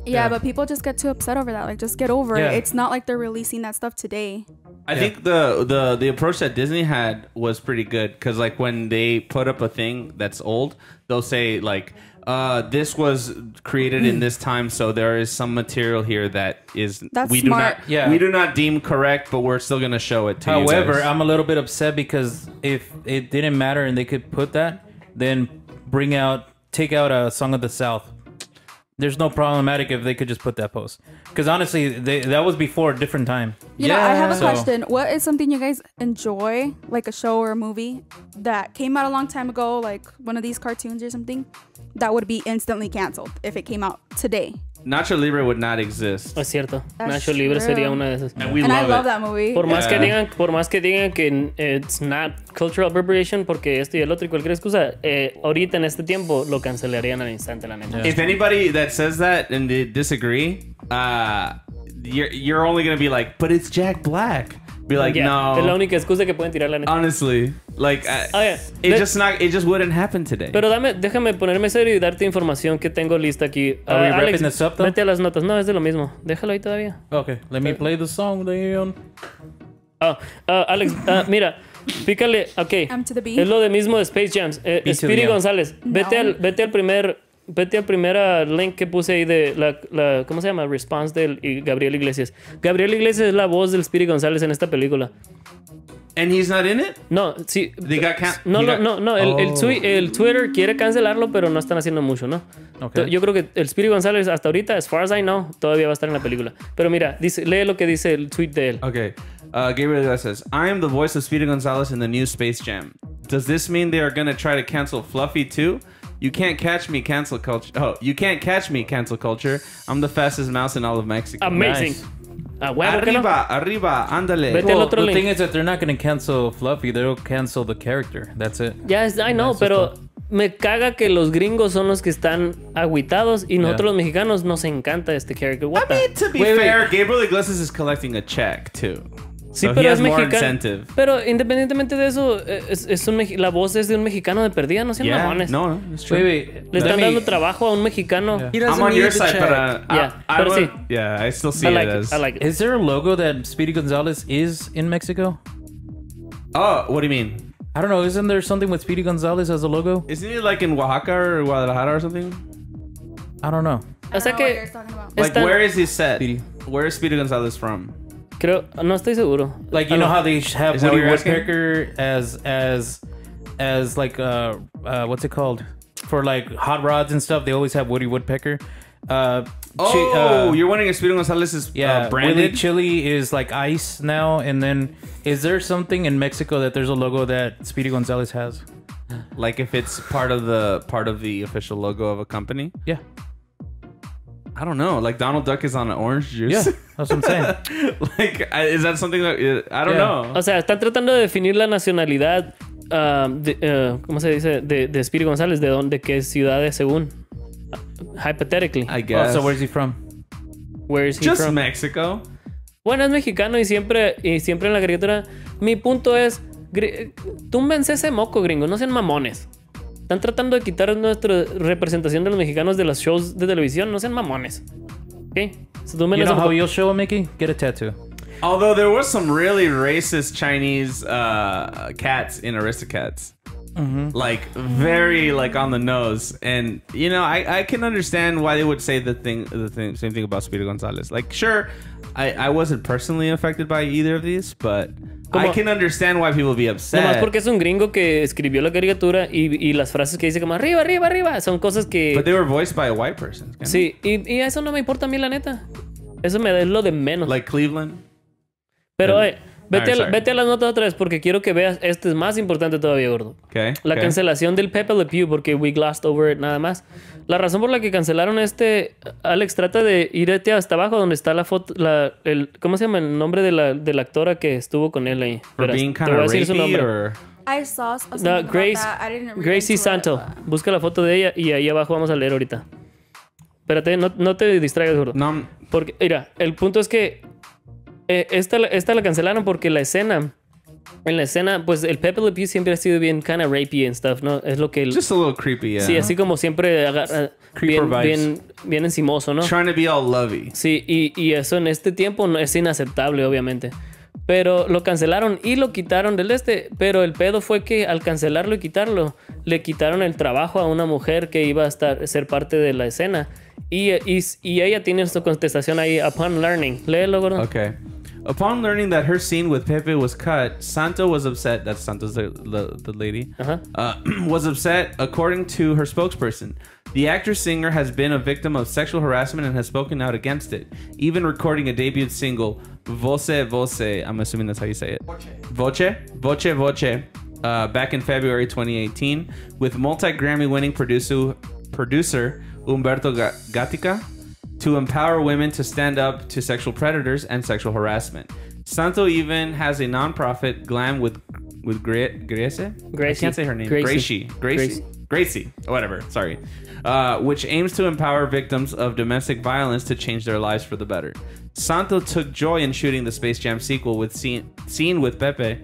Yeah, yeah, but people just get too upset over that. Like, just get over yeah. it. It's not like they're releasing that stuff today. I yeah. think the, the the approach that Disney had was pretty good. Because, like, when they put up a thing that's old, they'll say, like, uh, this was created in this time, so there is some material here that is... That's we smart. Do not, yeah. We do not deem correct, but we're still going to show it to However, you However, I'm a little bit upset because if it didn't matter and they could put that, then bring out... Take out a Song of the South. There's no problematic if they could just put that post. Because honestly, they, that was before a different time. You yeah, know, I have a so. question. What is something you guys enjoy, like a show or a movie, that came out a long time ago, like one of these cartoons or something, that would be instantly canceled if it came out today? Nacho Libre would not exist. Es cierto. That's Nacho Libre true. Sería una de esas. And, we and love I love it. that movie. Por más yeah. que digan, por más que digan que it's not cultural appropriation porque esto y el otro y cualquier excusa, eh, ahorita en este tiempo lo cancelarían al instante la neta. Yeah. If anybody that says that and they disagree, uh, you're you're only gonna be like, but it's Jack Black. Be like, yeah. no. Es la única excusa que pueden tirar la neta. Honestly, like, I, oh, yeah. it de just not, it just wouldn't happen today. Pero dame, déjame ponerme serio y darte información que tengo lista aquí. Uh, Are we Alex, this up, mete a las notas. No, es de lo mismo. Déjalo ahí todavía. Okay, let me play the song. Leon. Oh, uh, Alex, uh, mira, pícale. Okay. I'm to the beat. Es lo de mismo de Space Jams. Eh, Speedy González. No. Vete al, vete al primer, vete al primer link que puse ahí de la, la ¿cómo se llama? Response del y Gabriel Iglesias. Gabriel Iglesias es la voz del Speedy González en esta película. And he's not in it? No, sí. They got no, no, no, no, oh. el, el, el Twitter quiere cancelarlo, pero no están haciendo mucho, ¿no? Okay. Yo creo que el Speedy González hasta ahorita, as far as I know, todavía va a estar en la película. Pero mira, dice, lee lo que dice el tweet de él. Okay. Uh, Gabriel Iglesias, I am the voice of Speedy González in the new Space Jam. Does this mean they are going to try to cancel Fluffy too? You can't catch me, cancel culture. Oh, you can't catch me, cancel culture. I'm the fastest mouse in all of Mexico. Amazing. Nice. Uh, arriba, arriba, andale. Well, the link. thing is that they're not going to cancel Fluffy. They'll cancel the character. That's it. Yes, I know, pero me caga que los gringos son los que están agüitados y nosotros yeah. los mexicanos nos encanta este character. What I mean, to be wait, fair, wait. Gabriel Iglesias is collecting a check, too. Sí, so pero es mexicano. Pero independientemente de eso, es, es un, la voz es de un mexicano de perdida, no sean yeah, mamones. No, no, it's true. Wait, wait, Le están me... dando trabajo a un mexicano. Yeah. I'm on your side, check. but uh, yeah, I, I but would, sí. yeah, I still see I like it, it as. I like it. Is there a logo that Speedy Gonzales is in Mexico? Oh, what do you mean? I don't know. Isn't there something with Speedy Gonzales as a logo? Isn't it like in Oaxaca or Guadalajara or something? I don't know. I don't o sea know que, what you're talking about. Like, where is he set? Speedy. Where is Speedy Gonzales from? Creo, no estoy seguro. Like you know, know how they have Woody Woodpecker as as as like uh, uh what's it called for like hot rods and stuff? They always have Woody Woodpecker. Uh, oh, uh, you're wondering if Speedy Gonzales is yeah, uh, branded. Willy Chili is like ice now. And then is there something in Mexico that there's a logo that Speedy Gonzales has? Like if it's part of the part of the official logo of a company? Yeah. I don't know. Like Donald Duck is on an orange juice. Yeah, that's what I'm saying. Like, is that something that I don't yeah. know? O sea, están tratando de definir la nacionalidad, um, de, uh, ¿cómo se dice? De, de Speedy González, de dónde, qué ciudades, según. Hypothetically. I guess. Oh, so where's he from? Where is he Just from? Just Mexico. Bueno, es mexicano y siempre, y siempre en la caricatura. Mi punto es, túmbense ese moco, gringo. No sean mamones. Están tratando de quitar nuestra representación de los mexicanos de los shows de televisión. No sean mamones. Okay? So, you know how you'll show, Mickey? Get a tattoo. Although there was some really racist Chinese uh, cats in Aristocats. Mm-hmm. Like very like on the nose, and you know I, I can understand why they would say the thing the thing same thing about Speedy Gonzales. Like sure, I, I wasn't personally affected by either of these, but como, I can understand why people be upset. Nomás porque es un gringo que escribió la caricatura y, y las frases que dice como arriba arriba arriba son cosas que. But they were voiced by a white person. Sí, y, y eso no me importa a mí la neta. Eso me da lo de menos. Like Cleveland. Pero. And, eh, Vete, right, a, vete a las notas otra vez porque quiero que veas. Este es más importante todavía, gordo. Okay, la okay. cancelación del Pepe Le Pew porque we glossed over it nada más. La razón por la que cancelaron este... Alex, trata de irte hasta abajo donde está la foto... La, el, ¿Cómo se llama el nombre de la, de la actora que estuvo con él ahí? Verás, te voy a decir su nombre. Or... I saw no, Grace, I didn't Gracie Santo. It, but... Busca la foto de ella y ahí abajo vamos a leer ahorita. Espérate, no, no te distraigas, gordo. No. Porque, mira, el punto es que... Eh, esta, esta la cancelaron porque la escena en la escena, pues el Pepe Le Pew siempre ha sido bien kind of rapey and stuff, ¿no? Es lo que el, just a little creepy, yeah. Sí, así como siempre agarra, bien, bien, bien encimoso, ¿no? Trying to be all lovey. Sí, y, y eso en este tiempo no, es inaceptable, obviamente. Pero lo cancelaron y lo quitaron del este. Pero el pedo fue que al cancelarlo y quitarlo, le quitaron el trabajo a una mujer que iba a estar, ser parte de la escena. Y, y, y ella tiene su contestación ahí, upon learning. Léelo, gordo. Okay. Upon learning that her scene with Pepe was cut, Santo was upset. That's Santo's the, the, the lady. Uh-huh. uh, was upset, according to her spokesperson. The actress-singer has been a victim of sexual harassment and has spoken out against it, even recording a debut single, Voce Voce. I'm assuming that's how you say it. Voce? Voce Voce. Uh, back in February twenty eighteen, with multi-Grammy-winning producer, producer Humberto Gatica, to empower women to stand up to sexual predators and sexual harassment. Santo even has a nonprofit, Glam with with Gracie. Gracie. I can't say her name. Gracie. Gracie. Gracie. Gracie. Whatever. Sorry. Uh, which aims to empower victims of domestic violence to change their lives for the better. Santo took joy in shooting the Space Jam sequel with scene, scene with Pepe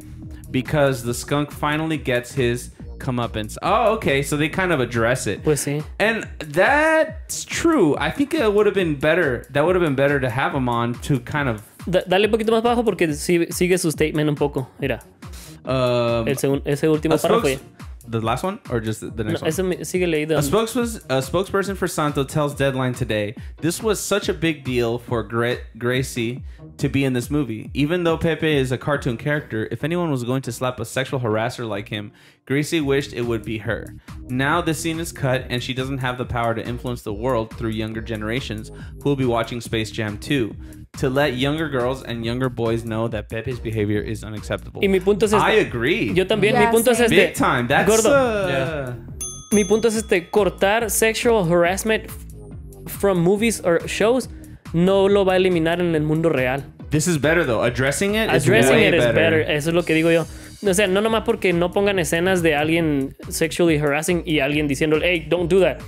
because the skunk finally gets his comeuppance. Oh, okay. So they kind of address it. We'll see. And that's true. I think it would have been better. That would have been better to have him on to kind of. Da, dale un poquito más bajo porque sigue su statement un poco. Mira. Um, El segun, ese último párrafo. The last one or just the next no, one? Ese, sigue leído. A, spokes a spokesperson for Santo tells Deadline today, this was such a big deal for Gre Gracie to be in this movie. Even though Pepe is a cartoon character, if anyone was going to slap a sexual harasser like him, Gracie wished it would be her. Now the scene is cut and she doesn't have the power to influence the world through younger generations who will be watching Space Jam two. To let younger girls and younger boys know that Pepe's behavior is unacceptable. Y mi punto es este. I agree. Yo también. Yeah, mi punto same. Es este. Big time. That's gordo. Uh... Yeah. Mi punto es este. Cortar sexual harassment from movies or shows no lo va a eliminar en el mundo real. This is better though. Addressing it. Addressing is way it is better. better. Eso es lo que digo yo. O sea, no nomás porque no pongan escenas de alguien sexually harassing y alguien diciendo, hey, don't do that.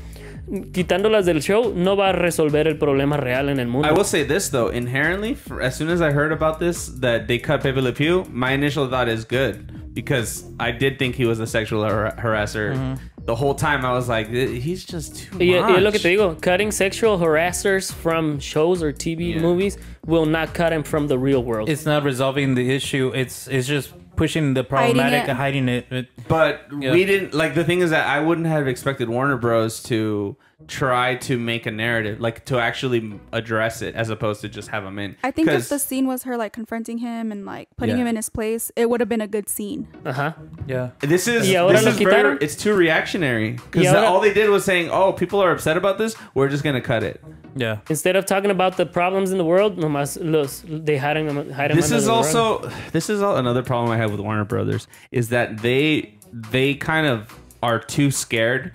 Quitándolas del show no va a resolver el problema real en el mundo. I will say this though, inherently, for, as soon as I heard about this that they cut Pepe Le Pew, my initial thought is good because I did think he was a sexual har harasser. Mm-hmm. The whole time I was like, he's just too y much. Y es lo que te digo, cutting sexual harassers from shows or T V yeah. movies will not cut him from the real world. It's not resolving the issue. It's it's just pushing the problematic and hiding it, it but yeah. we didn't like the thing is that I wouldn't have expected Warner Bros to try to make a narrative like to actually address it as opposed to just have him in. I think if the scene was her like confronting him and like putting yeah. him in his place, it would have been a good scene. Uh-huh. Yeah, this is, this is very, it's too reactionary because all they did was saying, oh, people are upset about this, we're just gonna cut it. Yeah, instead of talking about the problems in the world, nomás los, they hiding them, hiding this is also rug. This is all, another problem I have with Warner Brothers is that they they kind of are too scared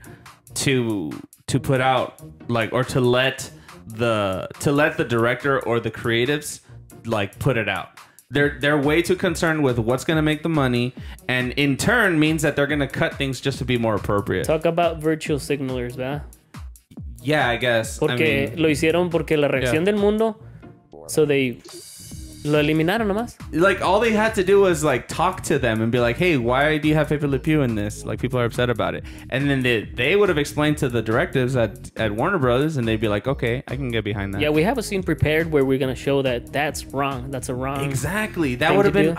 to to put out like or to let the to let the director or the creatives like put it out. They're they're way too concerned with what's going to make the money, and in turn means that they're going to cut things just to be more appropriate. Talk about virtual signalers, man. Yeah, I guess. Porque I mean, lo hicieron porque la reacción yeah. del mundo. So they lo eliminaron nomás. Like all they had to do was like talk to them and be like, "Hey, why do you have Pepe Le Pew in this? Like people are upset about it." And then they they would have explained to the directives at at Warner Brothers, and they'd be like, "Okay, I can get behind that." Yeah, we have a scene prepared where we're gonna show that that's wrong. That's a wrong. Exactly. That would have been.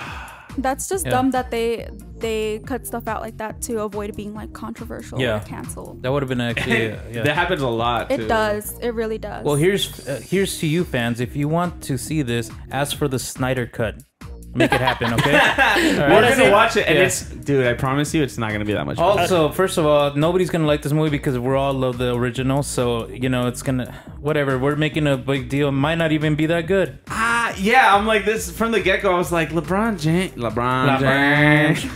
That's just yeah. dumb that they they cut stuff out like that to avoid being like controversial yeah. or canceled. That would have been actually uh, yeah. that happens a lot. It too. does. It really does. Well, here's uh, here's to you fans. If you want to see this, ask for the Snyder cut. Make it happen, okay? Right. We're gonna watch it, and yeah. it's, dude, I promise you, it's not gonna be that much fun. Also, first of all, nobody's gonna like this movie because we're all love the original, so you know it's gonna, whatever. We're making a big deal. It might not even be that good. Ah, uh, yeah, I'm like this from the get go. I was like, LeBron James, LeBron, LeBron James.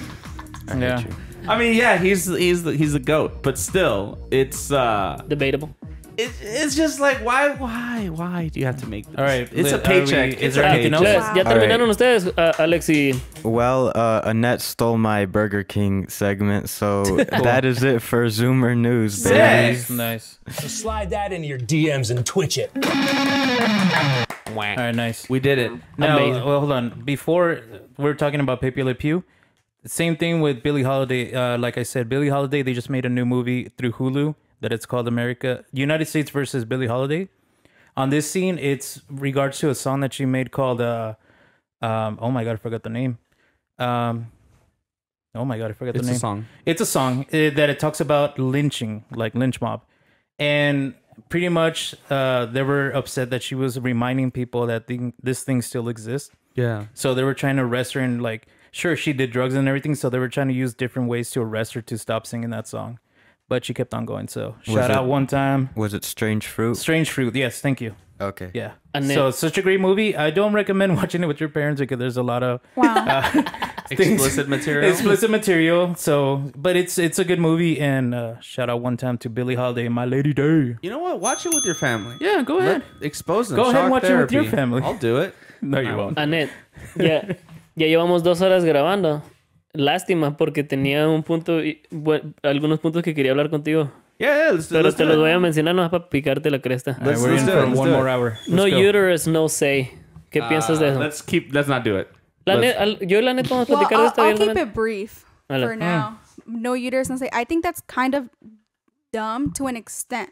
I yeah. hate you. I mean, yeah, he's he's the, he's the GOAT, but still, it's uh, debatable. It, it's just like why why why do you have to make this? All right, it's a paycheck. Is there anything else? Ya terminaron ustedes, Alexi. Well, uh, Annette stole my Burger King segment, so that is it for Zoomer News. Nice, nice. So slide that into your D Ms and Twitch it. All right, nice. We did it. Now, Amazing. well, hold on. Before we were talking about Pepe Le Pew. Same thing with Billie Holiday. Uh, like I said, Billie Holiday. They just made a new movie through Hulu. That it's called America, United States versus Billie Holiday. On this scene, it's regards to a song that she made called, uh, um, oh my God, I forgot the name. Um, oh my God, I forgot it's the name. It's a song. It's a song it, that it talks about lynching, like lynch mob. And pretty much uh, they were upset that she was reminding people that thing, this thing still exists. Yeah. So they were trying to arrest her and like, sure, she did drugs and everything. So they were trying to use different ways to arrest her to stop singing that song. But she kept on going, so was shout it, out one time. Was it Strange Fruit? Strange Fruit, yes, thank you. Okay. Yeah. Annette. So, such a great movie. I don't recommend watching it with your parents because there's a lot of wow. uh, explicit material. Explicit material. So, but it's it's a good movie. And uh, shout out one time to Billie Holiday, my lady day. You know what? Watch it with your family. Yeah, go ahead. Let, expose them. Go ahead and watch therapy. it with your family. I'll do it. No, you won't. Annette. Yeah. Ya llevamos dos horas grabando. Lástima, porque tenía un punto, y, bueno, algunos puntos que quería hablar contigo. Yeah, yeah, let's do, Pero let's te do los it. voy a mencionar nomás para picarte la cresta. Let's, right, let's do it. One more hour. Let's no go. uterus, no say. ¿Qué uh, piensas de eso? Let's keep, let's not do it. La let's... Yo la neta vamos a platicar de esto. I'll keep it brief Dale. for now. Mm. No uterus, no say. I think that's kind of dumb to an extent.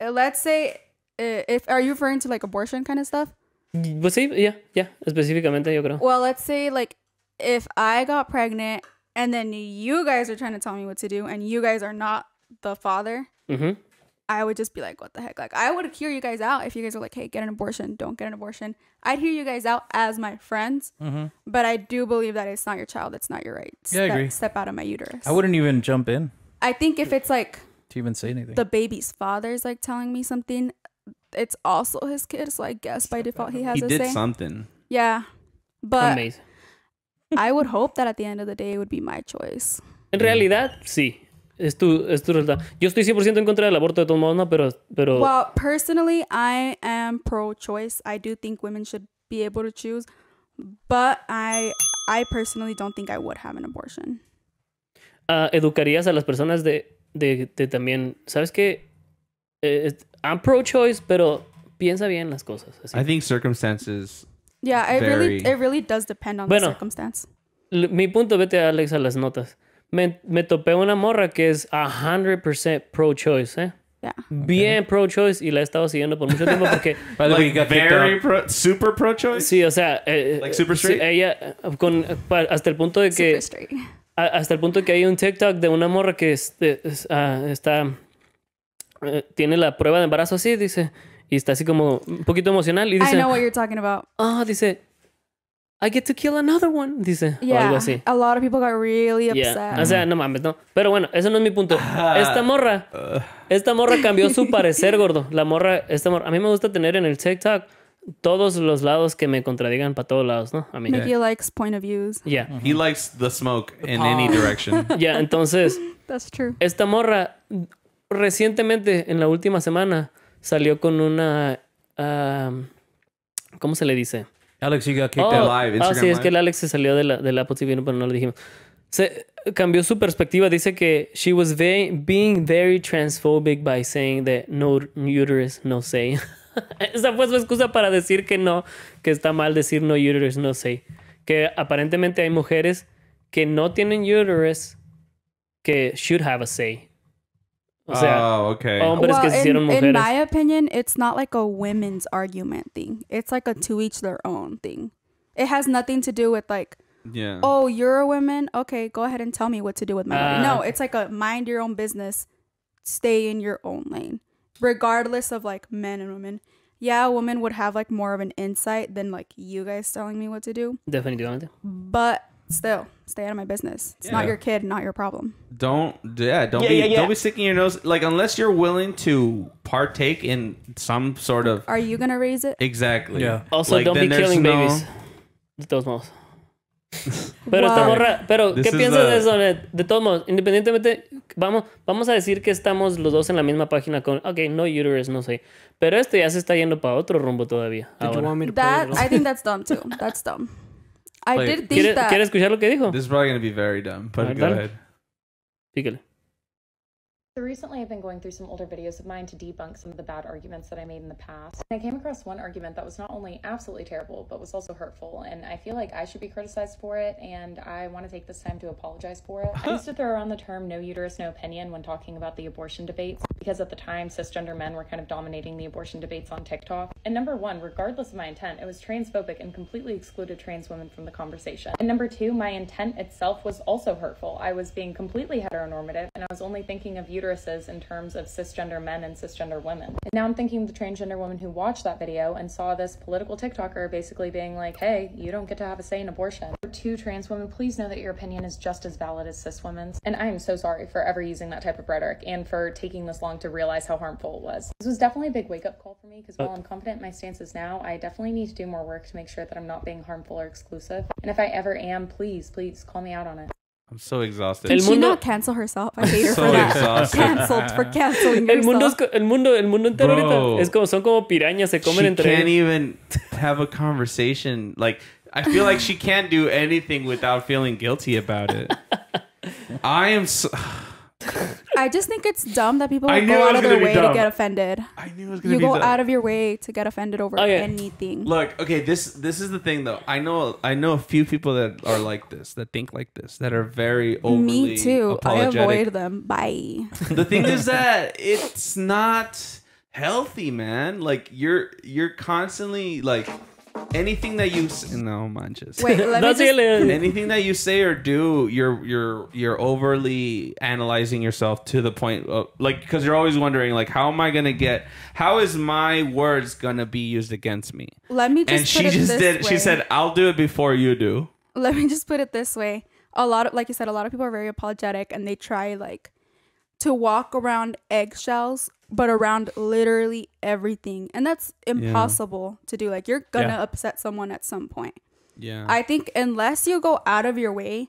Let's say, uh, if are you referring to like abortion kind of stuff? Pues sí, yeah, yeah, específicamente yo creo. Well, let's say like, if I got pregnant and then you guys are trying to tell me what to do and you guys are not the father, mm-hmm. I would just be like, what the heck? Like, I would hear you guys out if you guys are like, hey, get an abortion, don't get an abortion. I'd hear you guys out as my friends, mm-hmm. but I do believe that it's not your child. It's not your right. Yeah, I agree. Step out of my uterus. I wouldn't even jump in. I think if it's like to even say anything, the baby's father is like telling me something. It's also his kid. So I guess by default, he has he a say. He did something. Yeah. But amazing. I would hope that at the end of the day it would be my choice. En realidad, sí. Es tu, es tu realidad. Yo estoy cien por ciento en contra del aborto de todos modos, no, pero, pero... Well, personally, I am pro-choice. I do think women should be able to choose. But I, I personally don't think I would have an abortion. Uh, educarías a las personas de, de, de también... ¿Sabes qué? Eh, I'm pro-choice, pero piensa bien las cosas. Así. I think circumstances... Yeah, it Very... really, it really does depend on bueno, the circumstance. Mi punto, vete Alex a las notas. Me, me topé una morra que es one hundred percent pro-choice, ¿eh? Yeah. Bien okay. pro-choice y la he estado siguiendo por mucho tiempo porque... like like very pro, super pro-choice? Sí, o sea... Eh, like super straight? Sí, ella, con, hasta el punto de que... Super straight. A, hasta el punto de que hay un TikTok de una morra que es, es, uh, está... Uh, tiene la prueba de embarazo así, dice... Y está así como un poquito emocional y dice, I know what you're talking about. Ah, oh, dice, I get to kill another one, dice. Yeah, o algo así. A lot of people got really upset. Yeah. O sea, no mames, no. Pero bueno, ese no es mi punto. Uh, esta morra, uh. esta morra cambió su parecer, gordo. La morra, esta morra. A mí me gusta tener en el TikTok todos los lados que me contradigan para todos lados, ¿no? A mí. Mickey likes point of views. Yeah. Mm-hmm. He likes the smoke in oh. any direction. Yeah, entonces. That's true. Esta morra, recientemente, en la última semana... Salió con una... Um, ¿Cómo se le dice? Alex, you got kicked oh, out live. Instagram oh, sí, live. Es que el Alex se salió de la, de la Apple T V, pero no lo dijimos. Se cambió su perspectiva. Dice que she was very, being very transphobic by saying that no uterus, no say. Esa fue su excusa para decir que no, que está mal decir no uterus, no say. Que aparentemente hay mujeres que no tienen uterus que should have a say. O sea, oh, okay. Hombres well, que se hicieron in, mujeres. In my opinion, it's not like a women's argument thing. It's like a to each their own thing. It has nothing to do with like, yeah. Oh, you're a woman? Okay, go ahead and tell me what to do with my uh, body. No, it's like a mind your own business. Stay in your own lane. Regardless of like men and women. Yeah, a woman would have like more of an insight than like you guys telling me what to do. Definitely. But still, stay out of my business. It's yeah. not your kid, not your problem. Don't, yeah, don't yeah, be, yeah, yeah. don't be sticking your nose. Like, unless you're willing to partake in some sort of. Are you gonna raise it? Exactly. Yeah. Also, like, don't be killing no... babies. De todos modos. Pero wow. estamos ra Pero This ¿qué piensas the... de eso, Annette? De todos modos, independientemente, vamos, vamos a decir que estamos los dos en la misma página con. Okay, no uterus, no sé. Pero este ya se está yendo para otro rumbo todavía. That, I think that's dumb too. That's dumb. I like, did think that. ¿Quieres escuchar lo que dijo? This is probably going to be very dumb, but go ahead. Pícale. So recently I've been going through some older videos of mine to debunk some of the bad arguments that I made in the past. And I came across one argument that was not only absolutely terrible, but was also hurtful. And I feel like I should be criticized for it, and I want to take this time to apologize for it. I used to throw around the term no uterus, no opinion when talking about the abortion debates, because at the time cisgender men were kind of dominating the abortion debates on TikTok. And number one, regardless of my intent, it was transphobic and completely excluded trans women from the conversation. And number two, my intent itself was also hurtful. I was being completely heteronormative, and I was only thinking of you uteruses in terms of cisgender men and cisgender women. And now I'm thinking of the transgender woman who watched that video and saw this political TikToker basically being like, hey, you don't get to have a say in abortion. For two trans women, please know that your opinion is just as valid as cis women's. And I am so sorry for ever using that type of rhetoric and for taking this long to realize how harmful it was. This was definitely a big wake-up call for me, because while I'm confident in my stances now, I definitely need to do more work to make sure that I'm not being harmful or exclusive. And if I ever am, please, please call me out on it. I'm so exhausted. Did she not cancel herself? I hate her so for that. Exhausted. Canceled for canceling herself. El mundo, es, el mundo, el mundo entero ahorita es como, son como pirañas, se comen she entre. She can't even have a conversation. Like, I feel like she can't do anything without feeling guilty about it. I am so... I just think it's dumb that people like, go out of their way dumb. to get offended. I knew it was gonna you be go dumb. out of your way to get offended over okay. anything. Look, okay, this this is the thing though. I know I know a few people that are like this, that think like this, that are very overly Me too. Apologetic. I avoid them. Bye. The thing is that it's not healthy, man. Like you're you're constantly like anything that you no manches. Wait, let me just, anything that you say or do, you're you're you're overly analyzing yourself to the point of like, because you're always wondering like, how am I gonna get? How is my words gonna be used against me? Let me just. And she put it just this did. Way. She said, "I'll do it before you do." Let me just put it this way: a lot of, like you said, a lot of people are very apologetic, and they try like to walk around eggshells, but around literally everything, and that's impossible yeah. to do. Like you're gonna yeah. upset someone at some point. Yeah, I think unless you go out of your way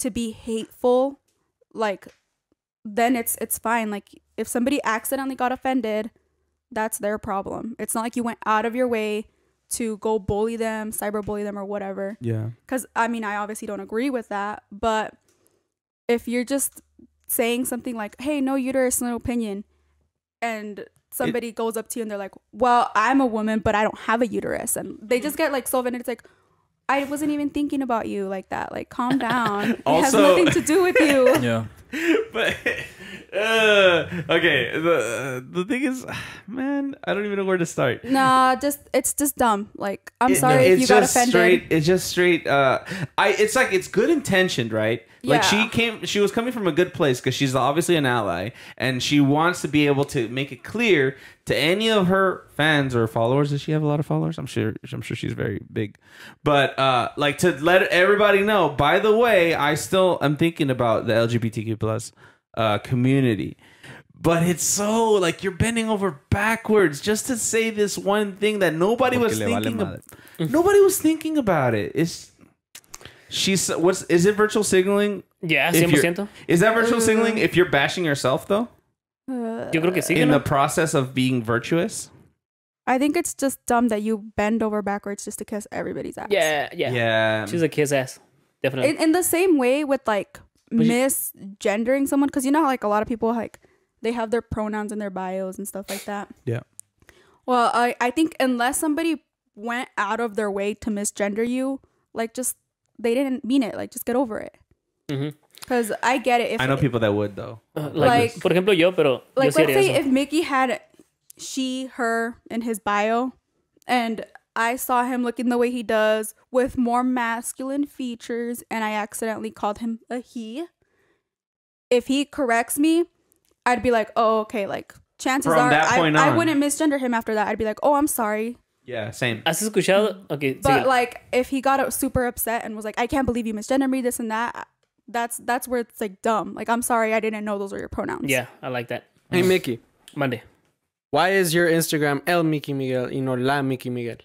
to be hateful, like then it's it's fine. Like if somebody accidentally got offended, that's their problem. It's not like you went out of your way to go bully them, cyber bully them, or whatever. Yeah, because I mean, I obviously don't agree with that, but if you're just saying something like, "Hey, no uterus, no opinion," and somebody it, goes up to you and they're like, well, I'm a woman, but I don't have a uterus. And they just get like so offended. It's like, I wasn't even thinking about you like that. Like, calm down. Also, it has nothing to do with you. Yeah. But, uh, okay. The, uh, the thing is, man, I don't even know where to start. Nah, just, it's just dumb. Like, I'm it, sorry no, if you got offended. Straight, it's just straight. Uh, I, it's like, it's good intentioned, right? Like yeah. she came, she was coming from a good place because she's obviously an ally, and she wants to be able to make it clear to any of her fans or followers. Does she have a lot of followers? I'm sure. I'm sure she's very big, but uh, like to let everybody know. By the way, I still I'm thinking about the L G B T Q plus uh, community, but it's so like you're bending over backwards just to say this one thing that nobody Porque was thinking. Vale of, nobody was thinking about it. It's. She's what's is it virtual signaling? Yeah, one hundred percent. Is that virtual signaling if you're bashing yourself though? Uh, Yo creo que sí, in ¿no? the process of being virtuous? I think it's just dumb that you bend over backwards just to kiss everybody's ass. Yeah, yeah. Yeah. She's a kiss ass. Definitely. In, in the same way with like but misgendering you, someone, because you know how like a lot of people like they have their pronouns in their bios and stuff like that. Yeah. Well, I I think unless somebody went out of their way to misgender you, like just they didn't mean it. Like just get over it. Mm-hmm. Because I get it. If I know it, people that would though. Uh, like, like, por ejemplo, yo, pero like yo let's say eso. If Mickey had she, her in his bio, and I saw him looking the way he does with more masculine features, and I accidentally called him a he. If he corrects me, I'd be like, oh, okay. Like chances From are I, I wouldn't misgender him after that. I'd be like, oh, I'm sorry. Yeah, same. ¿Has escuchado? Okay, but sigue. Like if he got super upset and was like, I can't believe you misgendered me, this and that. That's that's where it's like dumb. Like, I'm sorry, I didn't know those were your pronouns. Yeah, I like that. Hey, Mickey. Monday. Why is your Instagram El Mickey Miguel y no La Mickey Miguel?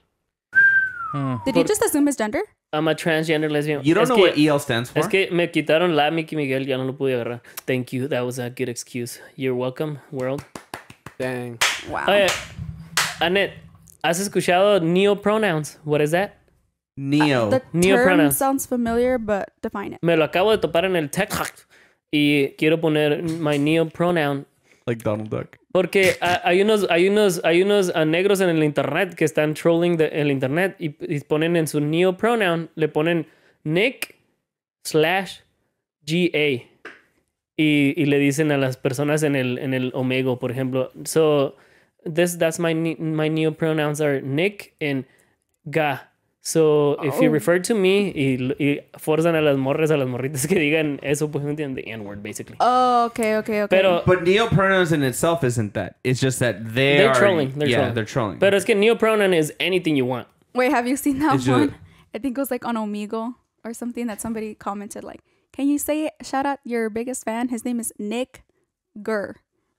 Hmm. Did you just assume his gender? I'm a transgender lesbian. You don't es know que, what E L stands for? Es que me quitaron La Mickey Miguel, ya no lo pude agarrar. Thank you. That was a good excuse. You're welcome, world. Dang. Wow. Oh, yeah. Annette, ¿has escuchado neo pronouns? What is that? Neo. Uh, the neo term pronouns. Sounds familiar, but define it. Me lo acabo de topar en el TikTok y quiero poner my neo pronoun. Like Donald Duck. Porque uh, hay unos, hay unos, hay unos uh, negros en el internet que están trolling de, el internet y, y ponen en su neo pronoun, le ponen Nick slash G A y, y le dicen a las personas en el, en el omego, por ejemplo. So this, that's my my neo pronouns are Nick and Ga. So, if oh. you refer to me, y, y forzan a las morras, a las morritas que digan eso, pues no tienen the N-word, basically. Oh, okay, okay, okay. Pero, but neopronouns in itself isn't that. It's just that they they're are... Trolling. They're yeah, trolling. They're trolling. Pero es que neopronoun is anything you want. Wait, have you seen that it's one? Just, I think it was like on Omegle or something that somebody commented like, can you say it? Shout out your biggest fan. His name is Nick Gurr.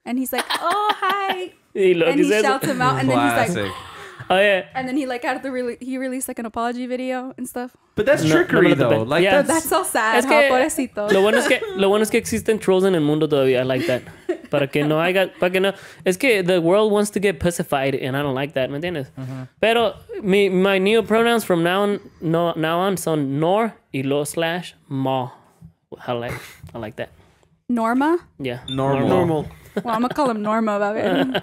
And he's like, oh, hi. And he shouts him out and Classic. Then he's like... Oh yeah, and then he like had to re he released like an apology video and stuff. But that's no, trickery no though. Like yeah. that's, that's so sad. Es que, pobrecito. Lo bueno es que lo bueno es que existen trolls en el mundo todavía. I like that. Para que no haya, para que no. Es que the world wants to get pacified, and I don't like that. ¿Me entiendes? Uh-huh. Pero mi, my neo pronouns from now on no, now on son nor y lo slash ma. I like I like that. Norma. Yeah. Normal. Normal. Well, I'm gonna call him Norma, baby.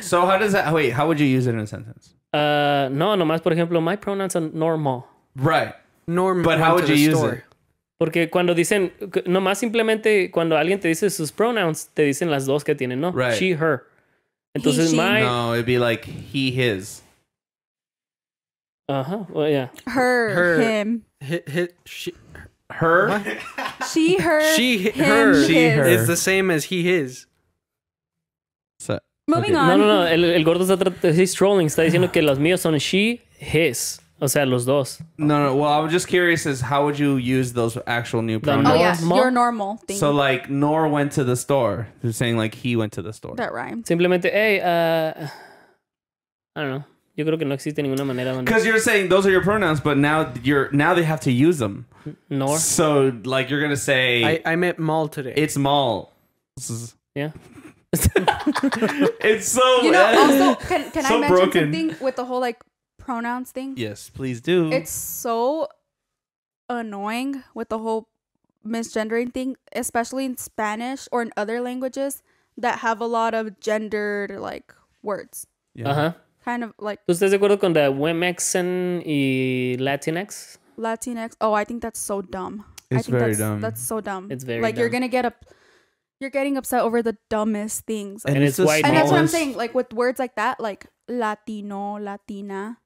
So how does that wait? How would you use it in a sentence? Uh, no, nomás por ejemplo, my pronouns are normal. Right, normal. But how would you use it? Porque cuando dicen, nomás simplemente cuando alguien te dice sus pronouns, te dicen las dos que tienen, no? Right. She, her. Entonces he, she. My no, it'd be like he, his. Uh huh. Well, yeah. Her, her him, hi, hi, she, her, she, her, she, him, her, she, her. It's the same as he, his. So. Moving okay. on. No, no, no. El, el gordo está he's trolling. Está diciendo que los míos son she, his. O sea, los dos. No, no. Well, I was just curious is how would you use those actual new pronouns? Oh, yes. Your normal thing. So, like, Nor went to the store. You're saying, like, he went to the store. That rhymes. Simplemente, hey, uh... I don't know. Yo creo que no existe ninguna manera donde... Because you're saying those are your pronouns, but now you're now they have to use them. Nor. So, like, you're going to say... I, I met Mal today. It's Mal. Yeah. It's so you know uh, also can, can so I mention broken. Something with the whole like pronouns thing? Yes, please do. It's so annoying with the whole misgendering thing, especially in Spanish or in other languages that have a lot of gendered like words. Yeah. Uh-huh. Kind of like ¿Usted se acuerda con the Wemexen y Latinx? Latinx. Oh, I think that's so dumb. It's I think very that's, dumb. That's so dumb. It's very like dumb. You're gonna get a You're getting upset over the dumbest things. Like, and it's white. And that's what I'm saying. Like with words like that, like Latino, Latina,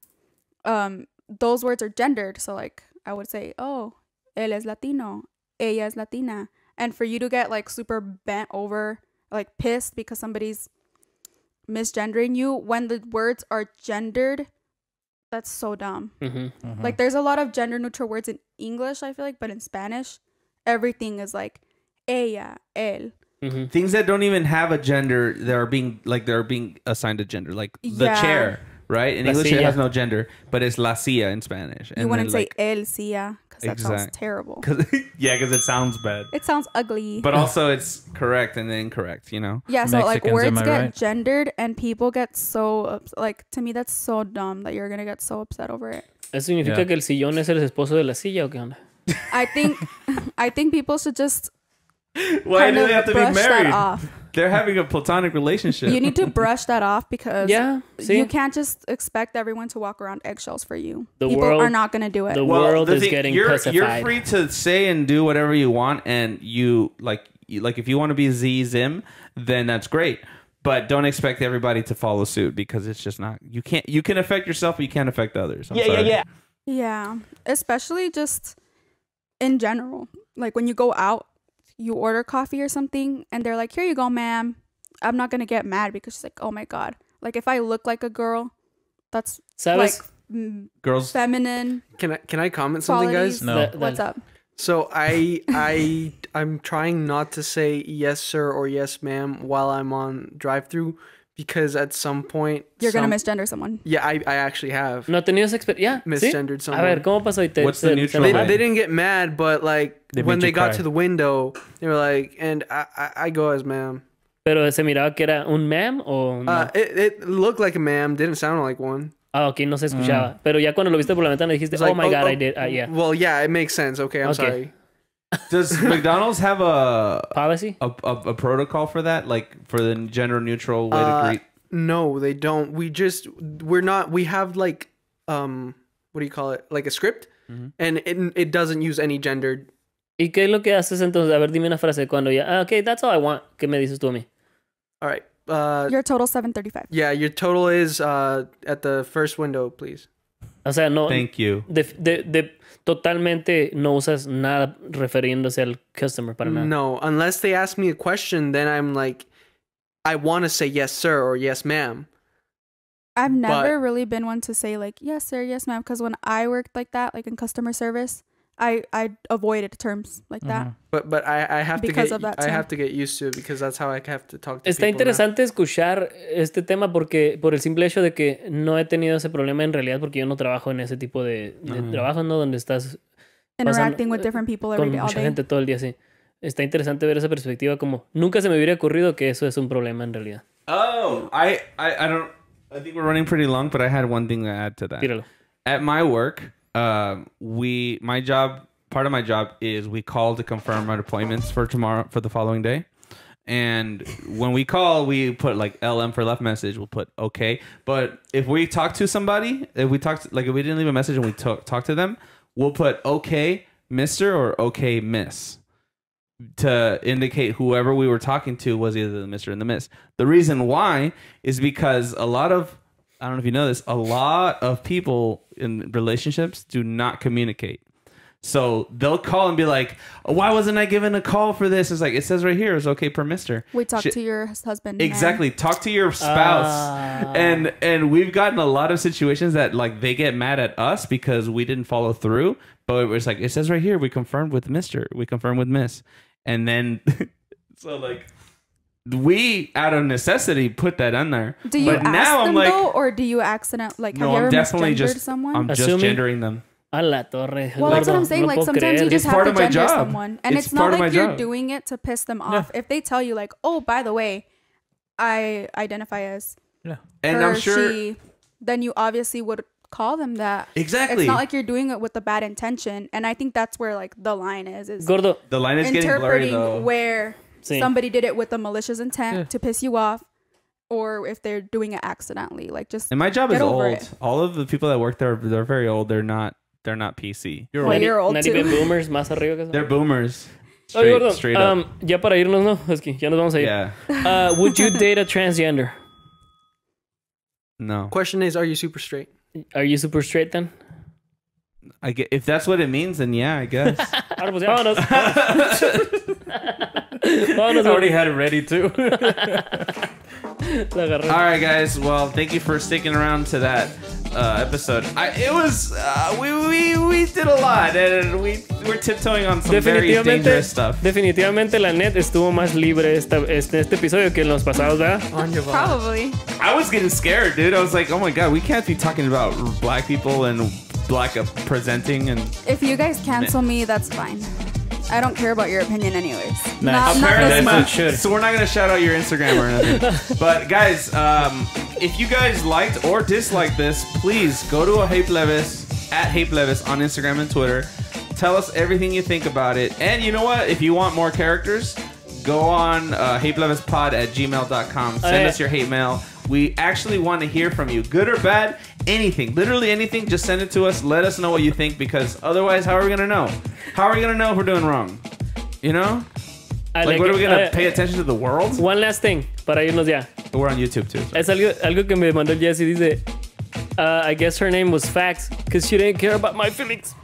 um, those words are gendered. So like I would say, oh, él es Latino, ella es Latina. And for you to get like super bent over, like pissed because somebody's misgendering you when the words are gendered, that's so dumb. Mm-hmm, mm-hmm. Like there's a lot of gender neutral words in English, I feel like, but in Spanish, everything is like ella, él. Mm-hmm. Things that don't even have a gender that are being like they're being assigned a gender, like the yeah. chair, right? In la English, silla. It has no gender, but it's la silla in Spanish. You and wouldn't say like, el silla because that exact. Sounds terrible. Cause, yeah, because it sounds bad. It sounds ugly. But also, it's correct and incorrect, you know. Yeah, so Mexicans, like words get right? gendered, and people get so like to me that's so dumb that you're gonna get so upset over it. ¿Eso significa yeah. que el sillón es el esposo de la silla o qué onda? I think I think people should just Why do they have to be married? They're having a platonic relationship. You need to brush that off because yeah, see? you can't just expect everyone to walk around eggshells for you. The People world, are not going to do it. The well, world the is thing, getting you're, pacified. You're free to say and do whatever you want, and you like like if you want to be Z Zim, then that's great. But don't expect everybody to follow suit because it's just not. You can't. You can affect yourself, but you can't affect others. I'm yeah, sorry. yeah, yeah, yeah. Especially just in general, like when you go out. You order coffee or something and they're like, here you go, ma'am. I'm not going to get mad because she's like, oh my God. Like if I look like a girl, that's so like was, girls feminine. Can I, can I comment something, guys? No. That, that, What's up? So I, I, I'm trying not to say yes, sir, or yes, ma'am while I'm on drive through because at some point. You're some, going to misgender someone. Yeah, I, I actually have. Not the news expert. Yeah. Misgendered ¿Sí? someone. A ver, ¿cómo pasó? What's the neutral they, they didn't get mad, but like. They when they got cry. to the window, they were like, and I, I, I go as ma'am. Pero se miraba que era un ma'am o no? uh, it, it looked like a ma'am, didn't sound like one. Ah, okay, no se escuchaba. Mm. Pero ya cuando lo viste por la ventana dijiste, like, oh my oh, God, oh, I did. Uh, yeah. Well, yeah, it makes sense. Okay, I'm okay. sorry. Does McDonald's have a... Policy? A, a, a protocol for that? Like for the gender neutral way uh, to greet? No, they don't. We just, we're not, we have like, um, what do you call it? Like a script? Mm-hmm. And it, it doesn't use any gender... ¿Y qué es lo que haces entonces? A ver, dime una frase cuando ya. Ah, okay, that's all I want. ¿Qué me dices tú a mí? All right. Uh, your total seven thirty-five. Yeah, your total is uh, at the first window, please. O sea, no. Thank you. De, de, de, totalmente no usas nada refiriéndose al customer para nada. No, unless they ask me a question, then I'm like, I want to say yes, sir, or yes, ma'am. I've never but, really been one to say like, yes, sir, yes, ma'am. Because when I worked like that, like in customer service, I, I avoided terms like that. Mm-hmm. But but I, I have to get, of that I have to get used to it because that's how I have to talk to Está people. Está interesante now. escuchar este tema porque por el simple hecho de que no he tenido ese problema en realidad porque yo no trabajo en ese tipo de, de mm-hmm. trabajo, ¿no? Donde estás interacting with different people every day, all day. Con mucha gente todo el día, sí. Está interesante ver esa perspectiva como nunca se me hubiera ocurrido que eso es un problema en realidad. Oh, I I I don't I think we're running pretty long, but I had one thing to add to that. Tíralo. At my work, Um, we, my job, part of my job is we call to confirm our appointments for tomorrow, for the following day. And when we call, we put like L M for left message. We'll put okay. But if we talk to somebody, if we talk to, like if we didn't leave a message and we talk, talk to them, we'll put okay, Mister or okay, Miss, to indicate whoever we were talking to was either the Mister and the Miss. The reason why is because a lot of I don't know if you know this, a lot of people in relationships do not communicate. So they'll call and be like, oh, why wasn't I given a call for this? It's like, it says right here, it's okay per mister. We talk she, to your husband. Exactly. Man. Talk to your spouse. Uh. And and we've gotten a lot of situations that like they get mad at us because we didn't follow through. But it was like, it says right here, we confirmed with Mister. We confirmed with Miss. And then, so like... We out of necessity put that on there. Do you but ask now them I'm like, though, or do you accident like? No, have you I'm ever definitely just. Someone? I'm just Assuming, gendering them. A la torre. Well, that's what I'm saying. Like sometimes you just it's have to gender job. someone, and it's, it's not like you're job. doing it to piss them off. No. If they tell you like, "Oh, by the way, I identify as," yeah, and her, I'm sure, she, then you obviously would call them that. Exactly. It's not like you're doing it with a bad intention, and I think that's where like the line is. Is Gordo. The line is getting blurry though. Where. Same. Somebody did it with a malicious intent yeah. to piss you off, or if they're doing it accidentally, like just. And my job is old. It. All of the people that work there, they're very old. They're not. They're not P C. You're well, old. You're old too. Boomers, más arriba que they're boomers. Straight, oh, straight up. Um, ya para irnos, no, Husky. Ya nos vamos a ir. Yeah. Uh, would you date a transgender? No. Question is, are you super straight? Are you super straight then? I get if that's what it means, then yeah, I guess. I already had it ready too. Alright guys, well thank you for sticking around to that uh, episode. I, it was uh, we, we, we did a lot and we were tiptoeing on some very dangerous stuff. Definitivamente la net estuvo más libre esta, este, este episodio que en los pasados, ¿verdad? Probably. I was getting scared, dude. I was like, oh my God, we can't be talking about black people and black uh, presenting and if you guys cancel me, that's fine. I don't care about your opinion anyways. Nice. Not, Apparently, not much. So we're not going to shout out your Instagram or anything. But guys, um, if you guys liked or disliked this, please go to a Hey Plebes, at Hey Plebes on Instagram and Twitter. Tell us everything you think about it. And you know what? If you want more characters, go on uh, hate levis pod at gmail dot com. Send right. us your hate mail. We actually want to hear from you. Good or bad, anything. Literally anything. Just send it to us. Let us know what you think, because otherwise, how are we going to know? How are we going to know if we're doing wrong? You know? Like, like, what are we going to pay attention to the world? One last thing. Para irnos ya. We're on YouTube too. So. Es algo, algo que me mandó Jess y dice, uh, I guess her name was Facts because she didn't care about my feelings.